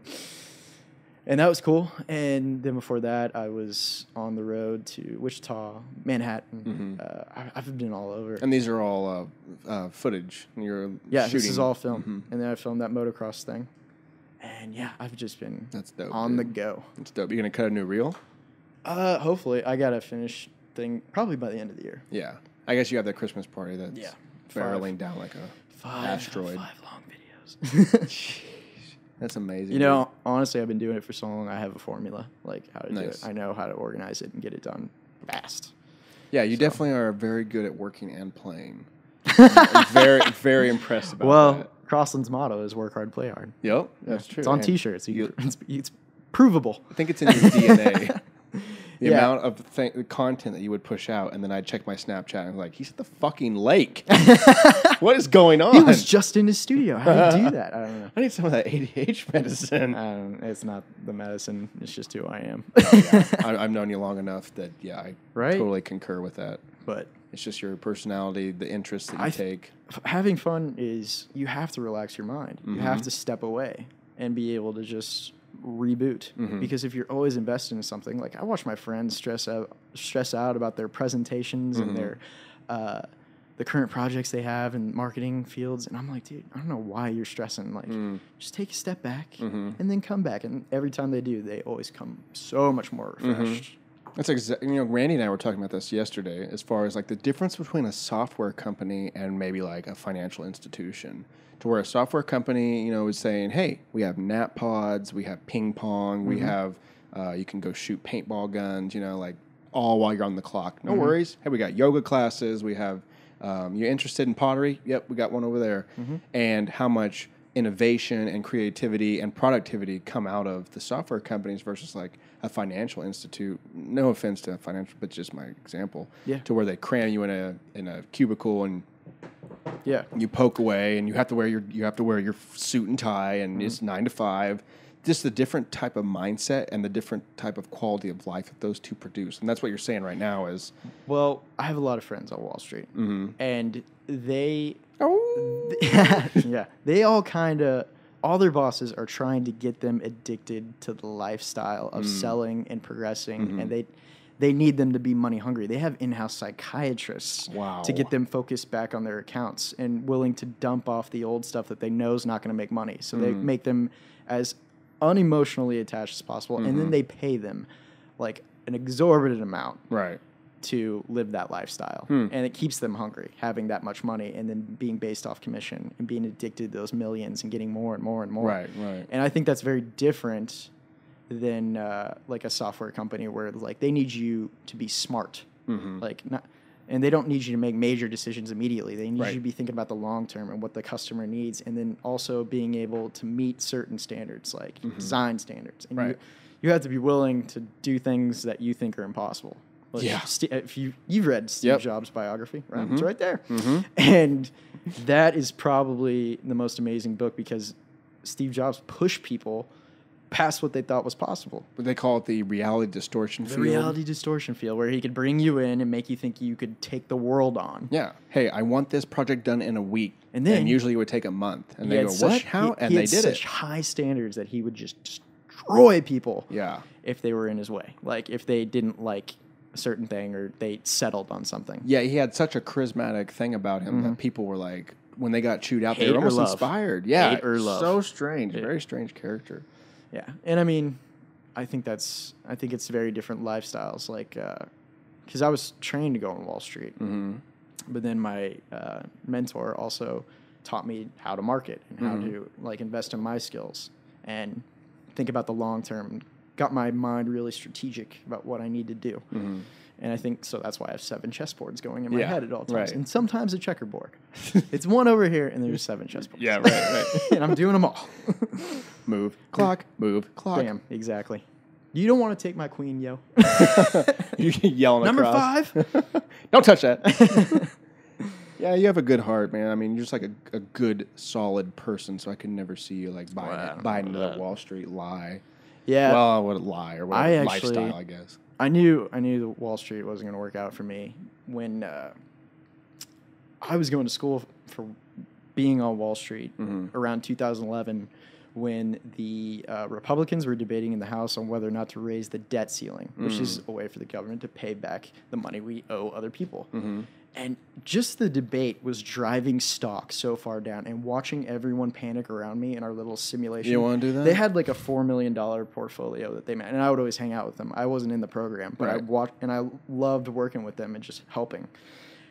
And that was cool. And then before that, I was on the road to Wichita, Manhattan. Mm-hmm. Uh, I, I've been all over. And these are all uh, uh, footage. You're yeah, shooting. This is all film. Mm-hmm. And then I filmed that motocross thing. And yeah, I've just been That's dope, on dude. the go. That's dope. You're going to cut a new reel? Uh, hopefully. I got to finish thing probably by the end of the year. Yeah. I guess you have that Christmas party that's... Yeah. Barreling down like a five, asteroid. Five long videos. Jeez. That's amazing. You know, honestly, I've been doing it for so long. I have a formula, like how to nice. do it. I know how to organize it and get it done fast. Yeah, you so. definitely are very good at working and playing. I'm very, very impressed about well, that. Well, Crossland's motto is work hard, play hard. Yep, that's yeah. true. It's on and T-shirts. You, you, it's, it's provable. I think it's in your D N A. The yeah. amount of th- content that you would push out, and then I'd check my Snapchat, and I'm like, he's at the fucking lake. What is going on? He was just in his studio. How do you do that? I don't know. I need some of that A D H D medicine. I don't, it's not the medicine. It's just who I am. Oh, yeah. I, I've known you long enough that, yeah, I right? totally concur with that. But it's just your personality, the interests that you I, take. Having fun is, you have to relax your mind. Mm-hmm. You have to step away and be able to just... reboot mm-hmm. because if you're always invested in something, like I watch my friends stress out stress out about their presentations mm-hmm. and their uh the current projects they have in marketing fields, and I'm like, dude, I don't know why you're stressing. Like mm. just take a step back mm-hmm. and then come back. And every time they do, they always come so much more refreshed. Mm-hmm. That's exactly, you know, Randy and I were talking about this yesterday, as far as like the difference between a software company and maybe like a financial institution, to where a software company, you know, is saying, hey, we have nap pods, we have ping pong, mm-hmm. we have, uh, you can go shoot paintball guns, you know, like all while you're on the clock. No mm-hmm. worries. Hey, we got yoga classes. We have, um, you're interested in pottery? Yep. We got one over there. Mm-hmm. And how much innovation and creativity and productivity come out of the software companies versus like a financial institute. No offense to financial, but just my example. Yeah. To where they cram you in a in a cubicle and yeah, you poke away, and you have to wear your you have to wear your suit and tie, and mm-hmm. it's nine to five. Just the different type of mindset and the different type of quality of life that those two produce, and that's what you're saying right now is. Well, I have a lot of friends on Wall Street, mm-hmm. and they. Oh. Yeah. They all kind of, all their bosses are trying to get them addicted to the lifestyle of mm. selling and progressing. Mm-hmm. And they, they need them to be money hungry. They have in-house psychiatrists wow. to get them focused back on their accounts and willing to dump off the old stuff that they know is not going to make money. So mm. they make them as unemotionally attached as possible. Mm-hmm. And then they pay them like an exorbitant amount. Right. to live that lifestyle. Hmm. And it keeps them hungry, having that much money and then being based off commission and being addicted to those millions and getting more and more and more. Right, right. And I think that's very different than uh, like a software company where like they need you to be smart. Mm-hmm. Like not, and they don't need you to make major decisions immediately. They need right. you to be thinking about the long term and what the customer needs, and then also being able to meet certain standards, like mm-hmm. design standards. And right. you, you have to be willing to do things that you think are impossible. Like yeah. St- if you, you've read Steve yep. Jobs' biography, right? Mm-hmm. It's right there. Mm-hmm. And that is probably the most amazing book, because Steve Jobs pushed people past what they thought was possible. But they call it the reality distortion field. The reality distortion field, where he could bring you in and make you think you could take the world on. Yeah. Hey, I want this project done in a week. And then and usually it would take a month. And they go, such, what? How? He, and he they did it. He had such high standards that he would just destroy people. Yeah. If they were in his way. Like, if they didn't like a certain thing or they settled on something. Yeah, he had such a charismatic thing about him mm-hmm. that people were like, when they got chewed out, Hate they were almost love. inspired. Yeah. Hate or love. So strange. Hate. Very strange character. Yeah. And I mean, I think that's, I think it's very different lifestyles. Like, uh, cause I was trained to go on Wall Street, mm-hmm. but then my, uh, mentor also taught me how to market and how mm-hmm. to like invest in my skills and think about the long term. Got my mind really strategic about what I need to do. Mm-hmm. And I think, so that's why I have seven chessboards going in my yeah, head at all times. Right. And sometimes a checkerboard. It's one over here, and there's seven chessboards. Yeah, right, right. And I'm doing them all. Move, clock, move, clock. Damn, exactly. You don't want to take my queen, yo. You're yelling Number across. Number five. Don't touch that. Yeah, you have a good heart, man. I mean, you're just like a, a good, solid person, so I could never see you like buying, wow, buying into that Wall Street lie. Yeah. Well, what a lie or what I a actually, lifestyle, I guess. I knew I knew that Wall Street wasn't going to work out for me when uh, I was going to school for being on Wall Street mm-hmm. around two thousand eleven when the uh, Republicans were debating in the House on whether or not to raise the debt ceiling, mm-hmm. which is a way for the government to pay back the money we owe other people. Mm-hmm. And just the debate was driving stock so far down and watching everyone panic around me in our little simulation. You want to do that? They had like a four million dollars portfolio that they made, and I would always hang out with them. I wasn't in the program, but right. I watched, and I loved working with them and just helping.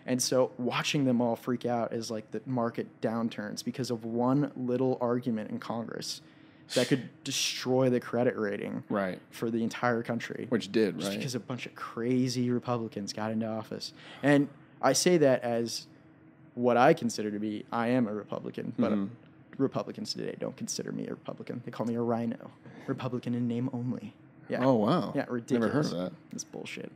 And so watching them all freak out is like the market downturns because of one little argument in Congress that could destroy the credit rating right. for the entire country. Which did, just right? because a bunch of crazy Republicans got into office. And I say that as what I consider to be, I am a Republican, but mm-hmm. Republicans today don't consider me a Republican. They call me a rhino. Republican in name only. Yeah. Oh, wow. Yeah, ridiculous. Never heard of that. That's bullshit.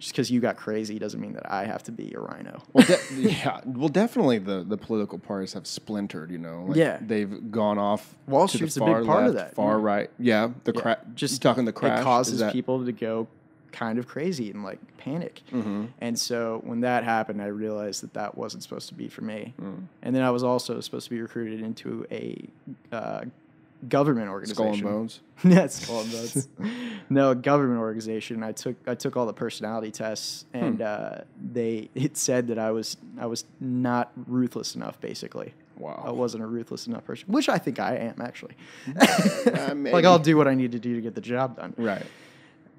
Just because you got crazy doesn't mean that I have to be a rhino. Well, de- yeah. Well, definitely the, the political parties have splintered, you know. Like yeah. They've gone off Wall Street's to the far a big part left, of that. Far mm-hmm. right. Yeah. The yeah. Cra- Just talking the crash. It causes that- people to go kind of crazy and like panic. Mm-hmm. And so when that happened, I realized that that wasn't supposed to be for me. Mm. And then I was also supposed to be recruited into a uh, government organization. Skull and Bones? Yeah, Skull and Bones. No, a government organization. I took I took all the personality tests and hmm. uh, they it said that I was I was not ruthless enough, basically. Wow. I wasn't a ruthless enough person, which I think I am actually. uh, like I'll do what I need to do to get the job done. Right.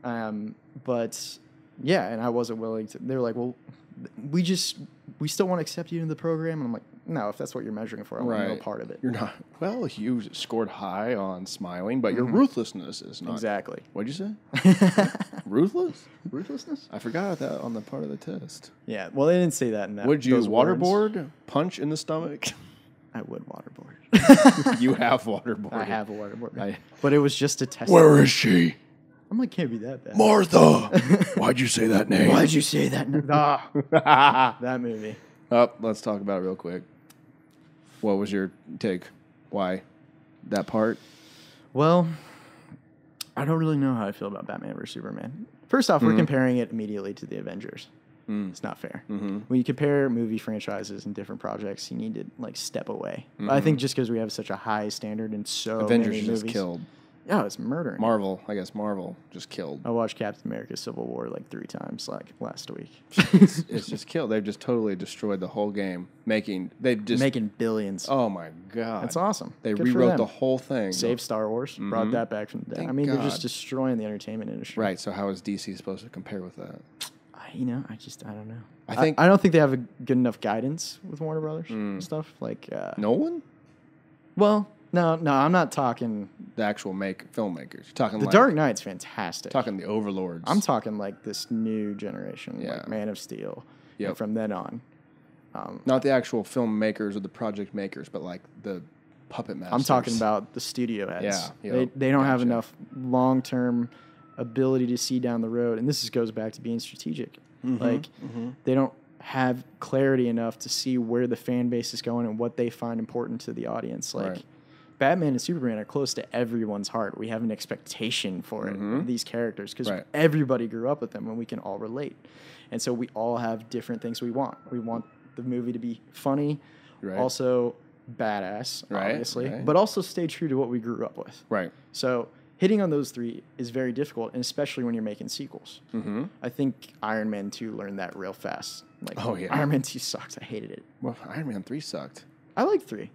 Um, but yeah, and I wasn't willing to, they were like, well, we just, we still want to accept you into the program. And I'm like, no, if that's what you're measuring for, I want right. no part of it. You're not, well, you scored high on smiling, but your mm-hmm. ruthlessness is not. Exactly. What'd you say? Ruthless? Ruthlessness? I forgot that on the part of the test. Yeah. Well, they didn't say that in that. Would you waterboard? Words. Punch in the stomach? I would waterboard. You have waterboarded. I have a waterboard. I, but it was just a test. Where is she? I'm like, can't be that bad. Martha! Why'd you say that name? Why'd you say that name? Ah, that movie. Oh, let's talk about it real quick. What was your take? Why? That part? Well, I don't really know how I feel about Batman versus Superman. First off, mm-hmm. we're comparing it immediately to the Avengers. Mm. It's not fair. Mm-hmm. When you compare movie franchises and different projects, you need to like step away. Mm-hmm. I think just because we have such a high standard and so Avengers many movies. Avengers just killed. Yeah, oh, it's murdering. Marvel, I guess Marvel just killed. I watched Captain America Civil War like three times like last week. it's, it's just killed. They've just totally destroyed the whole game, making they've just making billions. Oh my god. That's awesome. They Good rewrote the whole thing. Saved Star Wars, mm-hmm. brought that back from the dead. I mean, god. They're just destroying the entertainment industry. Right, so how is D C supposed to compare with that? I, you know, I just I don't know. I think I, I don't think they have a good enough guidance with Warner Brothers mm. and stuff like uh, Nolan? Well, No, no, I'm not talking the actual make filmmakers. You're talking the like, Dark Knight's fantastic. Talking the overlords. I'm talking like this new generation, yeah. like Man of Steel. Yep. And from then on, um, not the actual filmmakers or the project makers, but like the puppet masters. I'm talking about the studio heads. Yeah, yep. they they don't gotcha. have enough long term ability to see down the road, and this is, goes back to being strategic. Mm-hmm, like mm-hmm. they don't have clarity enough to see where the fan base is going and what they find important to the audience. Like. Right. Batman and Superman are close to everyone's heart. We have an expectation for it, mm-hmm. these characters, because right. everybody grew up with them and we can all relate. And so we all have different things we want. We want the movie to be funny, right. also badass, right. obviously, right. but also stay true to what we grew up with. Right. So hitting on those three is very difficult, and especially when you're making sequels. Mm-hmm. I think Iron Man two learned that real fast. Like, oh, yeah. Iron Man two sucks. I hated it. Well, Iron Man three sucked. I like three.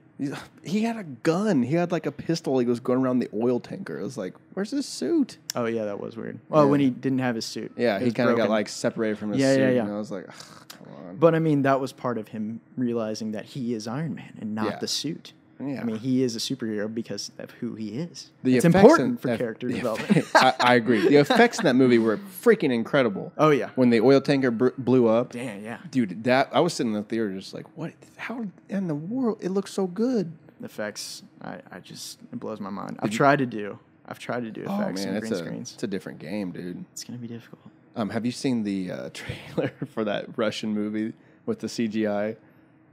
He had a gun. He had like a pistol. He was going around the oil tanker. It was like, where's his suit? Oh, yeah, that was weird. Oh, yeah. When he didn't have his suit. Yeah, he kind of got like separated from his yeah, suit. Yeah, yeah. And I was like, come on. But I mean, that was part of him realizing that he is Iron Man and not yeah. the suit. Yeah. I mean, he is a superhero because of who he is. The it's important in, for uh, character development. I, I agree. The effects in that movie were freaking incredible. Oh, yeah. When the oil tanker br- blew up. Damn, yeah. Dude, that I was sitting in the theater just like, what? How in the world? It looks so good. The effects, I, I just, it blows my mind. Did I've you, tried to do, I've tried to do oh, effects man, and green a, screens. It's a different game, dude. It's going to be difficult. Um, have you seen the uh, trailer for that Russian movie with the C G I?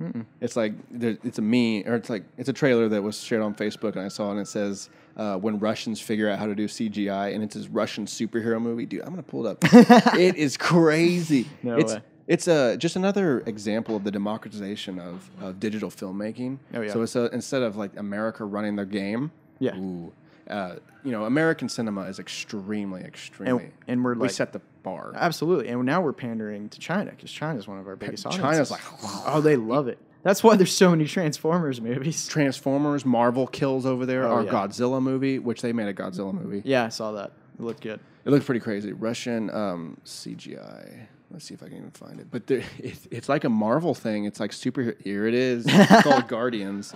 Mm-mm. It's like there, it's a meme, or it's like it's a trailer that was shared on Facebook, and I saw, and it says uh, when Russians figure out how to do C G I, and it's this Russian superhero movie. Dude, I'm gonna pull it up. It is crazy. No it's way. It's a just another example of the democratization of, of digital filmmaking. Oh yeah. So it's a, instead of like America running their game, yeah. Ooh, uh, you know, American cinema is extremely, extremely, and, and we're like, we set the bar. Absolutely. And now we're pandering to China because China's one of our biggest audiences. China's like, oh, they love it. That's why there's so many Transformers movies. Transformers, Marvel kills over there. Oh, our yeah. Godzilla movie, which they made a Godzilla movie. Yeah, I saw that. It looked good. It looked pretty crazy. Russian um, C G I. Let's see if I can even find it. But there, it, it's like a Marvel thing. It's like superhero. Here it is. It's called Guardians.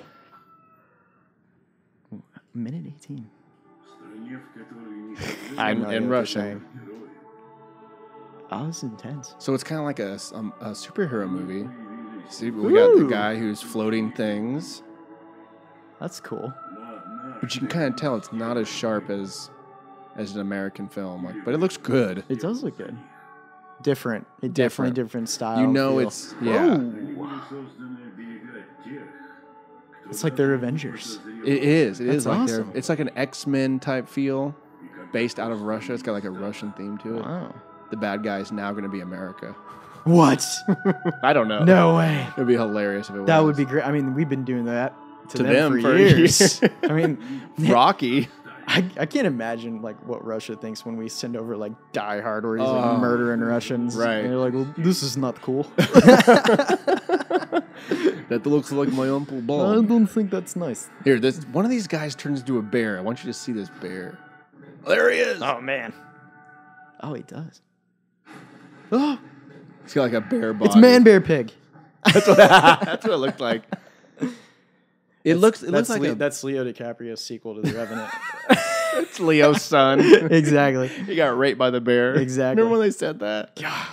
minute eighteen. I'm in Russian. Oh, this is intense. So it's kind of like a, um, a superhero movie. See, we Ooh. got the guy who's floating things. That's cool. But you can kind of tell it's not as sharp as as an American film. Like, but it looks good. It does look good. Different. It different. Definitely different style. You know, feel. It's yeah. Ooh. It's like they're Avengers. It is. It That's is like awesome. It's like an X-Men type feel, based out of Russia. It's got like a Russian theme to it. Wow. The bad guy is now going to be America. What? I don't know. No way. It would be hilarious if it was. That would be great. I mean, we've been doing that to, to them, them for years. years. I mean, Rocky. I, I can't imagine like what Russia thinks when we send over like Die Hard, where he's oh, like murdering Russians. Right. And they're like, well, this is not cool. That looks like my Uncle Bob. I don't think that's nice. Here, this one of these guys turns into a bear. I want you to see this bear. There he is. Oh, man. Oh, he does. Oh. It's got like a bear body. It's Man Bear Pig. That's what, that's what it looked like. It that's, looks. It looks like Le- a, that's Leo DiCaprio's sequel to The Revenant. It's Leo's son. Exactly. He got raped by the bear. Exactly. Remember when they said that? Yeah.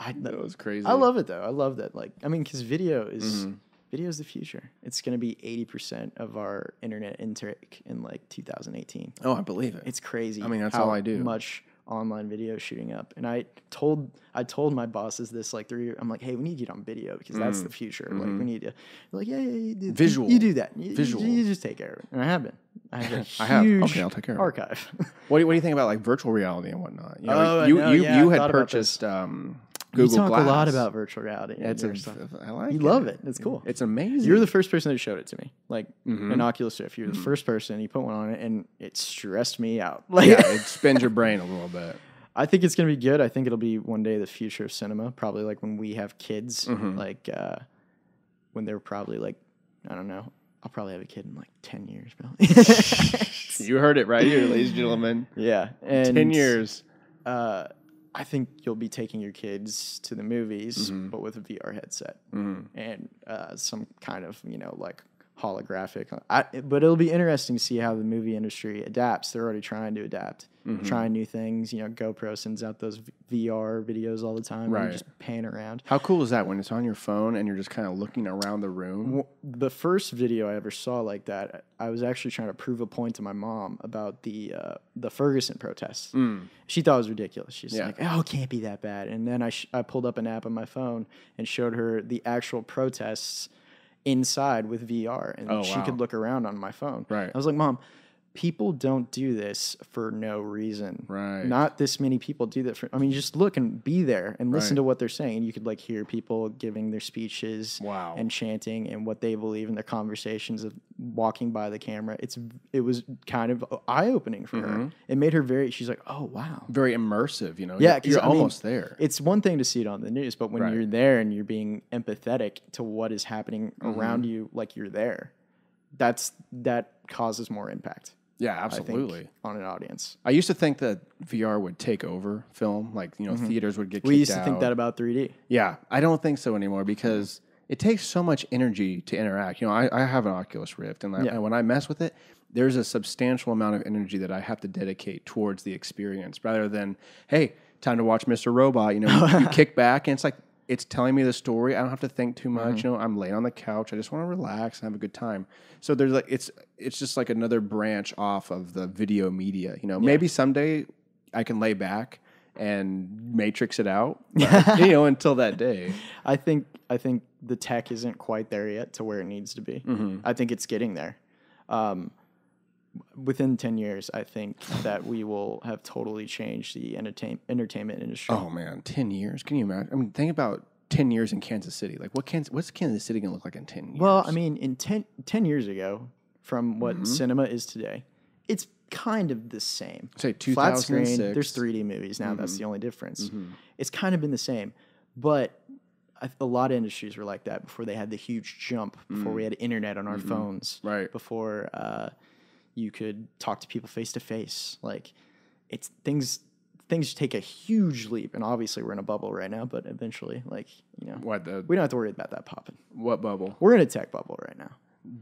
I know it was crazy. I love it though. I love that. Like, I mean, because video is mm-hmm. video is the future. It's going to be eighty percent of our internet intake in like two thousand eighteen. Oh, I believe it. It's crazy. I mean, that's how all I do. Much. Online video shooting up, and I told I told my bosses this like three. I'm like, hey, we need you on video because mm. that's the future. Mm-hmm. Like we need to, like yeah, yeah, you do, visual. You do that. You, visual. You, you just take care of it. And I have been. I have a huge I have. Okay, I'll take care of archive. What do, what do you think about like virtual reality and whatnot? You know, oh, you know, you, yeah, you had purchased um, Google Glass. You talk Glass. a lot about virtual reality. It's a, I like. You it. love it. It's cool. It's amazing. You're the first person that showed it to me. Like mm-hmm. an Oculus Rift. You're the mm-hmm. first person. You put one on it, and it stressed me out. Like yeah, it spins your brain a little bit. I think it's going to be good. I think it'll be one day the future of cinema, probably like when we have kids, mm-hmm. like uh, when they're probably like, I don't know, I'll probably have a kid in like ten years. You heard it right here, ladies and gentlemen. Yeah. And, ten years. Uh, I think you'll be taking your kids to the movies, mm-hmm. but with a V R headset mm-hmm. and uh, some kind of, you know, like holographic. I, but it'll be interesting to see how the movie industry adapts. They're already trying to adapt, mm-hmm. trying new things. You know, GoPro sends out those V R videos all the time. Right. You just pan around. How cool is that when it's on your phone and you're just kind of looking around the room? Well, the first video I ever saw like that, I was actually trying to prove a point to my mom about the uh, the Ferguson protests. Mm. She thought it was ridiculous. She's yeah. like, oh, it can't be that bad. And then I, sh- I pulled up an app on my phone and showed her the actual protests inside with V R, and oh, she wow. could look around on my phone. Right. I was like, Mom, people don't do this for no reason. Right. Not this many people do that for, I mean, just look and be there and listen right. to what they're saying. You could like hear people giving their speeches wow. and chanting and what they believe in their conversations of walking by the camera. It's, it was kind of eye-opening for mm-hmm. her. It made her very, she's like, oh, wow. Very immersive, you know? Yeah. You're, you're almost mean, there. It's one thing to see it on the news, but when right. you're there and you're being empathetic to what is happening mm-hmm. around you, like you're there, that's, that causes more impact. Yeah, absolutely. I think, on an audience. I used to think that V R would take over film. Like, you know, mm-hmm. theaters would get kicked out. We used to out. think that about three D. Yeah, I don't think so anymore because it takes so much energy to interact. You know, I, I have an Oculus Rift, and, yeah. I, and when I mess with it, there's a substantial amount of energy that I have to dedicate towards the experience rather than, hey, time to watch Mister Robot. You know, you, you kick back, and it's like, it's telling me the story. I don't have to think too much. Mm-hmm. You know, I'm laying on the couch. I just want to relax and have a good time. So there's like, it's it's just like another branch off of the video media. You know, yeah. maybe someday I can lay back and matrix it out. But, you know, until that day, I think I think the tech isn't quite there yet to where it needs to be. Mm-hmm. I think it's getting there. Um, Within ten years, I think that we will have totally changed the entertain entertainment industry. Oh, man. ten years? Can you imagine? I mean, think about ten years in Kansas City. Like, what Kansas, what's Kansas City going to look like in ten years? Well, I mean, in ten years ago, from what mm-hmm. cinema is today, it's kind of the same. Say two thousand six. Flat screen, there's three D movies now. Mm-hmm. That's the only difference. Mm-hmm. It's kind of been the same. But a lot of industries were like that before they had the huge jump, before mm-hmm. we had internet on our mm-hmm. phones. Right. Before... Uh, you could talk to people face to face. Like, it's things, things take a huge leap. And obviously we're in a bubble right now, but eventually, like, you know, what the, we don't have to worry about that popping. What bubble? We're in a tech bubble right now.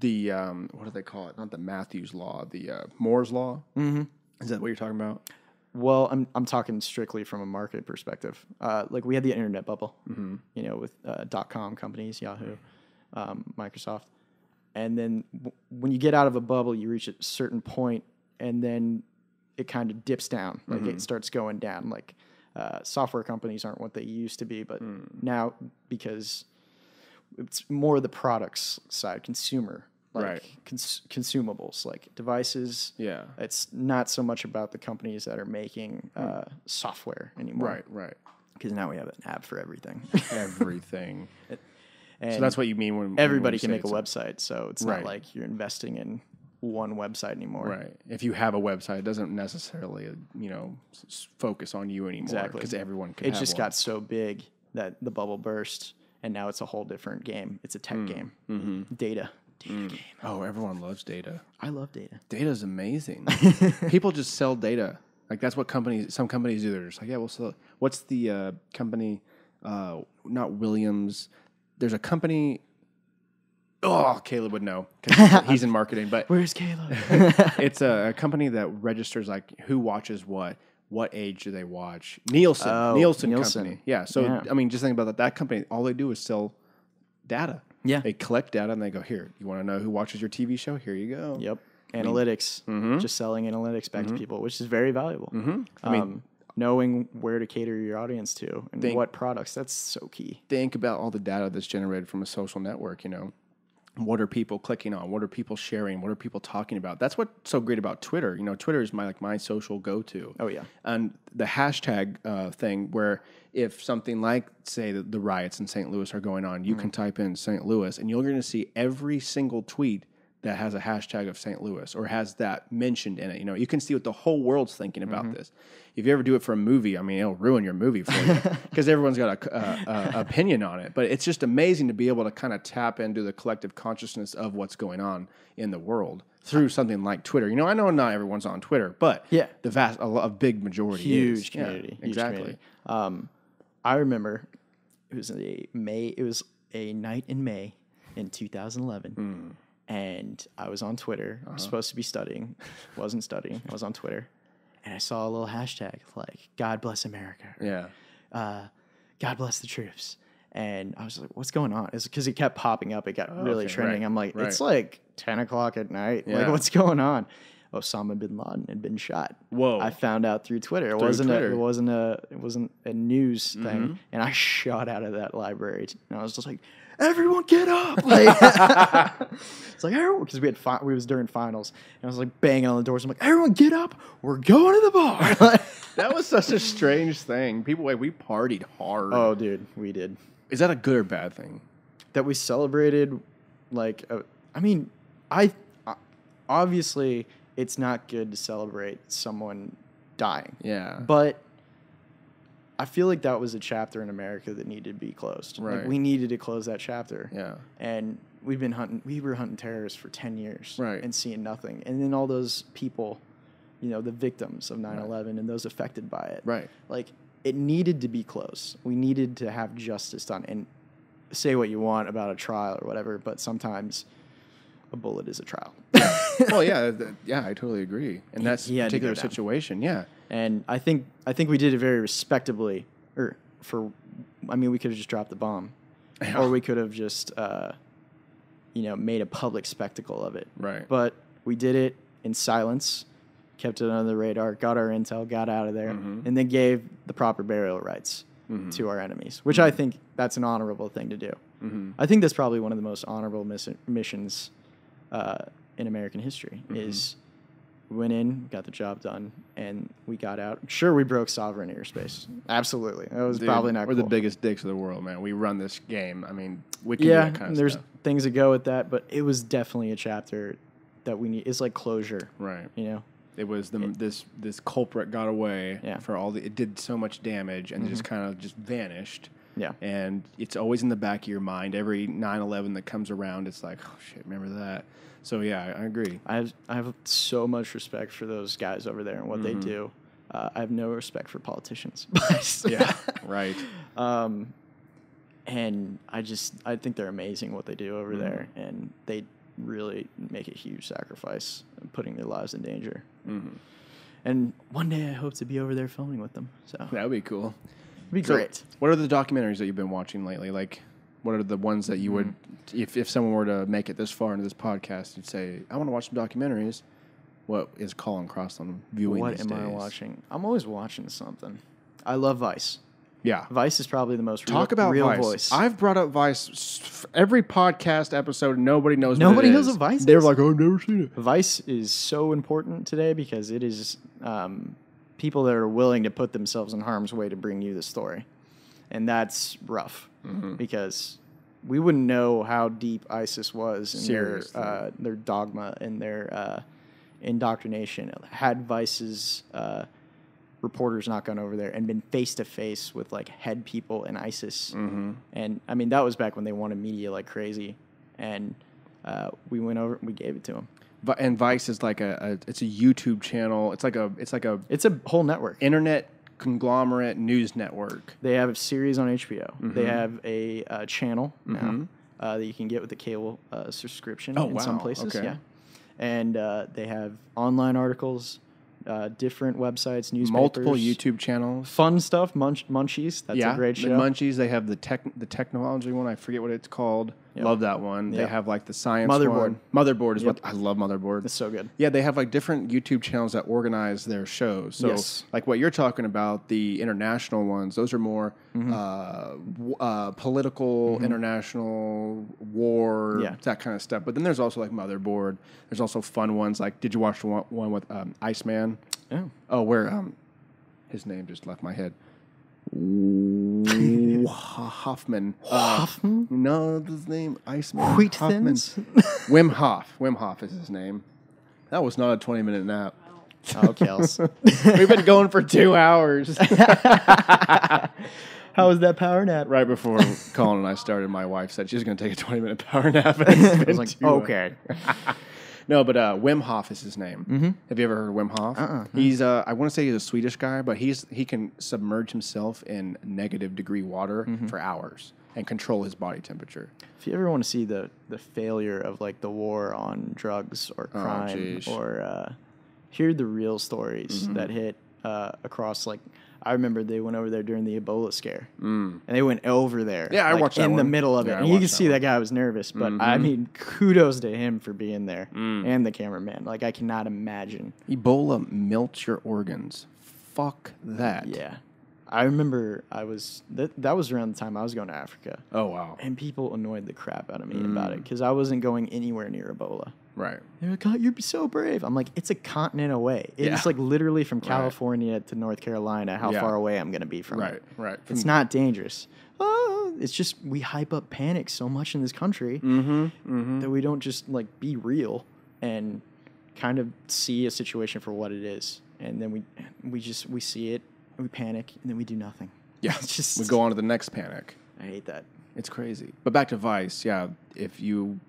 The, um, what do they call it? Not the Matthews law, the, uh, Moore's law. Mm-hmm. Is that what you're talking about? Well, I'm, I'm talking strictly from a market perspective. Uh, like we had the internet bubble, mm-hmm. you know, with, uh, dot-com companies, Yahoo, um, Microsoft. And then when you get out of a bubble, you reach a certain point, and then it kind of dips down. Like mm-hmm. it starts going down. Like uh, software companies aren't what they used to be, but mm. now because it's more the products side, consumer, like right. cons consumables, like devices. Yeah, it's not so much about the companies that are making uh, software anymore. Right, right. Because now we have an app for everything. Everything. it, And so that's what you mean when everybody when can make a website. So it's right. not like you're investing in one website anymore. Right. If you have a website, it doesn't necessarily, you know, focus on you anymore. Exactly. Because everyone can. It have just one. got so big that the bubble burst, and now it's a whole different game. It's a tech mm. game. Mm-hmm. Data. Data mm. game. Oh, everyone loves data. I love data. Data is amazing. People just sell data. Like that's what companies. Some companies do. They're just like, yeah, we'll sell. What's the uh, company? Uh, not Williams. There's a company. Oh, Caleb would know because he's in marketing. But where's Caleb? It's a, a company that registers like who watches what, what age do they watch? Nielsen, oh, Nielsen, Nielsen company. Yeah. So yeah. I mean, just think about that. That company, all they do is sell data. Yeah. They collect data and they go, here. You want to know who watches your T V show? Here you go. Yep. Analytics. I mean, mm-hmm. Just selling analytics back mm-hmm. to people, which is very valuable. Mm-hmm. I mean. Um, Knowing where to cater your audience to and think, what products, that's so key. Think about all the data that's generated from a social network, you know. What are people clicking on? What are people sharing? What are people talking about? That's what's so great about Twitter. You know, Twitter is my like my social go-to. Oh, yeah. And the hashtag uh, thing where if something like, say, the, the riots in Saint Louis are going on, you mm-hmm. can type in Saint Louis, and you're going to see every single tweet that has a hashtag of Saint Louis or has that mentioned in it. You know, you can see what the whole world's thinking about mm-hmm. this. If you ever do it for a movie, I mean, it'll ruin your movie for you because everyone's got an opinion on it. But it's just amazing to be able to kind of tap into the collective consciousness of what's going on in the world through something like Twitter. You know, I know not everyone's on Twitter, but yeah. the vast, a, a big majority Huge is. Community. Yeah, Huge exactly. community. Exactly. Um, I remember it was a May, it was a night in May in two thousand eleven. Mm. And I was on Twitter. Uh-huh. I was supposed to be studying. Wasn't studying. I was on Twitter. And I saw a little hashtag like, God bless America. Or, yeah. Uh, God bless the troops. And I was like, what's going on? It's because it kept popping up. It got oh, really okay. trending. Right. I'm like, right. it's like ten o'clock at night. Yeah. Like, what's going on? Osama bin Laden had been shot. Whoa! I found out through Twitter. It through wasn't Twitter. A, it wasn't a it wasn't a news mm-hmm. thing. And I shot out of that library, and I was just like, "Everyone, get up!" Like, it's like everyone, because we had fi- we was during finals, and I was like banging on the doors. I'm like, "Everyone, get up! We're going to the bar." Like, that was such a strange thing. People, like, we partied hard. Oh, dude, we did. Is that a good or bad thing? That we celebrated, like, uh, I mean, I obviously it's not good to celebrate someone dying. Yeah. But I feel like that was a chapter in America that needed to be closed. Right. Like, we needed to close that chapter. Yeah. And we've been hunting, we were hunting terrorists for ten years. Right. And seeing nothing. And then all those people, you know, the victims of nine eleven right. and those affected by it. Right. Like, it needed to be closed. We needed to have justice done. And say what you want about a trial or whatever, but sometimes a bullet is a trial. Well, yeah, th- yeah, I totally agree. And he, that's a particular situation, yeah. And I think I think we did it very respectably. Or for, I mean, we could have just dropped the bomb, yeah. or we could have just, uh, you know, made a public spectacle of it. Right. But we did it in silence, kept it under the radar, got our intel, got out of there, mm-hmm. and then gave the proper burial rights. Mm-hmm. To our enemies, which mm-hmm. I think that's an honorable thing to do. Mm-hmm. I think that's probably one of the most honorable miss- missions uh, in American history mm-hmm. is we went in, got the job done, and we got out. Sure, we broke sovereign airspace. Absolutely. That was Dude, probably not we're cool. the biggest dicks of the world, man. We run this game. I mean, we can yeah, do that kind of there's stuff. Things that go with that, but it was definitely a chapter that we need. It's like closure. Right. You know? It was the, it, this this culprit got away yeah. for all the... It did so much damage and mm-hmm. just kind of just vanished. Yeah. And it's always in the back of your mind. Every nine eleven that comes around, it's like, oh, shit, remember that. So, yeah, I, I agree. I have, I have so much respect for those guys over there and what mm-hmm. they do. Uh, I have no respect for politicians. yeah, right. Um, and I just... I think they're amazing what they do over mm-hmm. there. And they... really make a huge sacrifice, putting their lives in danger. Mm-hmm. And one day I hope to be over there filming with them. So that would be cool. It'd be so great. What are the documentaries that you've been watching lately? Like, what are the ones that you mm-hmm. would, if, if someone were to make it this far into this podcast, you'd say, I want to watch some documentaries. What is Collin Crossland viewing what these days? What am I watching? I'm always watching something. I love Vice. Yeah. Vice is probably the most Talk real, about real Vice. Voice. I've brought up Vice every podcast episode. Nobody knows Nobody what it knows is. What Vice is. They're like, oh, I've never seen it. Vice is so important today because it is um, people that are willing to put themselves in harm's way to bring you the story. And that's rough mm-hmm. because we wouldn't know how deep ISIS was in their, uh, their dogma and their uh, indoctrination had Vice's... Uh, reporters not gone over there and been face to face with like head people in ISIS. Mm-hmm. And I mean, that was back when they wanted media like crazy. And uh, we went over and we gave it to them. But, and Vice is like a, a, it's a YouTube channel. It's like a, it's like a, it's a whole network, internet conglomerate news network. They have a series on H B O. Mm-hmm. They have a, a channel mm-hmm. now uh, that you can get with the cable uh, subscription oh, in wow. some places. Okay. Yeah. And uh, they have online articles, Uh, different websites, newspapers, multiple YouTube channels, fun stuff. Munch, Munchies, that's yeah, a great show. The Munchies, they have the tech, the technology one. I forget what it's called. Yep. Love that one. Yep. They have like the science Motherboard. One. Motherboard is yep. what I love. Motherboard. It's so good. Yeah, they have like different YouTube channels that organize their shows. So yes. like what you're talking about, the international ones, those are more mm-hmm. uh, uh, political, mm-hmm. international war, yeah. that kind of stuff. But then there's also like Motherboard. There's also fun ones like did you watch the one, one with um, Iceman? Oh. oh, where um, his name just left my head. Hoffman. Uh, Hoffman? No, his name Iceman. Wheat Hoffman. Thins? Wim Hof. Wim Hof is his name. That was not a twenty-minute nap. Oh, Kels. We've been going for two hours. How was that power nap? Right before Collin and I started, my wife said she was going to take a twenty-minute power nap. I was like, okay. No, but uh, Wim Hof is his name. Mm-hmm. Have you ever heard of Wim Hof? Uh-uh, no. He's uh, I want to say he's a Swedish guy, but he's he can submerge himself in negative degree water mm-hmm. for hours and control his body temperature. If you ever want to see the, the failure of like the war on drugs or crime oh, or uh, hear the real stories mm-hmm. that hit uh, across, like, I remember they went over there during the Ebola scare. Mm. And they went over there. Yeah, I like, watched that in one. The middle of yeah, it. And you could see that, that guy was nervous. But, mm-hmm. I mean, kudos to him for being there mm. and the cameraman. Like, I cannot imagine. Ebola melts your organs. Fuck that. Yeah. I remember I was that, – that was around the time I was going to Africa. Oh, wow. And people annoyed the crap out of me mm. about it because I wasn't going anywhere near Ebola. Right. They're like, oh, you'd be so brave. I'm like, it's a continent away. It's yeah. like literally from California right. to North Carolina how yeah. far away I'm going to be from right. it. Right, right. It's not dangerous. Oh, it's just we hype up panic so much in this country mm-hmm, mm-hmm. that we don't just, like, be real and kind of see a situation for what it is. And then we we just – we see it. We panic, and then we do nothing. Yeah, just, we go on to the next panic. I hate that. It's crazy. But back to Vice, yeah, if you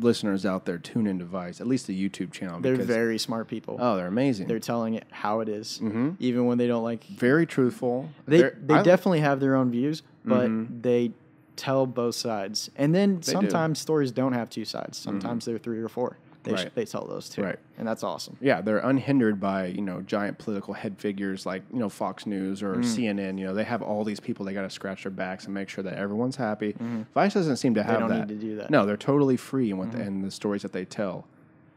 listeners out there tune into Vice, at least the YouTube channel. They're because, very smart people. Oh, they're amazing. They're telling it how it is, mm-hmm. even when they don't like... Very truthful. They they're, they I, definitely have their own views, but mm-hmm. they tell both sides. And then they sometimes do. Stories don't have two sides. Sometimes mm-hmm. they're three or four. They, right. sh- they tell those too, right. and that's awesome. Yeah, they're unhindered by, you know, giant political head figures like, you know, Fox News or mm. C N N. You know, they have all these people. They got to scratch their backs and make sure that everyone's happy. Mm-hmm. Vice doesn't seem to have that. They don't that. need to do that. No, they're totally free in what mm-hmm. the, and the stories that they tell.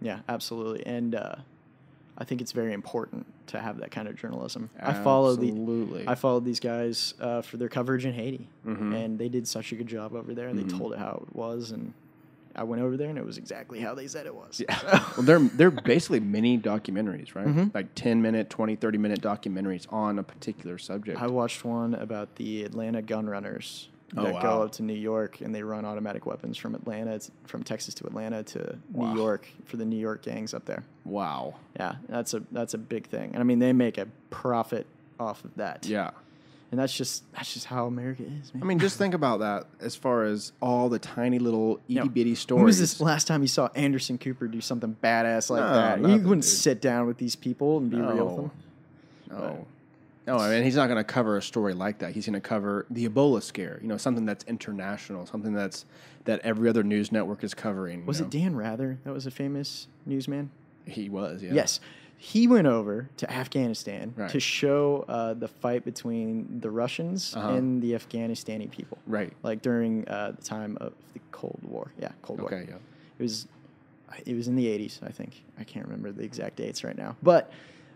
Yeah, absolutely. And uh, I think it's very important to have that kind of journalism. Absolutely. I follow the I followed these guys uh, for their coverage in Haiti, mm-hmm. and they did such a good job over there. Mm-hmm. They told it how it was, and I went over there, and it was exactly how they said it was. Yeah. Well, they're, they're basically mini documentaries, right? Mm-hmm. Like ten-minute, twenty, thirty-minute documentaries on a particular subject. I watched one about the Atlanta gun runners that oh, wow. go up to New York, and they run automatic weapons from Atlanta, to, from Texas to Atlanta to wow. New York for the New York gangs up there. Wow. Yeah, that's a that's a big thing. And, I mean, they make a profit off of that. Yeah. And that's just that's just how America is, man. I mean, just think about that as far as all the tiny little itty-bitty no. stories. When was this last time you saw Anderson Cooper do something badass like no, that? Nothing, you wouldn't dude. sit down with these people and be no. real with them. No. But. No, I mean, he's not going to cover a story like that. He's going to cover the Ebola scare, you know, something that's international, something that's that every other news network is covering. Was you know? it Dan Rather that was a famous newsman? He was, yeah. Yes. He went over to Afghanistan right. to show uh, the fight between the Russians uh-huh. and the Afghanistani people. Right. Like during uh, the time of the Cold War. Yeah, Cold War. Okay, yeah. It was, it was in the eighties, I think. I can't remember the exact dates right now. But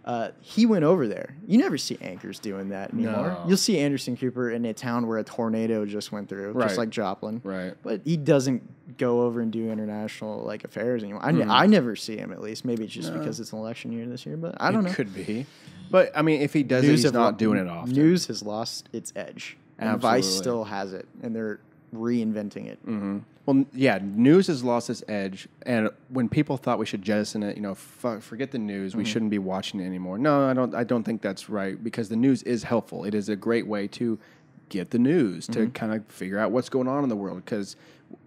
uh, he went over there. You never see anchors doing that anymore. No. You'll see Anderson Cooper in a town where a tornado just went through, right. just like Joplin. Right. But he doesn't go over and do international like affairs anymore. I, mm. n- I never see him, at least. Maybe it's just no. because it's an election year this year, but I don't it know. It could be. But, I mean, if he does news it, he's not lo- doing it often. News has lost its edge. Absolutely. And Vice still has it, and they're reinventing it. Mm-hmm. Well, yeah, news has lost its edge, and when people thought we should jettison it, you know, f- forget the news, mm-hmm. we shouldn't be watching it anymore. No, I don't I don't think that's right, because the news is helpful. It is a great way to get the news, mm-hmm. to kind of figure out what's going on in the world, because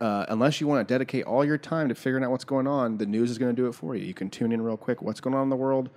Uh, unless you want to dedicate all your time to figuring out what's going on, the news is going to do it for you. You can tune in real quick. What's going on in the world?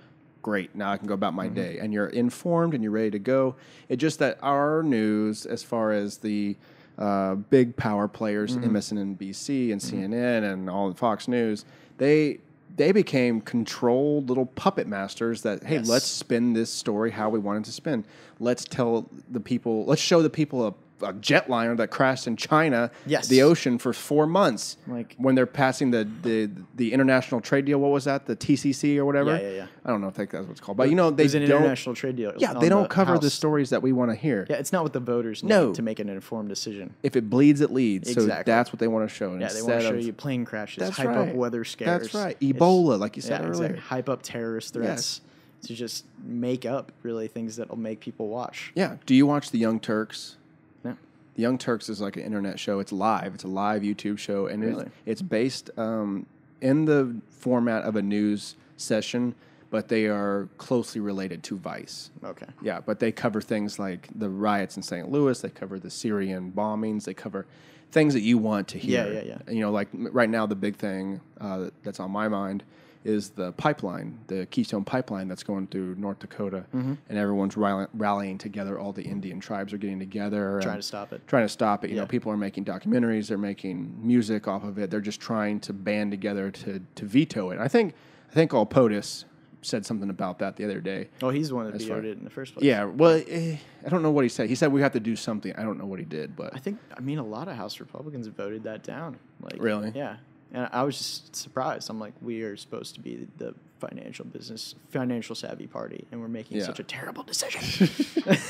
Great. Now I can go about my mm-hmm. day. And you're informed and you're ready to go. It's just that our news, as far as the uh, big power players, mm-hmm. M S N B C and mm-hmm. C N N and all the Fox News, they... They became controlled little puppet masters that, hey, yes. let's spin this story how we want it to spin. Let's tell the people, let's show the people a, a jetliner that crashed in China, yes. the ocean for four months. Like when they're passing the, the the international trade deal, what was that? The T C C or whatever? Yeah, yeah, yeah. I don't know, I think that's what it's called. But, you know, they don't. It was an don't, international trade deal. Yeah, they don't the cover house. the stories that we want to hear. Yeah, it's not what the voters need no. to make an informed decision. If it bleeds, it leads. Exactly. So that's what they want to show. Yeah, Instead they want to show of, you plane crashes, that's hype right. up weather scares. That's right. Ebola. Ebola, like you said yeah, earlier. Exactly. Hype up terrorist threats yes. to just make up, really, things that will make people watch. Yeah. Do you watch The Young Turks? No. The Young Turks is like an internet show. It's live. It's a live YouTube show. And really? it's, it's based um, in the format of a news session, but they are closely related to Vice. Okay. Yeah, but they cover things like the riots in Saint Louis. They cover the Syrian bombings. They cover things that you want to hear. Yeah, yeah, yeah. You know, like right now, the big thing uh, that's on my mind is the pipeline, the Keystone Pipeline that's going through North Dakota, mm-hmm. and everyone's rally- rallying together. All the Indian tribes are getting together. Trying to stop it. Trying to stop it. You yeah. know, people are making documentaries. They're making music off of it. They're just trying to band together to, to veto it. I think I think all POTUS... said something about that the other day. Oh, he's the one that B O'd it in the first place. Yeah, well, eh, I don't know what he said. He said we have to do something. I don't know what he did, but I think I mean a lot of House Republicans voted that down. Like, really? Yeah, and I was just surprised. I'm like, we are supposed to be the financial business, financial savvy party, and we're making yeah. such a terrible decision.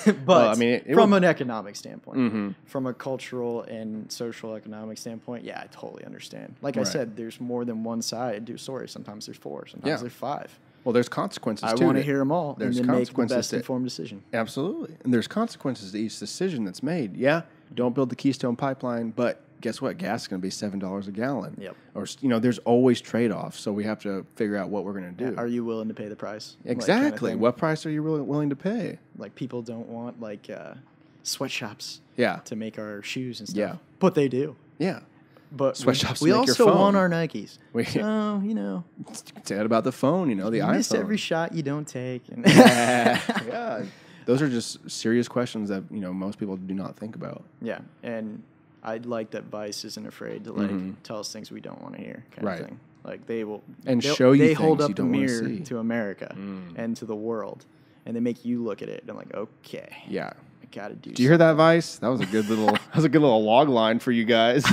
But well, I mean, it, it from would... an economic standpoint, mm-hmm. from a cultural and social economic standpoint, yeah, I totally understand. Like right. I said, there's more than one side to a story. Sometimes there's four. Sometimes yeah. there's five. Well, there's consequences. I too. I want to hear them all. There's and then consequences make the best to, informed decision. Absolutely, and there's consequences to each decision that's made. Yeah, don't build the Keystone Pipeline, but guess what? Gas is going to be seven dollars a gallon. Yep. Or you know, there's always trade-offs, so we have to figure out what we're going to do. Yeah. Are you willing to pay the price? Exactly. Like kind of what price are you really willing to pay? Like people don't want like uh, sweatshops. Yeah. To make our shoes and stuff. Yeah. But they do. Yeah. But sweatshops we, we also want our Nikes. We, so, you know. Sad about the phone, you know, the you iPhone. You miss every shot you don't take. yeah. yeah. Those are just serious questions that, you know, most people do not think about. Yeah. And I like that Vice isn't afraid to, like, mm-hmm. tell us things we don't want to hear. Kind right. of thing. Like, they will. And show you They things hold up you don't the mirror see. To America mm. and to the world. And they make you look at it. And I'm like, okay. Yeah. Gotta do. Do you hear that, Vice? That was a good little. that was a good little log line for you guys.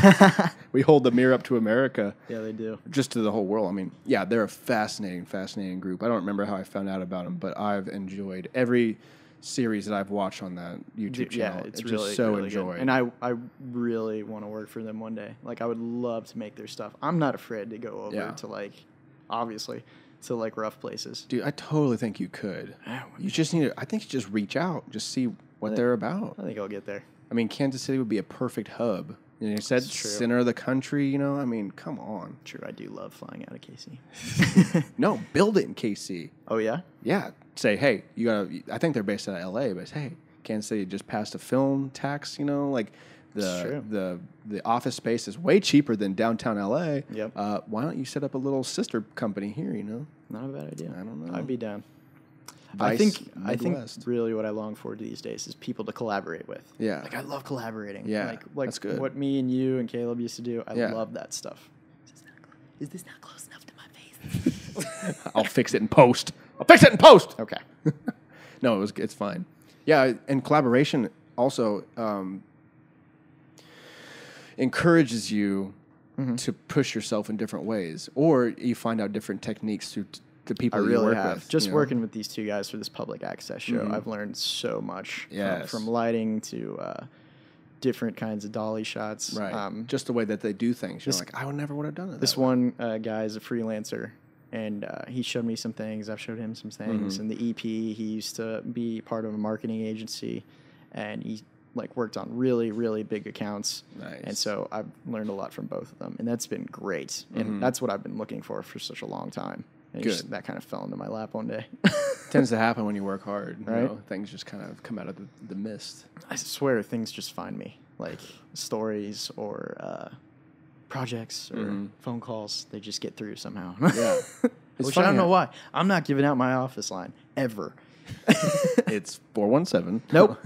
We hold the mirror up to America. Yeah, they do. Just to the whole world. I mean, yeah, they're a fascinating, fascinating group. I don't remember how I found out about them, but I've enjoyed every series that I've watched on that YouTube channel. Yeah, it's, it's really just so really enjoyed. Good. And I, I really want to work for them one day. Like, I would love to make their stuff. I'm not afraid to go over yeah. to like, obviously. To like rough places, dude. I totally think you could. You just need to. I think you just reach out, just see what think, they're about. I think I'll get there. I mean, Kansas City would be a perfect hub. You know, you said center of the country. You know, I mean, come on. True, I do love flying out of K C. No, build it in K C. Oh yeah, yeah. Say hey, you gotta. I think they're based out of L A, but hey, Kansas City just passed a film tax. You know, like. The, the the office space is way cheaper than downtown L A. Yep. Uh, why don't you set up a little sister company here, you know? Not a bad idea. I don't know. I'd be down. Vice I think Midwest. I think really what I long for these days is people to collaborate with. Yeah. Like I love collaborating. Yeah. Like like that's good. What me and you and Caleb used to do. I yeah. love that stuff. Is this not close enough to my face? I'll fix it in post. I'll fix it in post. Okay. No, it was it's fine. Yeah, and collaboration also um encourages you mm-hmm. to push yourself in different ways, or you find out different techniques through t the people I really you work have. With. Just you know? Working with these two guys for this public access show, mm-hmm. I've learned so much yes. from, from lighting to uh, different kinds of dolly shots. Right, um, just the way that they do things. You're this, like, I would never would have done it. This that one uh, guy is a freelancer, and uh, he showed me some things. I've showed him some things. Mm-hmm. And the E P, he used to be part of a marketing agency, and he. Like worked on really, really big accounts. Nice. And so I've learned a lot from both of them. And that's been great. And mm-hmm. that's what I've been looking for for such a long time. And just, that kind of fell into my lap one day. Tends to happen when you work hard. Right? You know, things just kind of come out of the, the mist. I swear things just find me. Like stories or uh, projects or mm-hmm. phone calls. They just get through somehow. Yeah. Which I don't know why. I'm not giving out my office line. Ever. It's four one seven. Nope.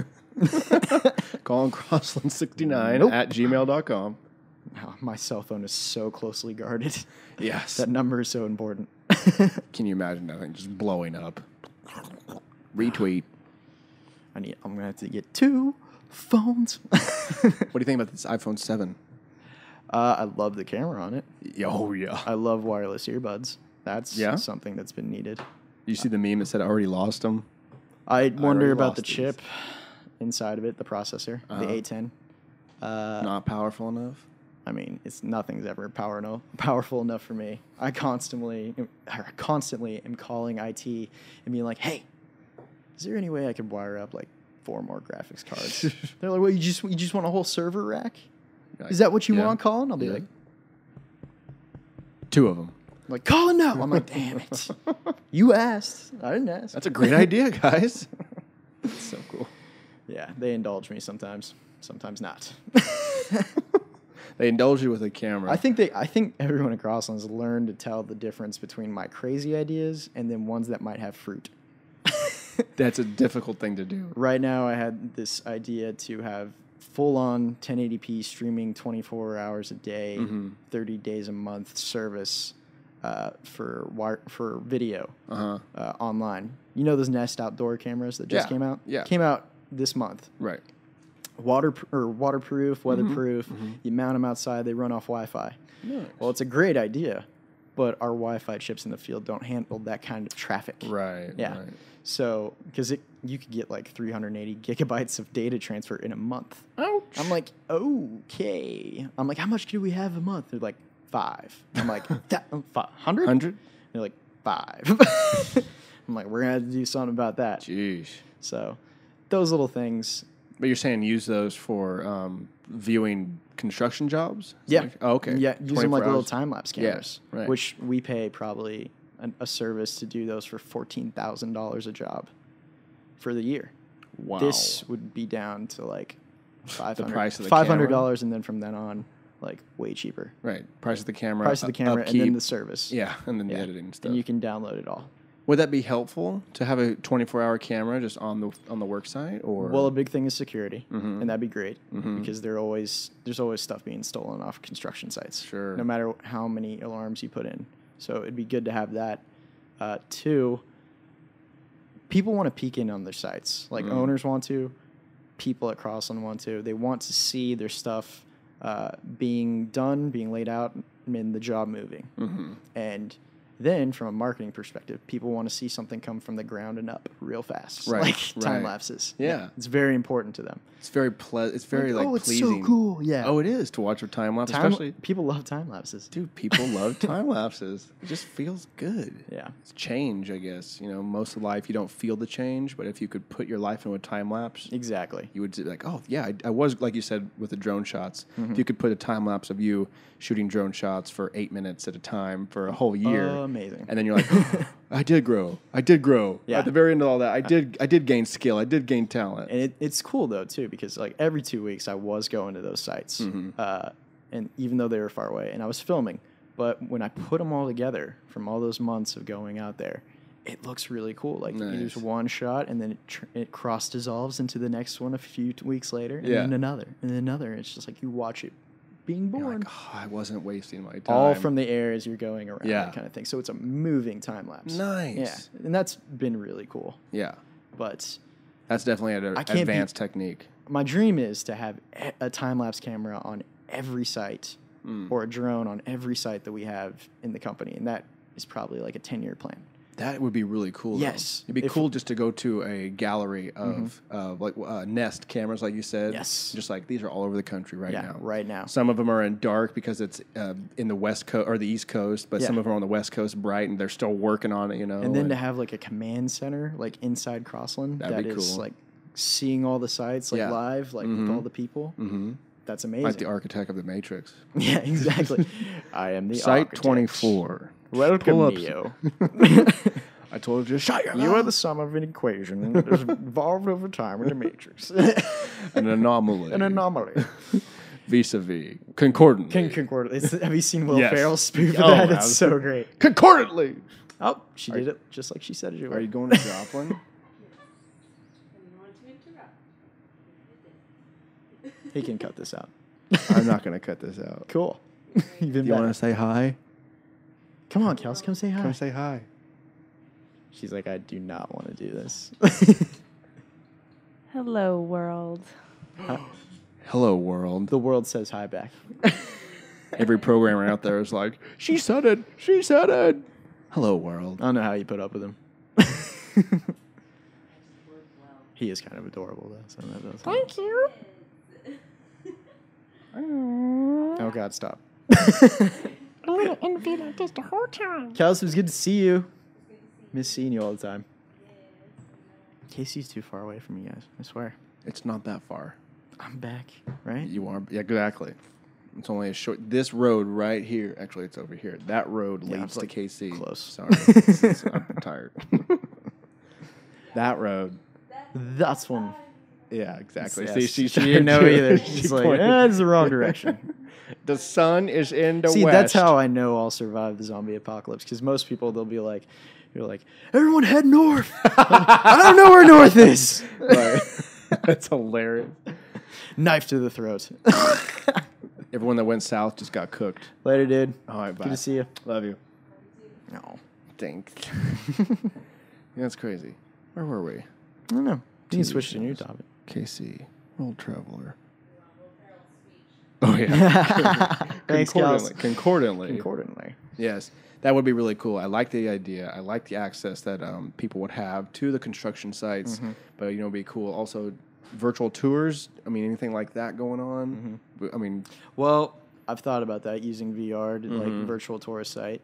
Collin Crossland sixty-nine nope. at gmail dot com. Oh, my cell phone is so closely guarded. Yes. That number is so important. Can you imagine that thing just blowing up? Retweet. I need, I'm going to have to get two phones. What do you think about this iPhone seven? Uh, I love the camera on it. Oh, yeah. I love wireless earbuds. That's yeah? something that's been needed. You see the meme that said I already lost them? I wonder I about the these. Chip. Inside of it, the processor, uh-huh. the A ten. Uh, Not powerful enough? I mean, it's nothing's ever power no, powerful enough for me. I constantly, I constantly am calling I T and being like, hey, is there any way I could wire up like four more graphics cards? They're like, well, you just you just want a whole server rack? Like, is that what you yeah. want, Collin? I'll be yeah. like, two of them. I'm like, Collin, no. I'm like, damn it. You asked. I didn't ask. That's a great idea, guys. That's so cool. Yeah, they indulge me sometimes, sometimes not. They indulge you with a camera. I think they. I think everyone at Crossland's learned to tell the difference between my crazy ideas and then ones that might have fruit. That's a difficult thing to do. Right now, I had this idea to have full-on ten eighty p streaming twenty-four hours a day, mm-hmm. thirty days a month service uh, for wire, for video uh-huh. uh, online. You know those Nest outdoor cameras that just yeah. came out? Yeah. Came out this month. Right. Water or waterproof, weatherproof. Mm-hmm. You mount them outside; they run off Wi-Fi. Nice. Well, it's a great idea, but our Wi-Fi chips in the field don't handle that kind of traffic. Right. Yeah. Right. So, because it, you could get like three hundred eighty gigabytes of data transfer in a month. Ouch. I'm like, okay. I'm like, how much do we have a month? They're like five. I'm like, five hundred? Hundred. They're like five. I'm like, we're gonna have to do something about that. Jeez. So, those little things. But you're saying use those for um, viewing construction jobs? Is yeah. Like, oh, okay. Yeah, use them like hours. Little time-lapse cameras, yeah, right. Which we pay probably an, a service to do those for fourteen thousand dollars a job for the year. Wow. This would be down to like five hundred dollars, the price of the five hundred dollars, and then from then on, like way cheaper. Right. Price of the camera. Price of the camera upkeep, and then the service. Yeah, and then yeah. the editing stuff. And you can download it all. Would that be helpful to have a twenty-four hour camera just on the on the work site? Or well, a big thing is security, mm-hmm. and that'd be great mm-hmm. because they're always there's always stuff being stolen off construction sites. Sure, no matter how many alarms you put in. So it'd be good to have that. Uh, two, people want to peek in on their sites. Like mm. owners want to, people at Crossland want to. They want to see their stuff uh, being done, being laid out, and the job moving. Mm-hmm. And then, from a marketing perspective, people want to see something come from the ground and up real fast, right, like right. time lapses. Yeah. yeah, it's very important to them. It's very ple- It's very like, like oh, it's pleasing. So cool. Yeah. Oh, it is to watch a time lapse. Time, especially people love time lapses. Dude, people love time lapses. It just feels good. Yeah, it's change, I guess. You know, most of life you don't feel the change, but if you could put your life into a time lapse, exactly, you would be like, oh yeah, I, I was like you said with the drone shots. Mm-hmm. If you could put a time lapse of you shooting drone shots for eight minutes at a time for a whole year. Uh, Amazing. And then you're like, oh, I did grow. I did grow. Yeah. At the very end of all that, I did I did gain skill. I did gain talent. And it, it's cool, though, too, because, like, every two weeks I was going to those sites, mm-hmm. uh, and even though they were far away, and I was filming. But when I put them all together from all those months of going out there, it looks really cool. Like, nice. You use one shot, and then it, tr- it cross-dissolves into the next one a few t- weeks later, and yeah. then another, and then another. It's just like you watch it. Being born. You're like, oh, I wasn't wasting my time. All from the air as you're going around, yeah. that kind of thing. So it's a moving time lapse. Nice. Yeah. And that's been really cool. Yeah. But that's definitely an advanced be, technique. My dream is to have a time lapse camera on every site mm. or a drone on every site that we have in the company. And that is probably like a ten year plan. That would be really cool. Yes. Though. It'd be if cool just to go to a gallery of mm-hmm. uh, like uh, Nest cameras, like you said. Yes. Just like these are all over the country right yeah, now. Right now. Some of them are in dark because it's uh, in the West Coast or the East Coast, but yeah. some of them are on the West Coast bright and they're still working on it, you know. And then and to have like a command center like inside Crossland that'd that be is cool. like seeing all the sites like yeah. live, like mm-hmm. with all the people. Mm-hmm. That's amazing. Like the architect of the Matrix. Yeah, exactly. I am the Site architect. Site twenty-four. Welcome, Neo. I told you, shut your mouth. You are the sum of an equation that has evolved over time in the Matrix. An anomaly. An anomaly. Vis-a-vis. Concordantly. Con- concordantly. It's, have you seen Will yes. Ferrell's spoof of oh, that? It's was, so great. Concordantly. Oh, she are, did it just like she said it. Are way. You going to Joplin? Yes. I want to interrupt. He can cut this out. I'm not going to cut this out. Cool. You've been Do you want to say hi? Come on, Kelsey, come say hi. Come say hi. She's like, I do not want to do this. Hello, world. Hi. Hello, world. The world says hi back. Every programmer out there is like, she said it. She said it. Hello, world. I don't know how you put up with him. He is kind of adorable, though. So that does Thank help. You. Oh, God, stop. I want to interview like this the whole time. Kelsey, it was good to see you. Miss seeing you all the time. Casey's too far away from you guys, I swear. It's not that far. I'm back, right? You are. Yeah, exactly. It's only a short... This road right here... Actually, it's over here. That road yeah, leads like to K C. Close. Sorry. it's, it's, I'm tired. That road. That's one. Yeah, exactly. Yes. See, she, she didn't know either. She's like, eh, it's the wrong direction. The sun is in the See, west. See, that's how I know I'll survive the zombie apocalypse. Because most people, they'll be like, you're like, everyone head north. I don't know where north is. Right. That's hilarious. Knife to the throat. Everyone that went south just got cooked. Later, dude. All right, bye. Good to see you. Love you. No. Thanks. That's crazy. Where were we? I don't know. You switched to a new topic. K C, World Traveler. Oh, yeah. Concordantly. Concordantly. Concordantly. Yes. That would be really cool. I like the idea. I like the access that um, people would have to the construction sites. Mm-hmm. But, you know, it would be cool. Also, virtual tours. I mean, anything like that going on? Mm-hmm. I mean... Well, I've thought about that, using V R to, mm-hmm. like, virtual tour a site.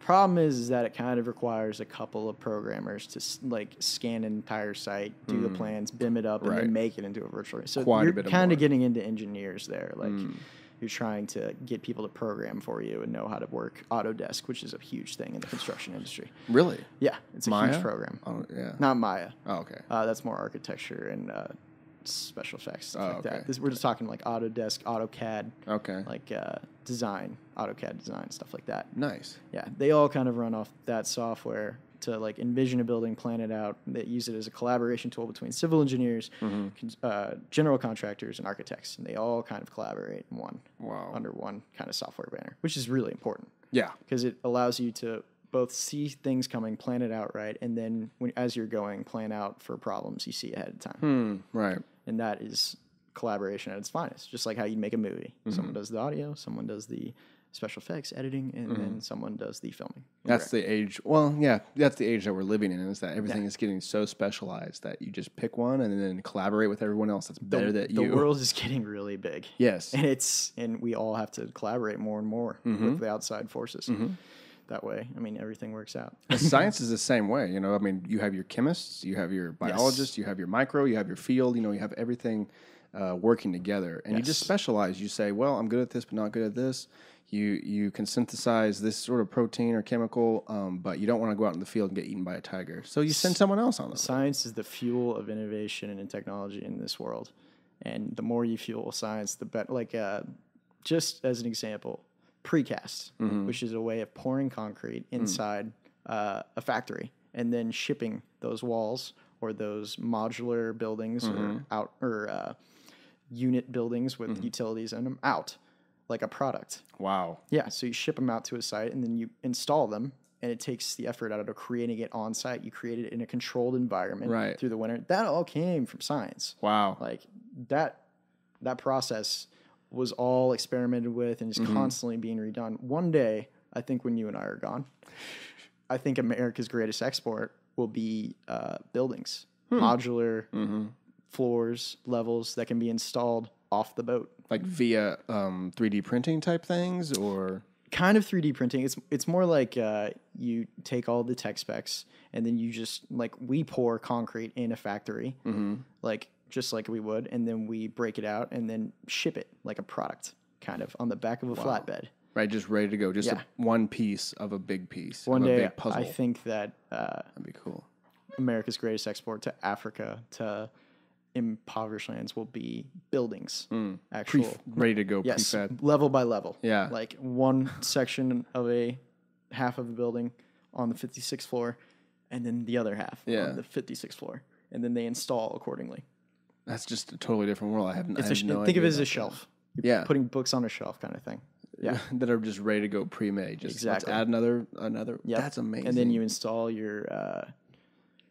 The problem is, is that it kind of requires a couple of programmers to, like, scan an entire site, do mm-hmm. the plans, B I M it up, right. and then make it into a virtual... So Quite you're kind of getting into engineers there, like... Mm. You're trying to get people to program for you and know how to work Autodesk, which is a huge thing in the construction industry. Really? Yeah, it's a Maya? huge program. Oh, yeah. Not Maya. Oh, okay. Uh, that's more architecture and uh, special effects, stuff oh, like okay. that. This, we're just talking like Autodesk, AutoCAD, okay, like uh, design, AutoCAD design, stuff like that. Nice. Yeah, they all kind of run off that software to like envision a building, plan it out. They use it as a collaboration tool between civil engineers, mm-hmm. uh, general contractors, and architects. And they all kind of collaborate in one, wow. under one kind of software banner, which is really important. Yeah. Because it allows you to both see things coming, plan it out right, and then when, as you're going, plan out for problems you see ahead of time. Hmm, right. And that is collaboration at its finest, just like how you make a movie. Mm-hmm. Someone does the audio, someone does the... special effects, editing, and mm-hmm. then someone does the filming. That's Correct. the age. Well, yeah, that's the age that we're living in, is that everything yeah. is getting so specialized that you just pick one and then collaborate with everyone else that's better the, than the you. The world is getting really big. Yes. And it's and we all have to collaborate more and more mm-hmm. with the outside forces. Mm-hmm. That way, I mean, everything works out. Science is the same way, you know. I mean, you have your chemists, you have your biologists, yes. you have your micro, you have your field, you know, you have everything uh, working together. And yes. you just specialize. You say, well, I'm good at this, but not good at this. You you can synthesize this sort of protein or chemical, um, but you don't want to go out in the field and get eaten by a tiger. So you send someone else on this. Science is the fuel of innovation and in technology in this world. And the more you fuel science, the better. Like, uh, just as an example, precast, mm-hmm. which is a way of pouring concrete inside mm. uh, a factory and then shipping those walls or those modular buildings mm-hmm. or, out, or uh, unit buildings with mm-hmm. utilities in them out. Like a product. Wow. Yeah. So you ship them out to a site and then you install them, and it takes the effort out of creating it on site. You create it in a controlled environment right. through the winter. That all came from science. Wow. Like that, that process was all experimented with and is mm-hmm. constantly being redone. One day, I think when you and I are gone, I think America's greatest export will be uh, buildings, hmm. modular mm-hmm. floors, levels that can be installed off the boat. Like via um, three D printing type things, or kind of three D printing. It's it's more like uh, you take all the tech specs and then you just like we pour concrete in a factory, mm-hmm. like just like we would, and then we break it out and then ship it like a product, kind of on the back of a wow. flatbed. Right, just ready to go. Just yeah. a, one piece of a big piece. One of day, a big puzzle. I think that uh, that'd be cool. America's greatest export to Africa, to impoverished lands, will be buildings, mm. actual Pref- ready to go, yes, prefab. Level by level. Yeah, like one section of a half of a building on the fifty-sixth floor, and then the other half yeah. on the fifty-sixth floor, and then they install accordingly. That's just a totally different world. I haven't. It's I have sh- no think of it as a shelf. You're yeah, putting books on a shelf, kind of thing. Yeah, that are just ready to go pre-made. Just exactly. Let's add another another. Yeah, that's amazing. And then you install your. Uh,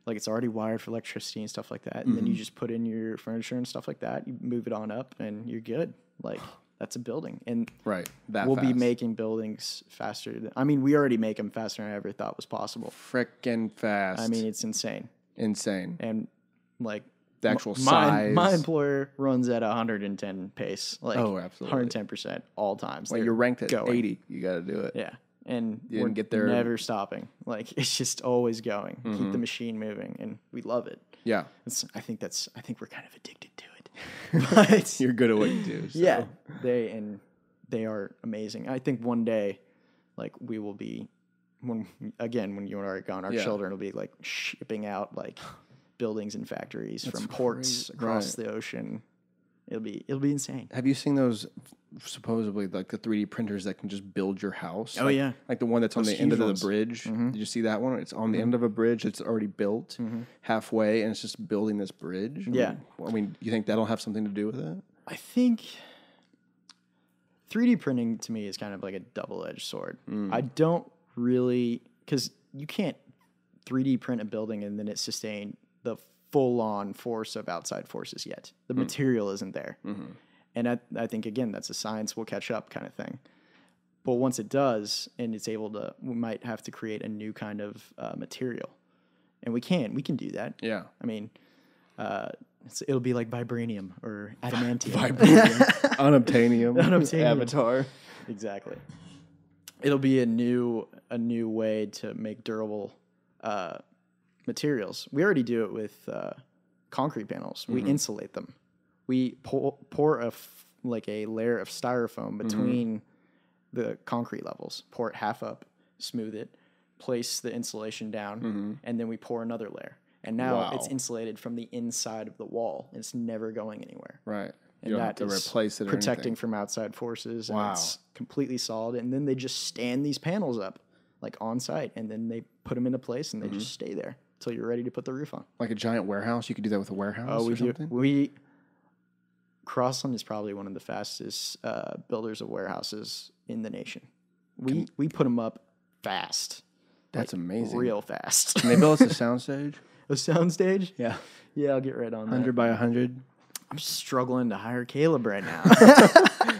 Like it's already wired for electricity and stuff like that. And mm-hmm. then you just put in your furniture and stuff like that. You move it on up and you're good. Like that's a building. And right, that we'll fast. be making buildings faster. Than, I mean, we already make them faster than I ever thought was possible. Frickin' fast. I mean, it's insane. Insane. And like the actual m- size. My, my employer runs at one hundred ten pace. Like oh, absolutely. one hundred ten percent all times. Well, They're you're ranked at going. eighty. You got to do it. Yeah. And you we're get there. never stopping. Like it's just always going. Mm-hmm. Keep the machine moving, and we love it. Yeah, it's, I think that's. I think we're kind of addicted to it. But you're good at what you do. So. Yeah, they and they are amazing. I think one day, like we will be, when again when you and I are gone, our yeah. children will be like shipping out like buildings and factories that's from crazy. ports across right. the ocean. It'll be it'll be insane. Have you seen those? Supposedly, like the three D printers that can just build your house. Oh like, yeah, like the one that's those on the end ones. of the bridge. Mm-hmm. Did you see that one? It's on mm-hmm. the end of a bridge. It's already built mm-hmm. halfway, and it's just building this bridge. I yeah, mean, I mean, you think that'll have something to do with it? I think three D printing to me is kind of like a double-edged sword. Mm. I don't really because you can't three D print a building and then it sustain the full-on force of outside forces yet. The mm-hmm. material isn't there. Mm-hmm. And I, I think, again, that's a science will catch up kind of thing. But once it does, and it's able to, we might have to create a new kind of uh, material. And we can. We can do that. Yeah. I mean, uh, it's, it'll be like vibranium or adamantium. Vibranium. Unobtainium. Unobtainium. Avatar. Exactly. It'll be a new a new way to make durable uh, materials. We already do it with uh, concrete panels. Mm-hmm. We insulate them. We pour, pour a f- like a layer of styrofoam between mm-hmm. the concrete levels. Pour it half up, smooth it, place the insulation down, mm-hmm. and then we pour another layer. And now wow. it's insulated from the inside of the wall. It's never going anywhere. Right. And you don't that have to is replace it or protecting anything. From outside forces. Wow. And it's completely solid. And then they just stand these panels up like on site, and then they put them into place, and they mm-hmm. just stay there until you're ready to put the roof on. Like a giant warehouse? You could do that with a warehouse oh, we or something? Do, we Crossland is probably one of the fastest uh, builders of warehouses in the nation. We Can, we put them up fast. That's like, amazing. Real fast. Can they build us a soundstage? A soundstage? Yeah. Yeah, I'll get right on that. one hundred by one hundred. I'm struggling to hire Caleb right now.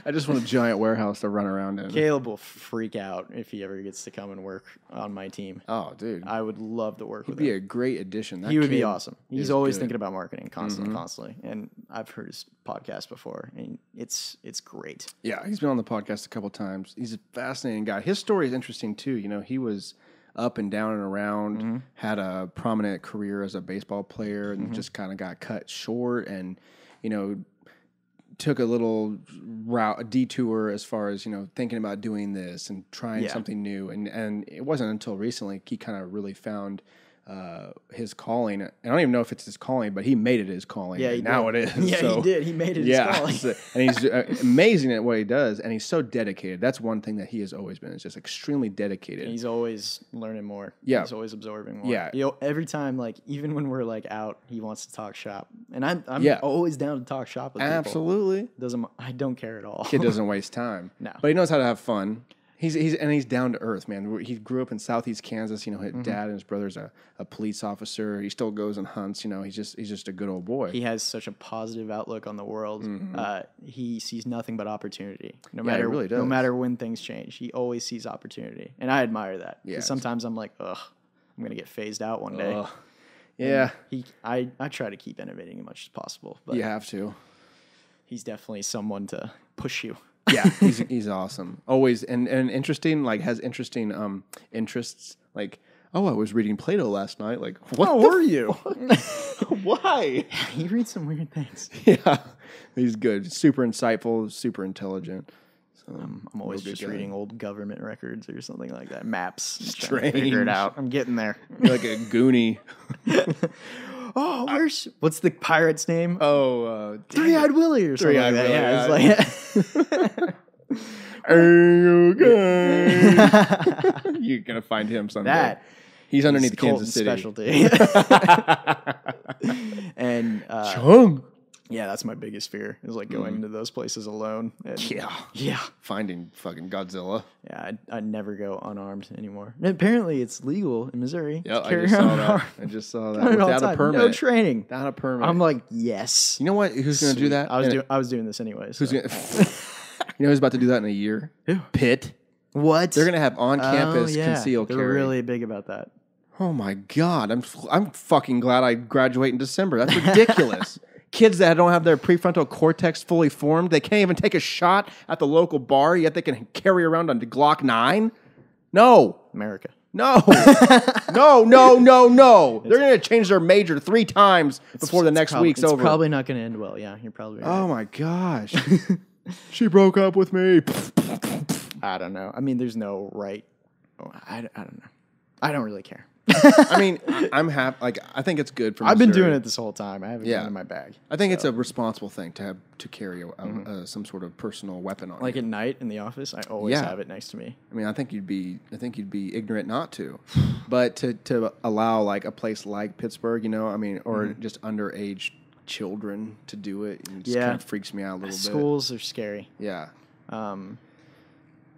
I just want a giant warehouse to run around in. Caleb will freak out if he ever gets to come and work on my team. Oh, dude. I would love to work He'd with him. He'd be a great addition. That he would be awesome. He's always good. Thinking about marketing constantly, mm-hmm. constantly. And I've heard his podcast before, and it's it's great. Yeah, he's been on the podcast a couple of times. He's a fascinating guy. His story is interesting, too. You know, he was up and down and around, mm-hmm. had a prominent career as a baseball player, and mm-hmm. just kind of got cut short and, you know, took a little route, a detour as far as, you know, thinking about doing this and trying yeah. something new. And, and it wasn't until recently he kind of really found uh, his calling. And I don't even know if it's his calling, but he made it his calling. Yeah, now did. It is. Yeah, so, he did. He made it yeah, his calling. So, and he's amazing at what he does. And he's so dedicated. That's one thing that he has always been. It's just extremely dedicated. And he's always learning more. Yeah. He's always absorbing more. Yeah. You know, every time, like, even when we're, like, out, he wants to talk shop. And I'm, I'm yeah. always down to talk shop with Absolutely. People. Doesn't, I don't care at all. Kid doesn't waste time. No. But he knows how to have fun. He's he's and he's down to earth, man. He grew up in Southeast Kansas. You know, his mm-hmm. dad and his brother's a, a police officer. He still goes and hunts. You know, he's just he's just a good old boy. He has such a positive outlook on the world. Mm-hmm. Uh, he sees nothing but opportunity. No yeah, matter really does. No matter when things change, he always sees opportunity, and I admire that. Yeah. Sometimes I'm like, ugh, I'm gonna get phased out one day. Ugh. Yeah. He I I try to keep innovating as much as possible. But you have to. He's definitely someone to push you. Yeah, he's he's awesome. Always and, and interesting, like has interesting um interests. Like, oh, I was reading Plato last night. Like, what were you? Why? Yeah, he reads some weird things. Yeah, he's good. Super insightful. Super intelligent. So I'm, I'm always just reading guy. Old government records or something like that. Maps. Trying to figure it out. I'm getting there. You're like a Goonie. Oh, where's I, what's the pirate's name? Oh, uh, Three-Eyed Willie or something like that. Willie, yeah, it's like Are you guys? You're gonna find him someday. That He's underneath Kansas City. Specialty. and uh, Chung. Yeah, that's my biggest fear is like going mm. to those places alone. And, yeah, yeah. Finding fucking Godzilla. Yeah, I, I never go unarmed anymore. And apparently, it's legal in Missouri. Yeah, I just saw that. I just saw that without a permit. No training. Without a permit. I'm like, yes. You know what? Who's going to do that? I was doing. I was doing this anyways. So. Who's gonna, you know who's about to do that in a year? Who? Pitt. What? They're going to have on-campus oh, yeah. concealed carry. They're really big about that. Oh my god! I'm I'm fucking glad I graduate in December. That's ridiculous. Kids that don't have their prefrontal cortex fully formed, they can't even take a shot at the local bar, yet they can carry around a Glock nine? No. America. No. no, no, no, no. It's, They're going to change their major three times before the next prob- week's it's over. It's probably not going to end well. Yeah, you're probably right. Oh, my gosh. She broke up with me. I don't know. I mean, there's no right. Oh, I, I don't know. I don't really care. I mean, I'm happy. Like, I think it's good for Missouri. I've been doing it this whole time. I haven't yeah. gone in my bag. I think so. It's a responsible thing to have to carry a, mm-hmm. a, some sort of personal weapon on. Like you. At night in the office, I always yeah. have it next to me. I mean, I think you'd be, I think you'd be ignorant not to, but to to allow like a place like Pittsburgh, you know, I mean, or mm-hmm. just underage children to do it, and it just yeah. kind of freaks me out a little Schools bit. Schools are scary. Yeah. Um,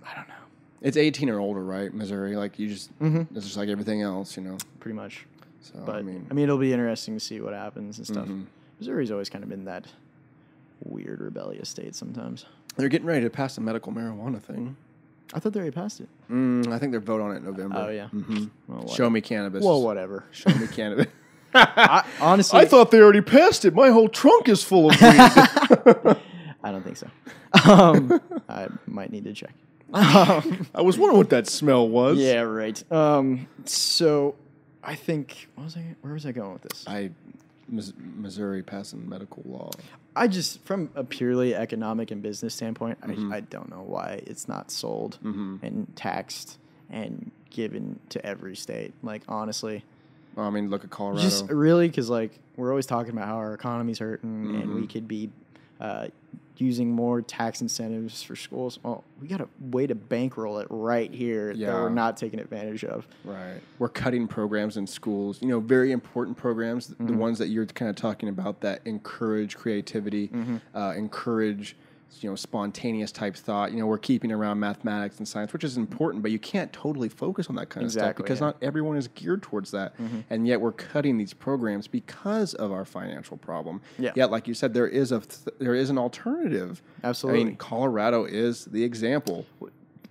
I don't know. It's eighteen or older, right? Missouri, like you just, mm-hmm. it's just like everything else, you know. Pretty much. So but, I mean, I mean, it'll be interesting to see what happens and stuff. Mm-hmm. Missouri's always kind of been that weird rebellious state sometimes. They're getting ready to pass the medical marijuana thing. I thought they already passed it. Mm, I think they're vote on it in November. Oh yeah. Mm-hmm. Well, show me cannabis. Well, whatever. Show me cannabis. I, honestly, I thought they already passed it. My whole trunk is full of weed. I don't think so. Um, I might need to check. Um, I was wondering what that smell was. Yeah, right. Um, so I think what was I, where was I going with this? I Missouri passing medical law. I just, from a purely economic and business standpoint, mm-hmm. I, I don't know why it's not sold mm-hmm. and taxed and given to every state. Like, honestly. Well, I mean, look at Colorado. Just really, because, like, we're always talking about how our economy's hurting mm-hmm. and we could be uh, using more tax incentives for schools. Well, we got a way to bankroll it right here yeah. that we're not taking advantage of. Right. We're cutting programs in schools, you know, very important programs, mm-hmm. the ones that you're kind of talking about that encourage creativity, mm-hmm. uh, encourage, you know, spontaneous type thought. You know, we're keeping around mathematics and science, which is important, but you can't totally focus on that kind exactly, of stuff because yeah. not everyone is geared towards that. Mm-hmm. And yet we're cutting these programs because of our financial problem. Yeah. Yet, like you said, there is a th- there is an alternative. Absolutely. I mean, Colorado is the example.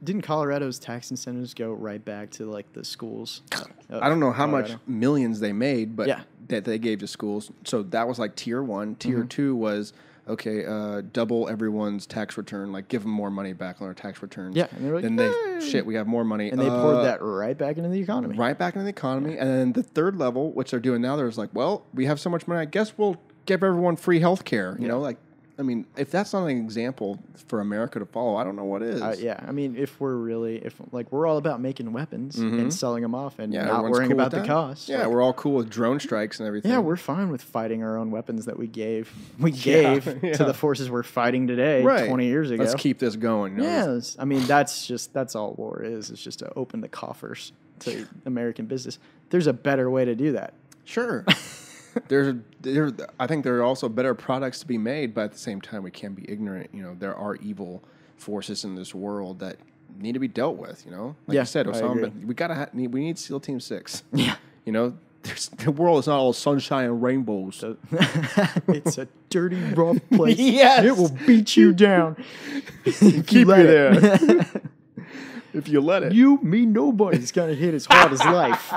Didn't Colorado's tax incentives go right back to, like, the schools? I don't know how Colorado. much millions they made, but yeah. that they gave to schools. So that was, like, tier one. Tier mm-hmm. two was... okay, uh, double everyone's tax return, like give them more money back on our tax returns. Yeah. And they're like, then they, hey. shit, we have more money. And they uh, poured that right back into the economy. Right back into the economy. Yeah. And then the third level, which they're doing now, they're like, well, we have so much money, I guess we'll give everyone free health care. You yeah. know, like, I mean, if that's not an example for America to follow, I don't know what is. Uh, yeah. I mean, if we're really, if like we're all about making weapons mm-hmm. and selling them off and yeah, not worrying cool about the cost. Yeah. Like, we're all cool with drone strikes and everything. Yeah. We're fine with fighting our own weapons that we gave, we yeah, gave yeah. to the forces we're fighting today right. twenty years ago. Let's keep this going. You know? Yeah. I mean, that's just, that's all war is. It's just to open the coffers to American business. There's a better way to do that. Sure. There's, there, I think there are also better products to be made, but at the same time, we can't be ignorant. You know, there are evil forces in this world that need to be dealt with. You know, like yeah, you said, Osama, but we gotta ha- we need SEAL Team Six. Yeah, you know, there's, the world is not all sunshine and rainbows. So, it's a dirty, rough place. Yes, it will beat you down. Keep you there. If you let it. You, me, nobody's gonna hit as hard as life.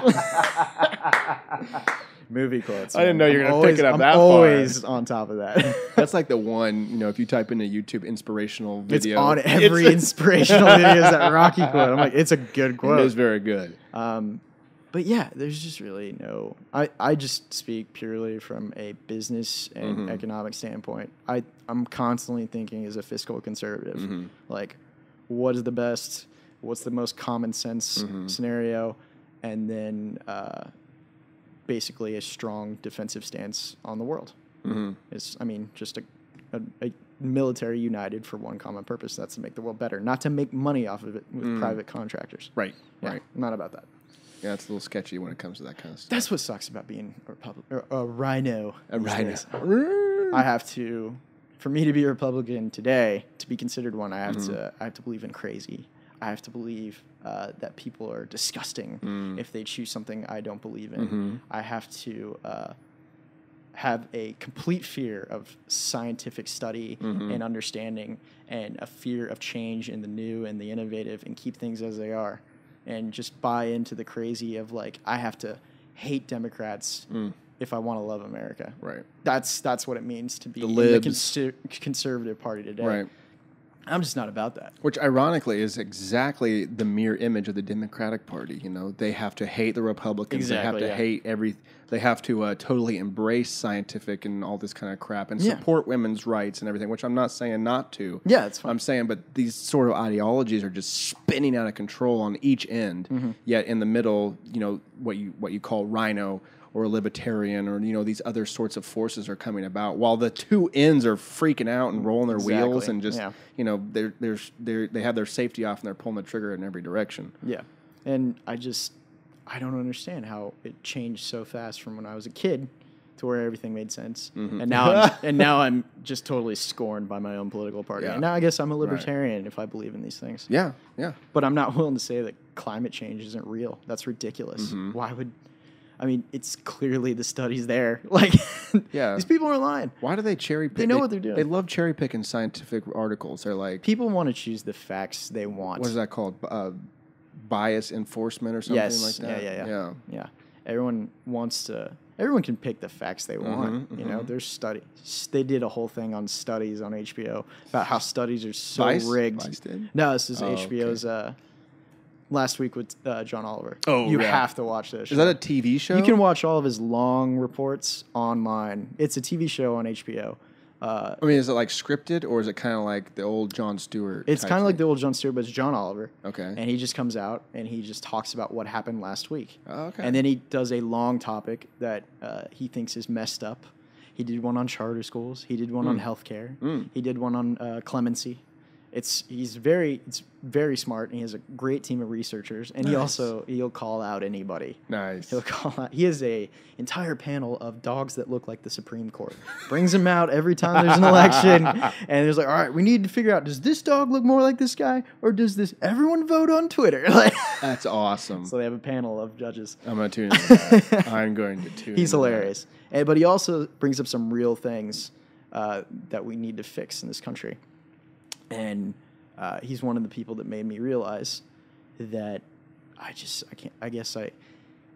Movie quotes. I didn't know you were going to pick it up I'm that always far. Always on top of that. That's like the one, you know, if you type in a YouTube inspirational video. It's on every it's inspirational video is that Rocky quote. I'm like, it's a good quote. It is very good. Um, but yeah, there's just really no, I, I just speak purely from a business and mm-hmm. economic standpoint. I, I'm constantly thinking as a fiscal conservative, mm-hmm. like what is the best, what's the most common sense mm-hmm. scenario? And then, uh, basically a strong defensive stance on the world. Mm-hmm. It's, I mean, just a, a, a military united for one common purpose. That's to make the world better, not to make money off of it with mm. private contractors. Right, yeah, right. Not about that. Yeah, it's a little sketchy when it comes to that kind of stuff. That's what sucks about being a, Republic, or a rhino. A rhino. I have to, for me to be a Republican today, to be considered one, I have mm-hmm. to I have to believe in crazy. I have to believe uh, that people are disgusting mm. if they choose something I don't believe in. Mm-hmm. I have to uh, have a complete fear of scientific study mm-hmm. and understanding and a fear of change in the new and the innovative and keep things as they are and just buy into the crazy of, like, I have to hate Democrats mm. if I want to love America. Right. That's that's what it means to be the, in the conser- conservative party today. Right. I'm just not about that. Which, ironically, is exactly the mirror image of the Democratic Party. You know, they have to hate the Republicans. Exactly, they have to yeah. hate every. They have to uh, totally embrace scientific and all this kind of crap and yeah. support women's rights and everything. Which I'm not saying not to. Yeah, that's fine. I'm saying, but these sort of ideologies are just spinning out of control on each end. Mm-hmm. Yet in the middle, you know, what you what you call rhino or libertarian or, you know, these other sorts of forces are coming about while the two ends are freaking out and rolling their exactly. wheels and just, yeah. you know, they're, they're, they're, they have their safety off and they're pulling the trigger in every direction. Yeah. And I just, I don't understand how it changed so fast from when I was a kid to where everything made sense. Mm-hmm. And now I'm, and now I'm just totally scorned by my own political party. Yeah. And now I guess I'm a libertarian right. if I believe in these things. Yeah, yeah. But I'm not willing to say that climate change isn't real. That's ridiculous. Mm-hmm. Why would... I mean, it's clearly the studies there. Like, yeah. these people aren't lying. Why do they cherry pick? They know they, what they're doing. They love cherry picking scientific articles. They're like... People want to choose the facts they want. What is that called? Uh, bias enforcement or something yes. like that? Yeah, yeah, yeah, yeah. Yeah. Everyone wants to... Everyone can pick the facts they want. Mm-hmm, you know, mm-hmm. there's studies. They did a whole thing on studies on H B O about how studies are so Vice? rigged. Vice did? No, this is oh, H B O's... Okay. Uh, Last week with uh, John Oliver. Oh, You yeah. have to watch this. Is that a T V show? You can watch all of his long reports online. It's a T V show on H B O. Uh, I mean, is it like scripted or is it kind of like the old Jon Stewart? It's kind of like the old Jon Stewart, but it's John Oliver. Okay. And he just comes out and he just talks about what happened last week. Oh, okay. And then he does a long topic that uh, he thinks is messed up. He did one on charter schools. He did one mm. on healthcare. Mm. He did one on uh, clemency. It's he's very it's very smart and he has a great team of researchers and nice. he also he'll call out anybody. Nice. He'll call out. He has a entire panel of dogs that look like the Supreme Court. Brings them out every time there's an election and there's like, all right, we need to figure out, does this dog look more like this guy or does this everyone vote on Twitter? Like that's awesome. So they have a panel of judges. I'm gonna tune into that. I'm going to tune. He's hilarious, and, but he also brings up some real things uh, that we need to fix in this country. And uh, he's one of the people that made me realize that I just I can't I guess I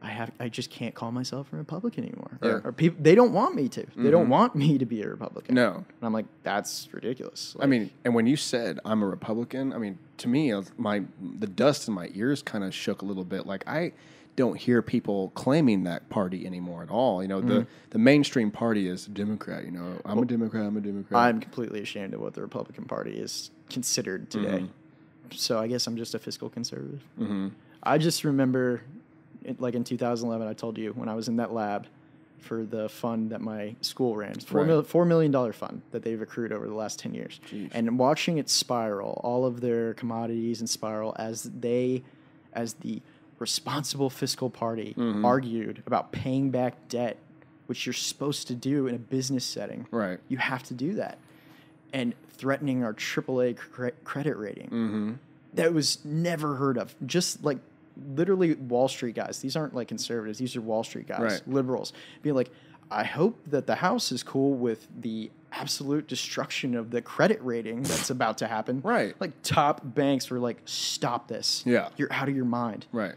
I have I just can't call myself a Republican anymore. Yeah. Or, or people they don't want me to. Mm-hmm. They don't want me to be a Republican. No, and I'm like that's ridiculous. Like, I mean, and when you said I'm a Republican, I mean to me my the dust in my ears kind of shook a little bit. Like I don't hear people claiming that party anymore at all. You know, mm-hmm. the, the mainstream party is Democrat, you know. I'm well, a Democrat, I'm a Democrat. I'm completely ashamed of what the Republican Party is considered today. Mm-hmm. So I guess I'm just a fiscal conservative. Mm-hmm. I just remember, it, like in two thousand eleven, I told you, when I was in that lab for the fund that my school ran, four, right. mil, four million dollars fund that they've accrued over the last ten years. Jeez. And watching it spiral, all of their commodities and spiral as they, as the... responsible fiscal party mm-hmm. argued about paying back debt, which you're supposed to do in a business setting. Right. You have to do that. And threatening our triple A cre- credit rating. Mm-hmm. That was never heard of. Just like literally Wall Street guys. These aren't like conservatives. These are Wall Street guys, right. liberals. Being like, I hope that the House is cool with the absolute destruction of the credit rating that's about to happen. Right. Like top banks were like, stop this. Yeah. You're out of your mind. Right.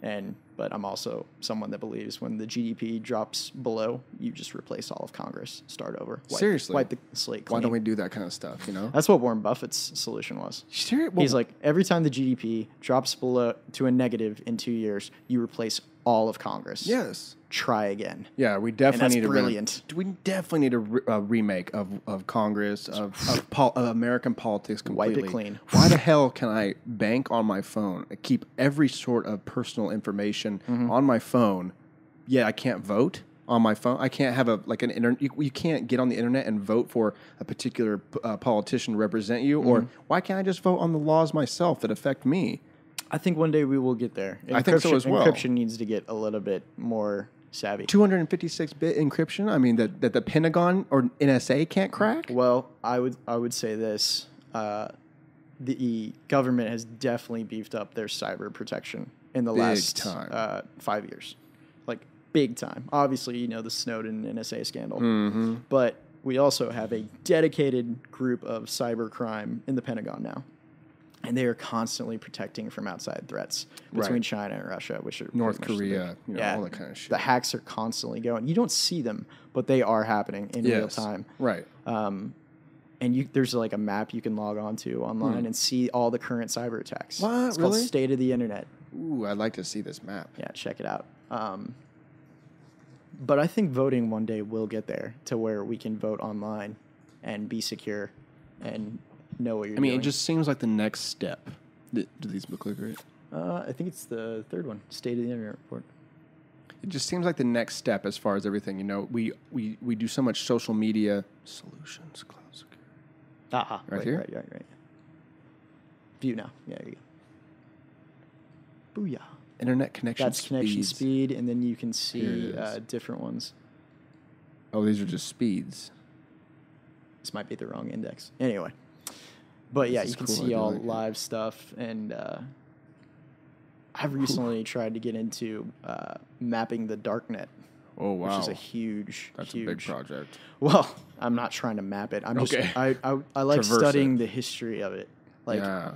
And but I'm also someone that believes when the G D P drops below, you just replace all of Congress, start over. Wipe, Seriously, wipe the slate clean. Why don't we do that kind of stuff? You know, that's what Warren Buffett's solution was. Sure? Well, he's like, every time the G D P drops below to a negative in two years, you replace all of Congress. Yes, try again. Yeah, we definitely and that's need a brilliant. Re- we definitely need a, re- a remake of, of Congress of of, pol- of American politics completely. Wipe it clean. Why the hell can I bank on my phone? I keep every sort of personal information. Mm-hmm. on my phone, yeah, I can't vote on my phone. I can't have a like an internet. You, you can't get on the internet and vote for a particular uh, politician to represent you. Mm-hmm. Or why can't I just vote on the laws myself that affect me? I think one day we will get there. Encryption, I think so as well. Encryption needs to get a little bit more savvy. two fifty-six bit encryption. I mean that that the Pentagon or N S A can't crack. Well, I would I would say this: uh, the government has definitely beefed up their cyber protection. In the big last time. Uh, five years. Like, big time. Obviously, you know, the Snowden N S A scandal. Mm-hmm. But we also have a dedicated group of cybercrime in the Pentagon now. And they are constantly protecting from outside threats between right. China and Russia, which are North Korea, you know, yeah, all that kind of shit. The hacks are constantly going. You don't see them, but they are happening in yes. real time. Right. Um, and you, there's like a map you can log on to online mm. and see all the current cyber attacks. What? It's really? Called State of the Internet. Ooh, I'd like to see this map. Yeah, check it out. Um, but I think voting one day will get there to where we can vote online and be secure and know what you're doing. I mean, doing. It just seems like the next step. Do these look like right? Uh, I think it's the third one, State of the Internet Report. It just seems like the next step as far as everything. You know, we, we, we do so much social media solutions. Cloud security. Ah, right, right here? Right, right, right. View now. Yeah, there you go. Booyah. Internet connection That's speeds. Connection speed, and then you can see uh, different ones. Oh, these are just speeds. This might be the wrong index. Anyway. But yeah, you can see all live stuff. And uh, I've recently tried to get into uh, mapping the darknet. Oh, wow. Which is a huge, That's huge... That's a big project. Well, I'm not trying to map it. I'm okay. just... I, I, I like Traverse studying it. the history of it. Like, yeah.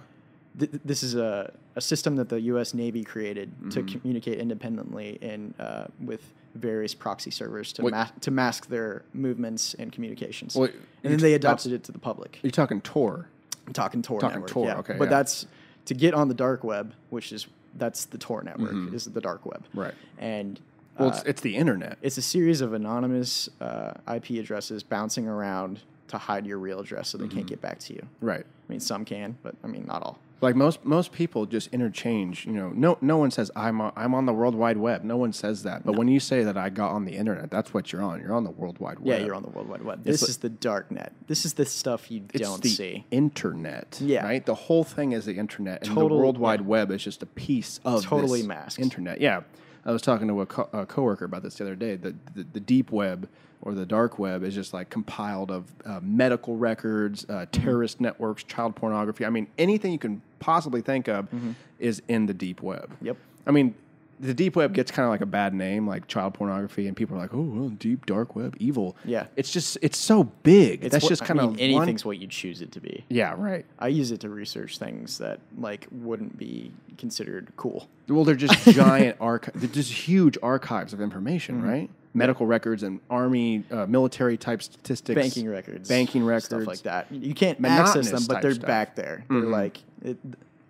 th this is a, a system that the U S Navy created mm-hmm. to communicate independently and uh, with various proxy servers to, ma to mask their movements and communications. Wait, and then they adopted it to the public. You're talking Tor. I'm talking Tor talking network, Tor, yeah. okay. But yeah. that's... To get on the dark web, which is... That's the Tor network, mm-hmm. is the dark web. Right. And... Well, it's, it's the internet. Uh, it's a series of anonymous uh, I P addresses bouncing around to hide your real address so they mm-hmm. can't get back to you. Right. I mean, some can, but I mean, not all. Like most most people just interchange. You know, no no one says I'm on, I'm on the World Wide Web. No one says that. But no. when you say that I got on the internet, that's what you're on. You're on the World Wide Web. Yeah, you're on the World Wide Web. This it's is like, the dark net. This is the stuff you it's don't the see. Internet. Yeah. Right. The whole thing is the internet, and Total, the World Wide yeah. Web is just a piece of totally this masked internet. Yeah. I was talking to a, co a coworker about this the other day. The, the the deep web or the dark web is just like compiled of uh, medical records, uh, terrorist mm-hmm. networks, child pornography. I mean, anything you can possibly think of mm-hmm. is in the deep web. Yep. I mean, the deep web gets kind of like a bad name, like child pornography, and people are like, "Oh, well, deep dark web, evil." Yeah. It's just it's so big. It's That's what, just kind I mean, of anything's one... what you choose it to be. Yeah, right. I use it to research things that like wouldn't be considered cool. Well, they're just giant archives. They're just huge archives of information, mm-hmm. right? Medical records and army, uh, military type statistics, banking records, banking records, stuff like that. You can't access them, but they're stuff. back there. Mm-hmm. They're like. It,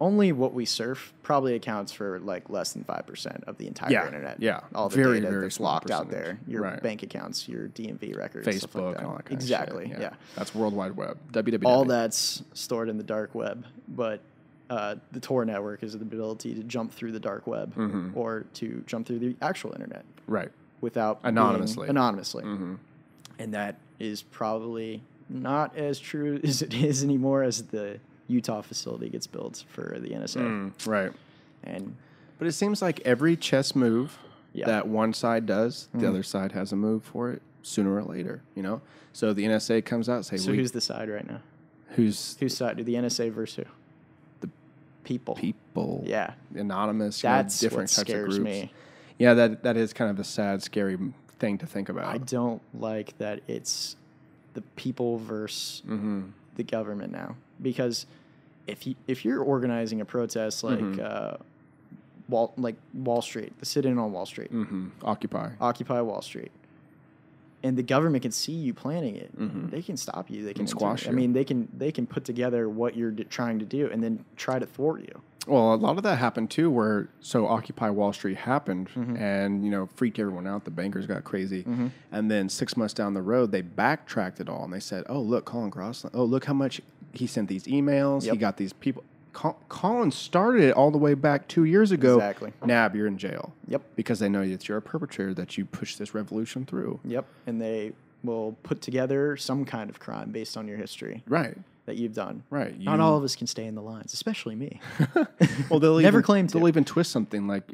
Only what we surf probably accounts for like less than five percent of the entire yeah, internet. Yeah, all the very, data very that's locked percentage. out there. Your right. bank accounts, your D M V records, Facebook, stuff like that. And all that kind exactly. of shit. Yeah. yeah, that's World Wide Web. W W W. All that's stored in the dark web, but uh, the Tor network is the ability to jump through the dark web mm-hmm. or to jump through the actual internet, right? Without anonymously, being anonymously, mm-hmm. and that is probably not as true as it is anymore as the Utah facility gets built for the N S A. Mm, right. And but it seems like every chess move yeah. that one side does, mm. the other side has a move for it sooner or later, you know? So the N S A comes out and say... So we, who's the side right now? Who's... Whose side? Do the N S A versus who? The people. People. Yeah. Anonymous. That's you know, different what types scares of groups. me. Yeah, that, that is kind of a sad, scary thing to think about. I don't like that it's the people versus mm-hmm. the government now. Because... If you if you're organizing a protest like mm-hmm. uh, Wall like Wall Street, the sit-in on Wall Street, mm-hmm. Occupy, Occupy Wall Street, and the government can see you planning it, mm-hmm. they can stop you. They can, can squash you. I mean, they can they can put together what you're d trying to do and then try to thwart you. Well, a lot of that happened too. Where so Occupy Wall Street happened, mm-hmm. and you know freaked everyone out. The bankers got crazy, mm-hmm. and then six months down the road, they backtracked it all and they said, "Oh look, Collin Crossland. Oh look how much." He sent these emails. Yep. He got these people. Col Collin started it all the way back two years ago. Exactly. Nab, you're in jail. Yep. Because they know that you're a perpetrator, that you pushed this revolution through. Yep. And they will put together some kind of crime based on your history. Right. That you've done. Right. You... Not all of us can stay in the lines, especially me. Well, they'll never even, claim to. They'll even twist something like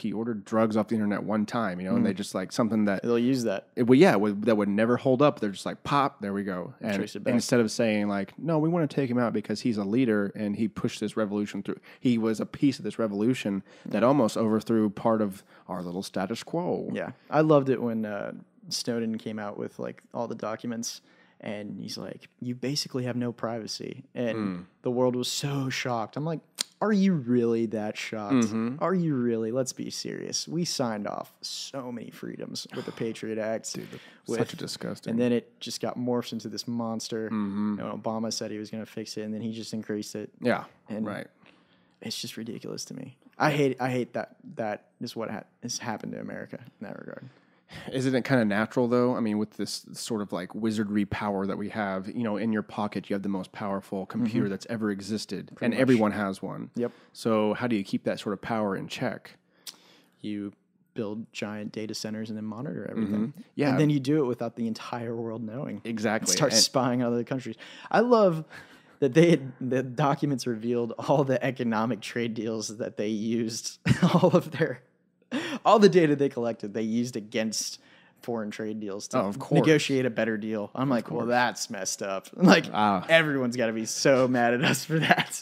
he ordered drugs off the internet one time, you know, mm. and they just like something that they'll use that. It, well, yeah, would, that would never hold up. They're just like, pop, there we go. And, Trace it back. and instead of saying like, no, we want to take him out because he's a leader and he pushed this revolution through. He was a piece of this revolution mm. that almost overthrew part of our little status quo. Yeah, I loved it when uh, Snowden came out with like all the documents. And he's like, you basically have no privacy. And mm. the world was so shocked. I'm like, are you really that shocked? Mm-hmm. Are you really? Let's be serious. We signed off so many freedoms with the Patriot Act. Dude, with, such a disgusting. And then it just got morphed into this monster. Mm-hmm. You know, Obama said he was going to fix it, and then he just increased it. Yeah, and right. It's just ridiculous to me. I hate I hate that that is what ha has happened to America in that regard. Isn't it kind of natural, though? I mean, with this sort of like wizardry power that we have, you know, in your pocket, you have the most powerful computer mm-hmm. that's ever existed. Pretty and much. Everyone has one. Yep. So how do you keep that sort of power in check? You build giant data centers and then monitor everything. Mm-hmm. Yeah. And then you do it without the entire world knowing. Exactly. Start and spying on other countries. I love... That they had, the documents revealed all the economic trade deals that they used, all of their, all the data they collected, they used against foreign trade deals to oh, of course. negotiate a better deal. I'm of like, course. well, that's messed up. Like uh, everyone's got to be so mad at us for that.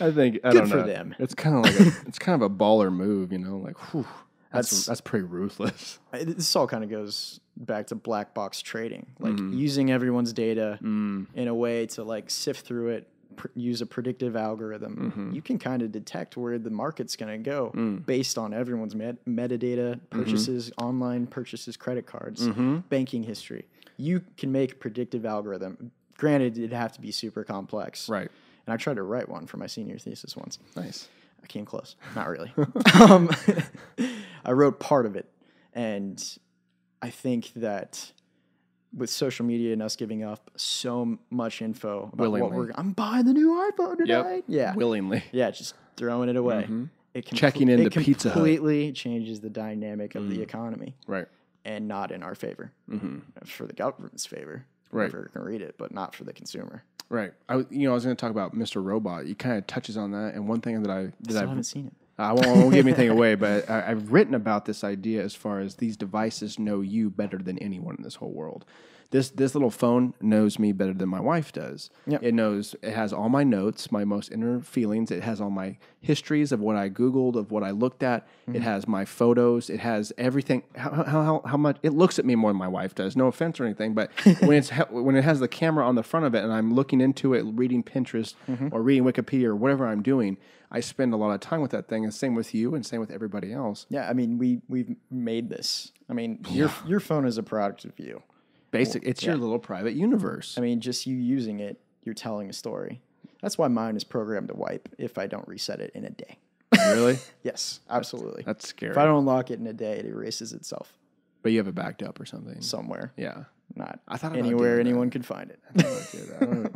I think I Good don't for know. Them. It's kind of like a, it's kind of a baller move, you know. Like, whew, that's that's, that's pretty ruthless. It, this all kind of goes back to black box trading, like mm. using everyone's data mm. in a way to like sift through it. Use a predictive algorithm. Mm-hmm. You can kind of detect where the market's going to go mm. based on everyone's met metadata, purchases, mm-hmm. online purchases, credit cards, mm-hmm. banking history. You can make a predictive algorithm. Granted, it'd have to be super complex. Right. And I tried to write one for my senior thesis once. Nice. I came close. Not really. um, I wrote part of it. And I think that with social media and us giving up so much info about Willingly. what we're, I'm buying the new iPhone tonight. Yep. Yeah. Willingly. Yeah. Just throwing it away. Mm-hmm. It Checking into Pizza Hut. It completely changes the dynamic of mm. the economy. Right. And not in our favor. Mm-hmm. For the government's favor. Right. Whoever can read it, but not for the consumer. Right. I was, you know, I was going to talk about Mister Robot. He kind of touches on that. And one thing that I, that I still I've, haven't seen it. I won't, I won't give anything away, but I, I've written about this idea as far as these devices know you better than anyone in this whole world. This this little phone knows me better than my wife does. Yep. It knows, it has all my notes, my most inner feelings. It has all my histories of what I Googled, of what I looked at. Mm-hmm. It has my photos. It has everything. How, how, how, how much, it looks at me more than my wife does. No offense or anything, but when, it's, when it has the camera on the front of it and I'm looking into it, reading Pinterest mm-hmm. or reading Wikipedia or whatever I'm doing, I spend a lot of time with that thing, and same with you, and same with everybody else. Yeah, I mean, we we've made this. I mean, your your phone is a product of you. Basic, it's yeah. your little private universe. I mean, just you using it, you're telling a story. That's why mine is programmed to wipe if I don't reset it in a day. Really? Yes, absolutely. That's, that's scary. If I don't unlock it in a day, it erases itself. But you have it backed up or something somewhere. Yeah, not I thought anywhere anyone that. could find it. I thought I did. I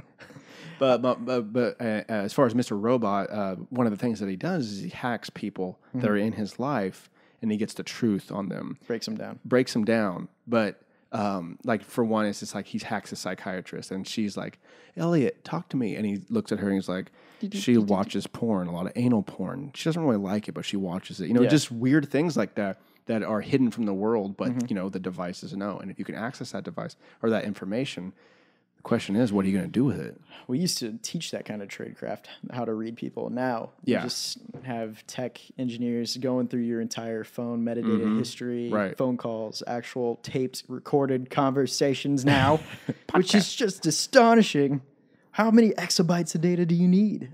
But but, but, but uh, as far as Mister Robot, uh, one of the things that he does is he hacks people mm-hmm. that are in his life, and he gets the truth on them. Breaks them down. Breaks them down. But um, like for one, it's just like he hacks a psychiatrist, and she's like, "Elliot, talk to me." And he looks at her, and he's like, "She watches porn, a lot of anal porn. She doesn't really like it, but she watches it." You know, yeah. just weird things like that that are hidden from the world, but mm-hmm. you know, the devices know. And if you can access that device or that information. The question is, what are you going to do with it? We used to teach that kind of tradecraft, how to read people. Now, yeah. you just have tech engineers going through your entire phone metadata mm-hmm. history, right. phone calls, actual tapes, recorded conversations now, which is just astonishing. How many exabytes of data do you need?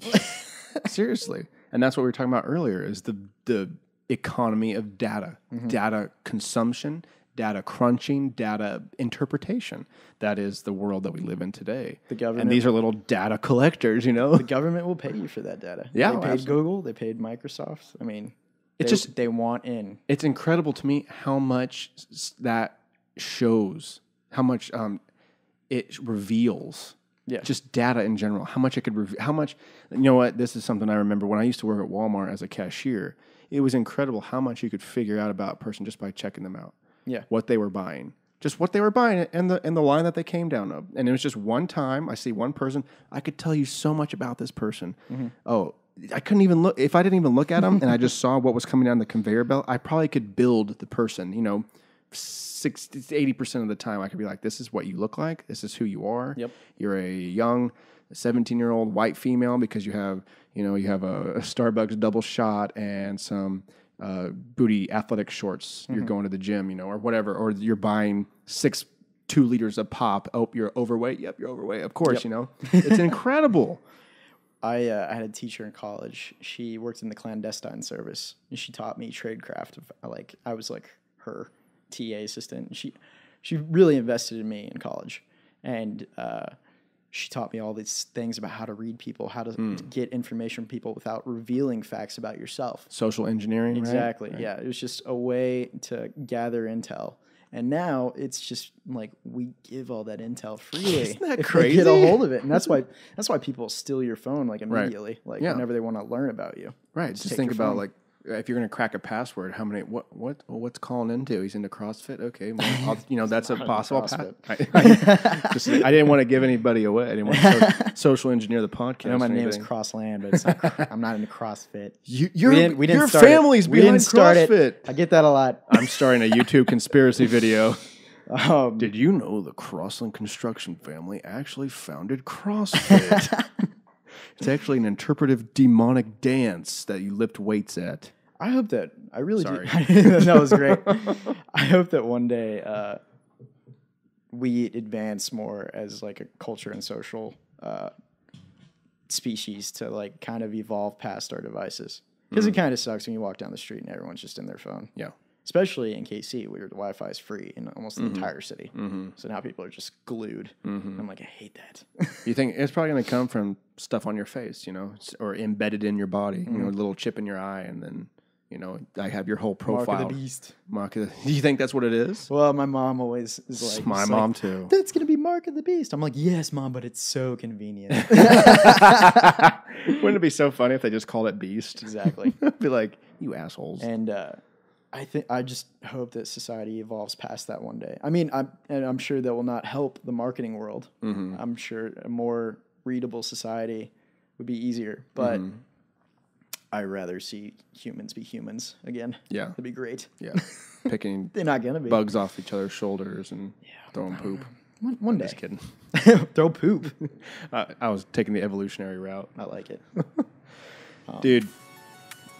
Seriously. And that's what we were talking about earlier is the, the economy of data, mm-hmm. data consumption, data crunching, data interpretation. That is the world that we live in today. The government, and these are little data collectors, you know? The government will pay you for that data. Yeah, They paid absolutely. Google. They paid Microsoft. I mean, it's they, just, they want in. It's incredible to me how much that shows, how much um, it reveals. Yeah. Just data in general. How much it could reveal. How much, you know what? This is something I remember when I used to work at Walmart as a cashier. It was incredible how much you could figure out about a person just by checking them out. Yeah, what they were buying, just what they were buying, and the and the line that they came down of, and it was just one time. I see one person, I could tell you so much about this person. Mm-hmm. Oh, I couldn't even look if I didn't even look at them, and I just saw what was coming down the conveyor belt. I probably could build the person. You know, sixty, eighty percent of the time, I could be like, "This is what you look like. This is who you are. Yep. You're a young seventeen-year-old white female because you have you know you have a, a Starbucks double shot and some." Uh, booty athletic shorts, mm-hmm. you're going to the gym, you know, or whatever, or you're buying six, two liters of pop. Oh, you're overweight. Yep, you're overweight. Of course, yep. you know, it's incredible. I, uh, I had a teacher in college. She worked in the clandestine service and she taught me tradecraft. Like I was like her T A assistant. She, she really invested in me in college. And, uh, she taught me all these things about how to read people, how to mm. get information from people without revealing facts about yourself. Social engineering, exactly. Right? Yeah, it was just a way to gather intel. And now it's just like we give all that intel freely. Isn't that if crazy? They get a hold of it, and that's why that's why people steal your phone like immediately, right. like yeah. whenever they want to learn about you. Right. Just, just think about phone. like if you're going to crack a password, how many, what, what, what's Collin into? He's into CrossFit. Okay. Well, I'll, you know, that's a possible password. I, I, just, I didn't want to give anybody away. I didn't want to so, social engineer the podcast. I know my name is Crossland, but it's not, I'm not into CrossFit. You, you're, we didn't, we didn't your start family's it. behind CrossFit. It. I get that a lot. I'm starting a YouTube conspiracy video. Um, Did you know the Crossland construction family actually founded CrossFit? It's actually an interpretive demonic dance that you lift weights at. I hope that I really Sorry. do. That was great. I hope that one day uh, we advance more as like a culture and social uh, species to like kind of evolve past our devices. Because mm. it kind of sucks when you walk down the street and everyone's just in their phone. Yeah. Especially in K C, where the Wi-Fi is free in almost the mm-hmm. entire city. Mm-hmm. So now people are just glued. Mm-hmm. I'm like, I hate that. You think it's probably going to come from stuff on your face, you know, or embedded in your body, mm-hmm. you know, a little chip in your eye, and then, you know, I have your whole profile. Mark of the beast. Mark of the, you think that's what it is? Well, my mom always is like. It's my mom, like, too. That's going to be Mark of the Beast. I'm like, yes, Mom, but it's so convenient. Wouldn't it be so funny if they just called it Beast? Exactly. I'd be like, you assholes. And, uh. I think I just hope that society evolves past that one day. I mean, I'm, and I'm sure that will not help the marketing world. Mm-hmm. I'm sure a more readable society would be easier, but mm-hmm. I'd rather see humans be humans again. Yeah, that'd be great. Yeah, picking they're not gonna be bugs off each other's shoulders and yeah, throwing poop. One, one day, just kidding. Throw poop. uh, I was taking the evolutionary route. I like it, um, dude.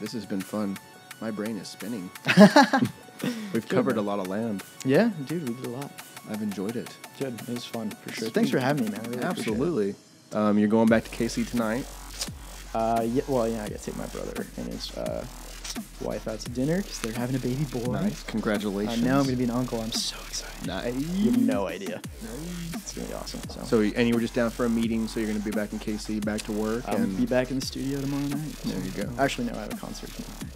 This has been fun. My brain is spinning. We've covered a lot of land. Yeah, dude, we did a lot. I've enjoyed it. Good. It was fun, for sure. Thanks for having me, man. I really Absolutely. Um, you're going back to K C tonight? Uh, yeah, well, yeah, I got to take my brother and his uh, wife out to dinner because they're having a baby boy. Nice. Congratulations. Uh, now I'm going to be an uncle. I'm so excited. Nice. You have no idea. Nice. It's going to be awesome. So. so, and you were just down for a meeting, so you're going to be back in K C, back to work? I'll and... be back in the studio tomorrow night. There you go. Actually, no, I have a concert tomorrow night.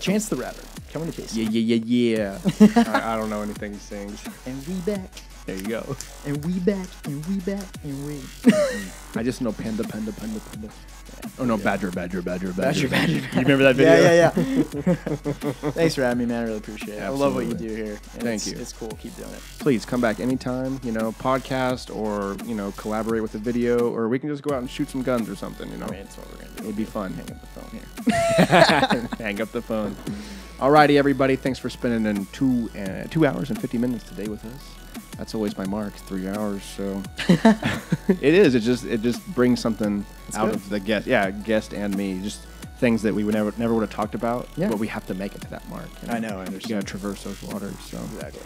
Chance the Rapper, coming to K C. Yeah, yeah, yeah, yeah. I, I don't know anything he sings. And we back. There you go. And we back, and we back, and we. I just know Panda, Panda, Panda, Panda. Yeah, oh, no, yeah. Badger, Badger, Badger, Badger. Badger, Badger, Badger. You remember that video? Yeah, yeah, yeah. Thanks for having me, man. I really appreciate it. Absolutely. I love what you do here. And Thank it's, you. It's cool. Keep doing it. Please come back anytime, you know, podcast or, you know, collaborate with a video, or we can just go out and shoot some guns or something, you know. I mean, it's what we're going to do. It'd be fun. Hang up the phone here. Hang up the phone. All righty, everybody. Thanks for spending in two, uh, two hours and fifty minutes today with us. That's always my mark, three hours. So it is. It just it just brings something That's out good. of the guest, yeah, guest and me. Just things that we would never never would have talked about. Yeah. But we have to make it to that mark. You know? I know. I understand. You gotta traverse those waters. So exactly.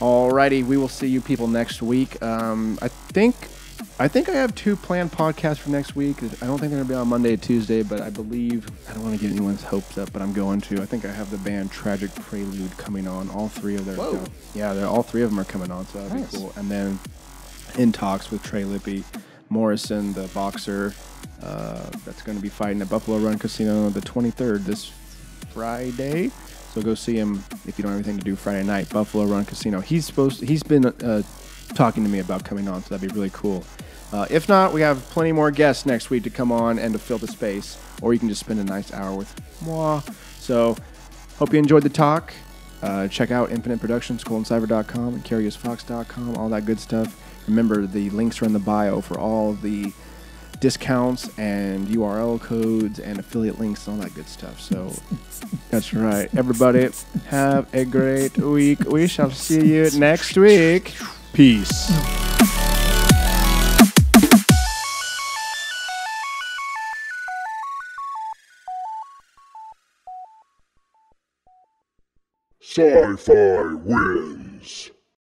Alrighty, we will see you people next week. Um, I think I think I have two planned podcasts for next week. I don't think they're gonna be on Monday or Tuesday, but I believe I don't want to get anyone's hopes up, but I'm going to. I think I have the band Tragic Prelude coming on. All three of their Whoa. yeah, they're all three of them are coming on, so that'd nice. be cool. And then In Talks with Trey Lippy, Morrison, the boxer, uh, that's gonna be fighting at Buffalo Run Casino the twenty-third this Friday. So go see him if you don't have anything to do Friday night. Buffalo Run Casino. He's supposed to, he's been uh, talking to me about coming on, so that'd be really cool. Uh, if not, we have plenty more guests next week to come on and to fill the space, or you can just spend a nice hour with moi. So hope you enjoyed the talk. Uh, check out Infinite Productions, Collin Cyber dot com and Curious Fox dot com, all that good stuff. Remember, the links are in the bio for all the discounts and U R L codes and affiliate links and all that good stuff. So that's right. Everybody, have a great week. We shall see you next week. Peace. Sci-Fi wins.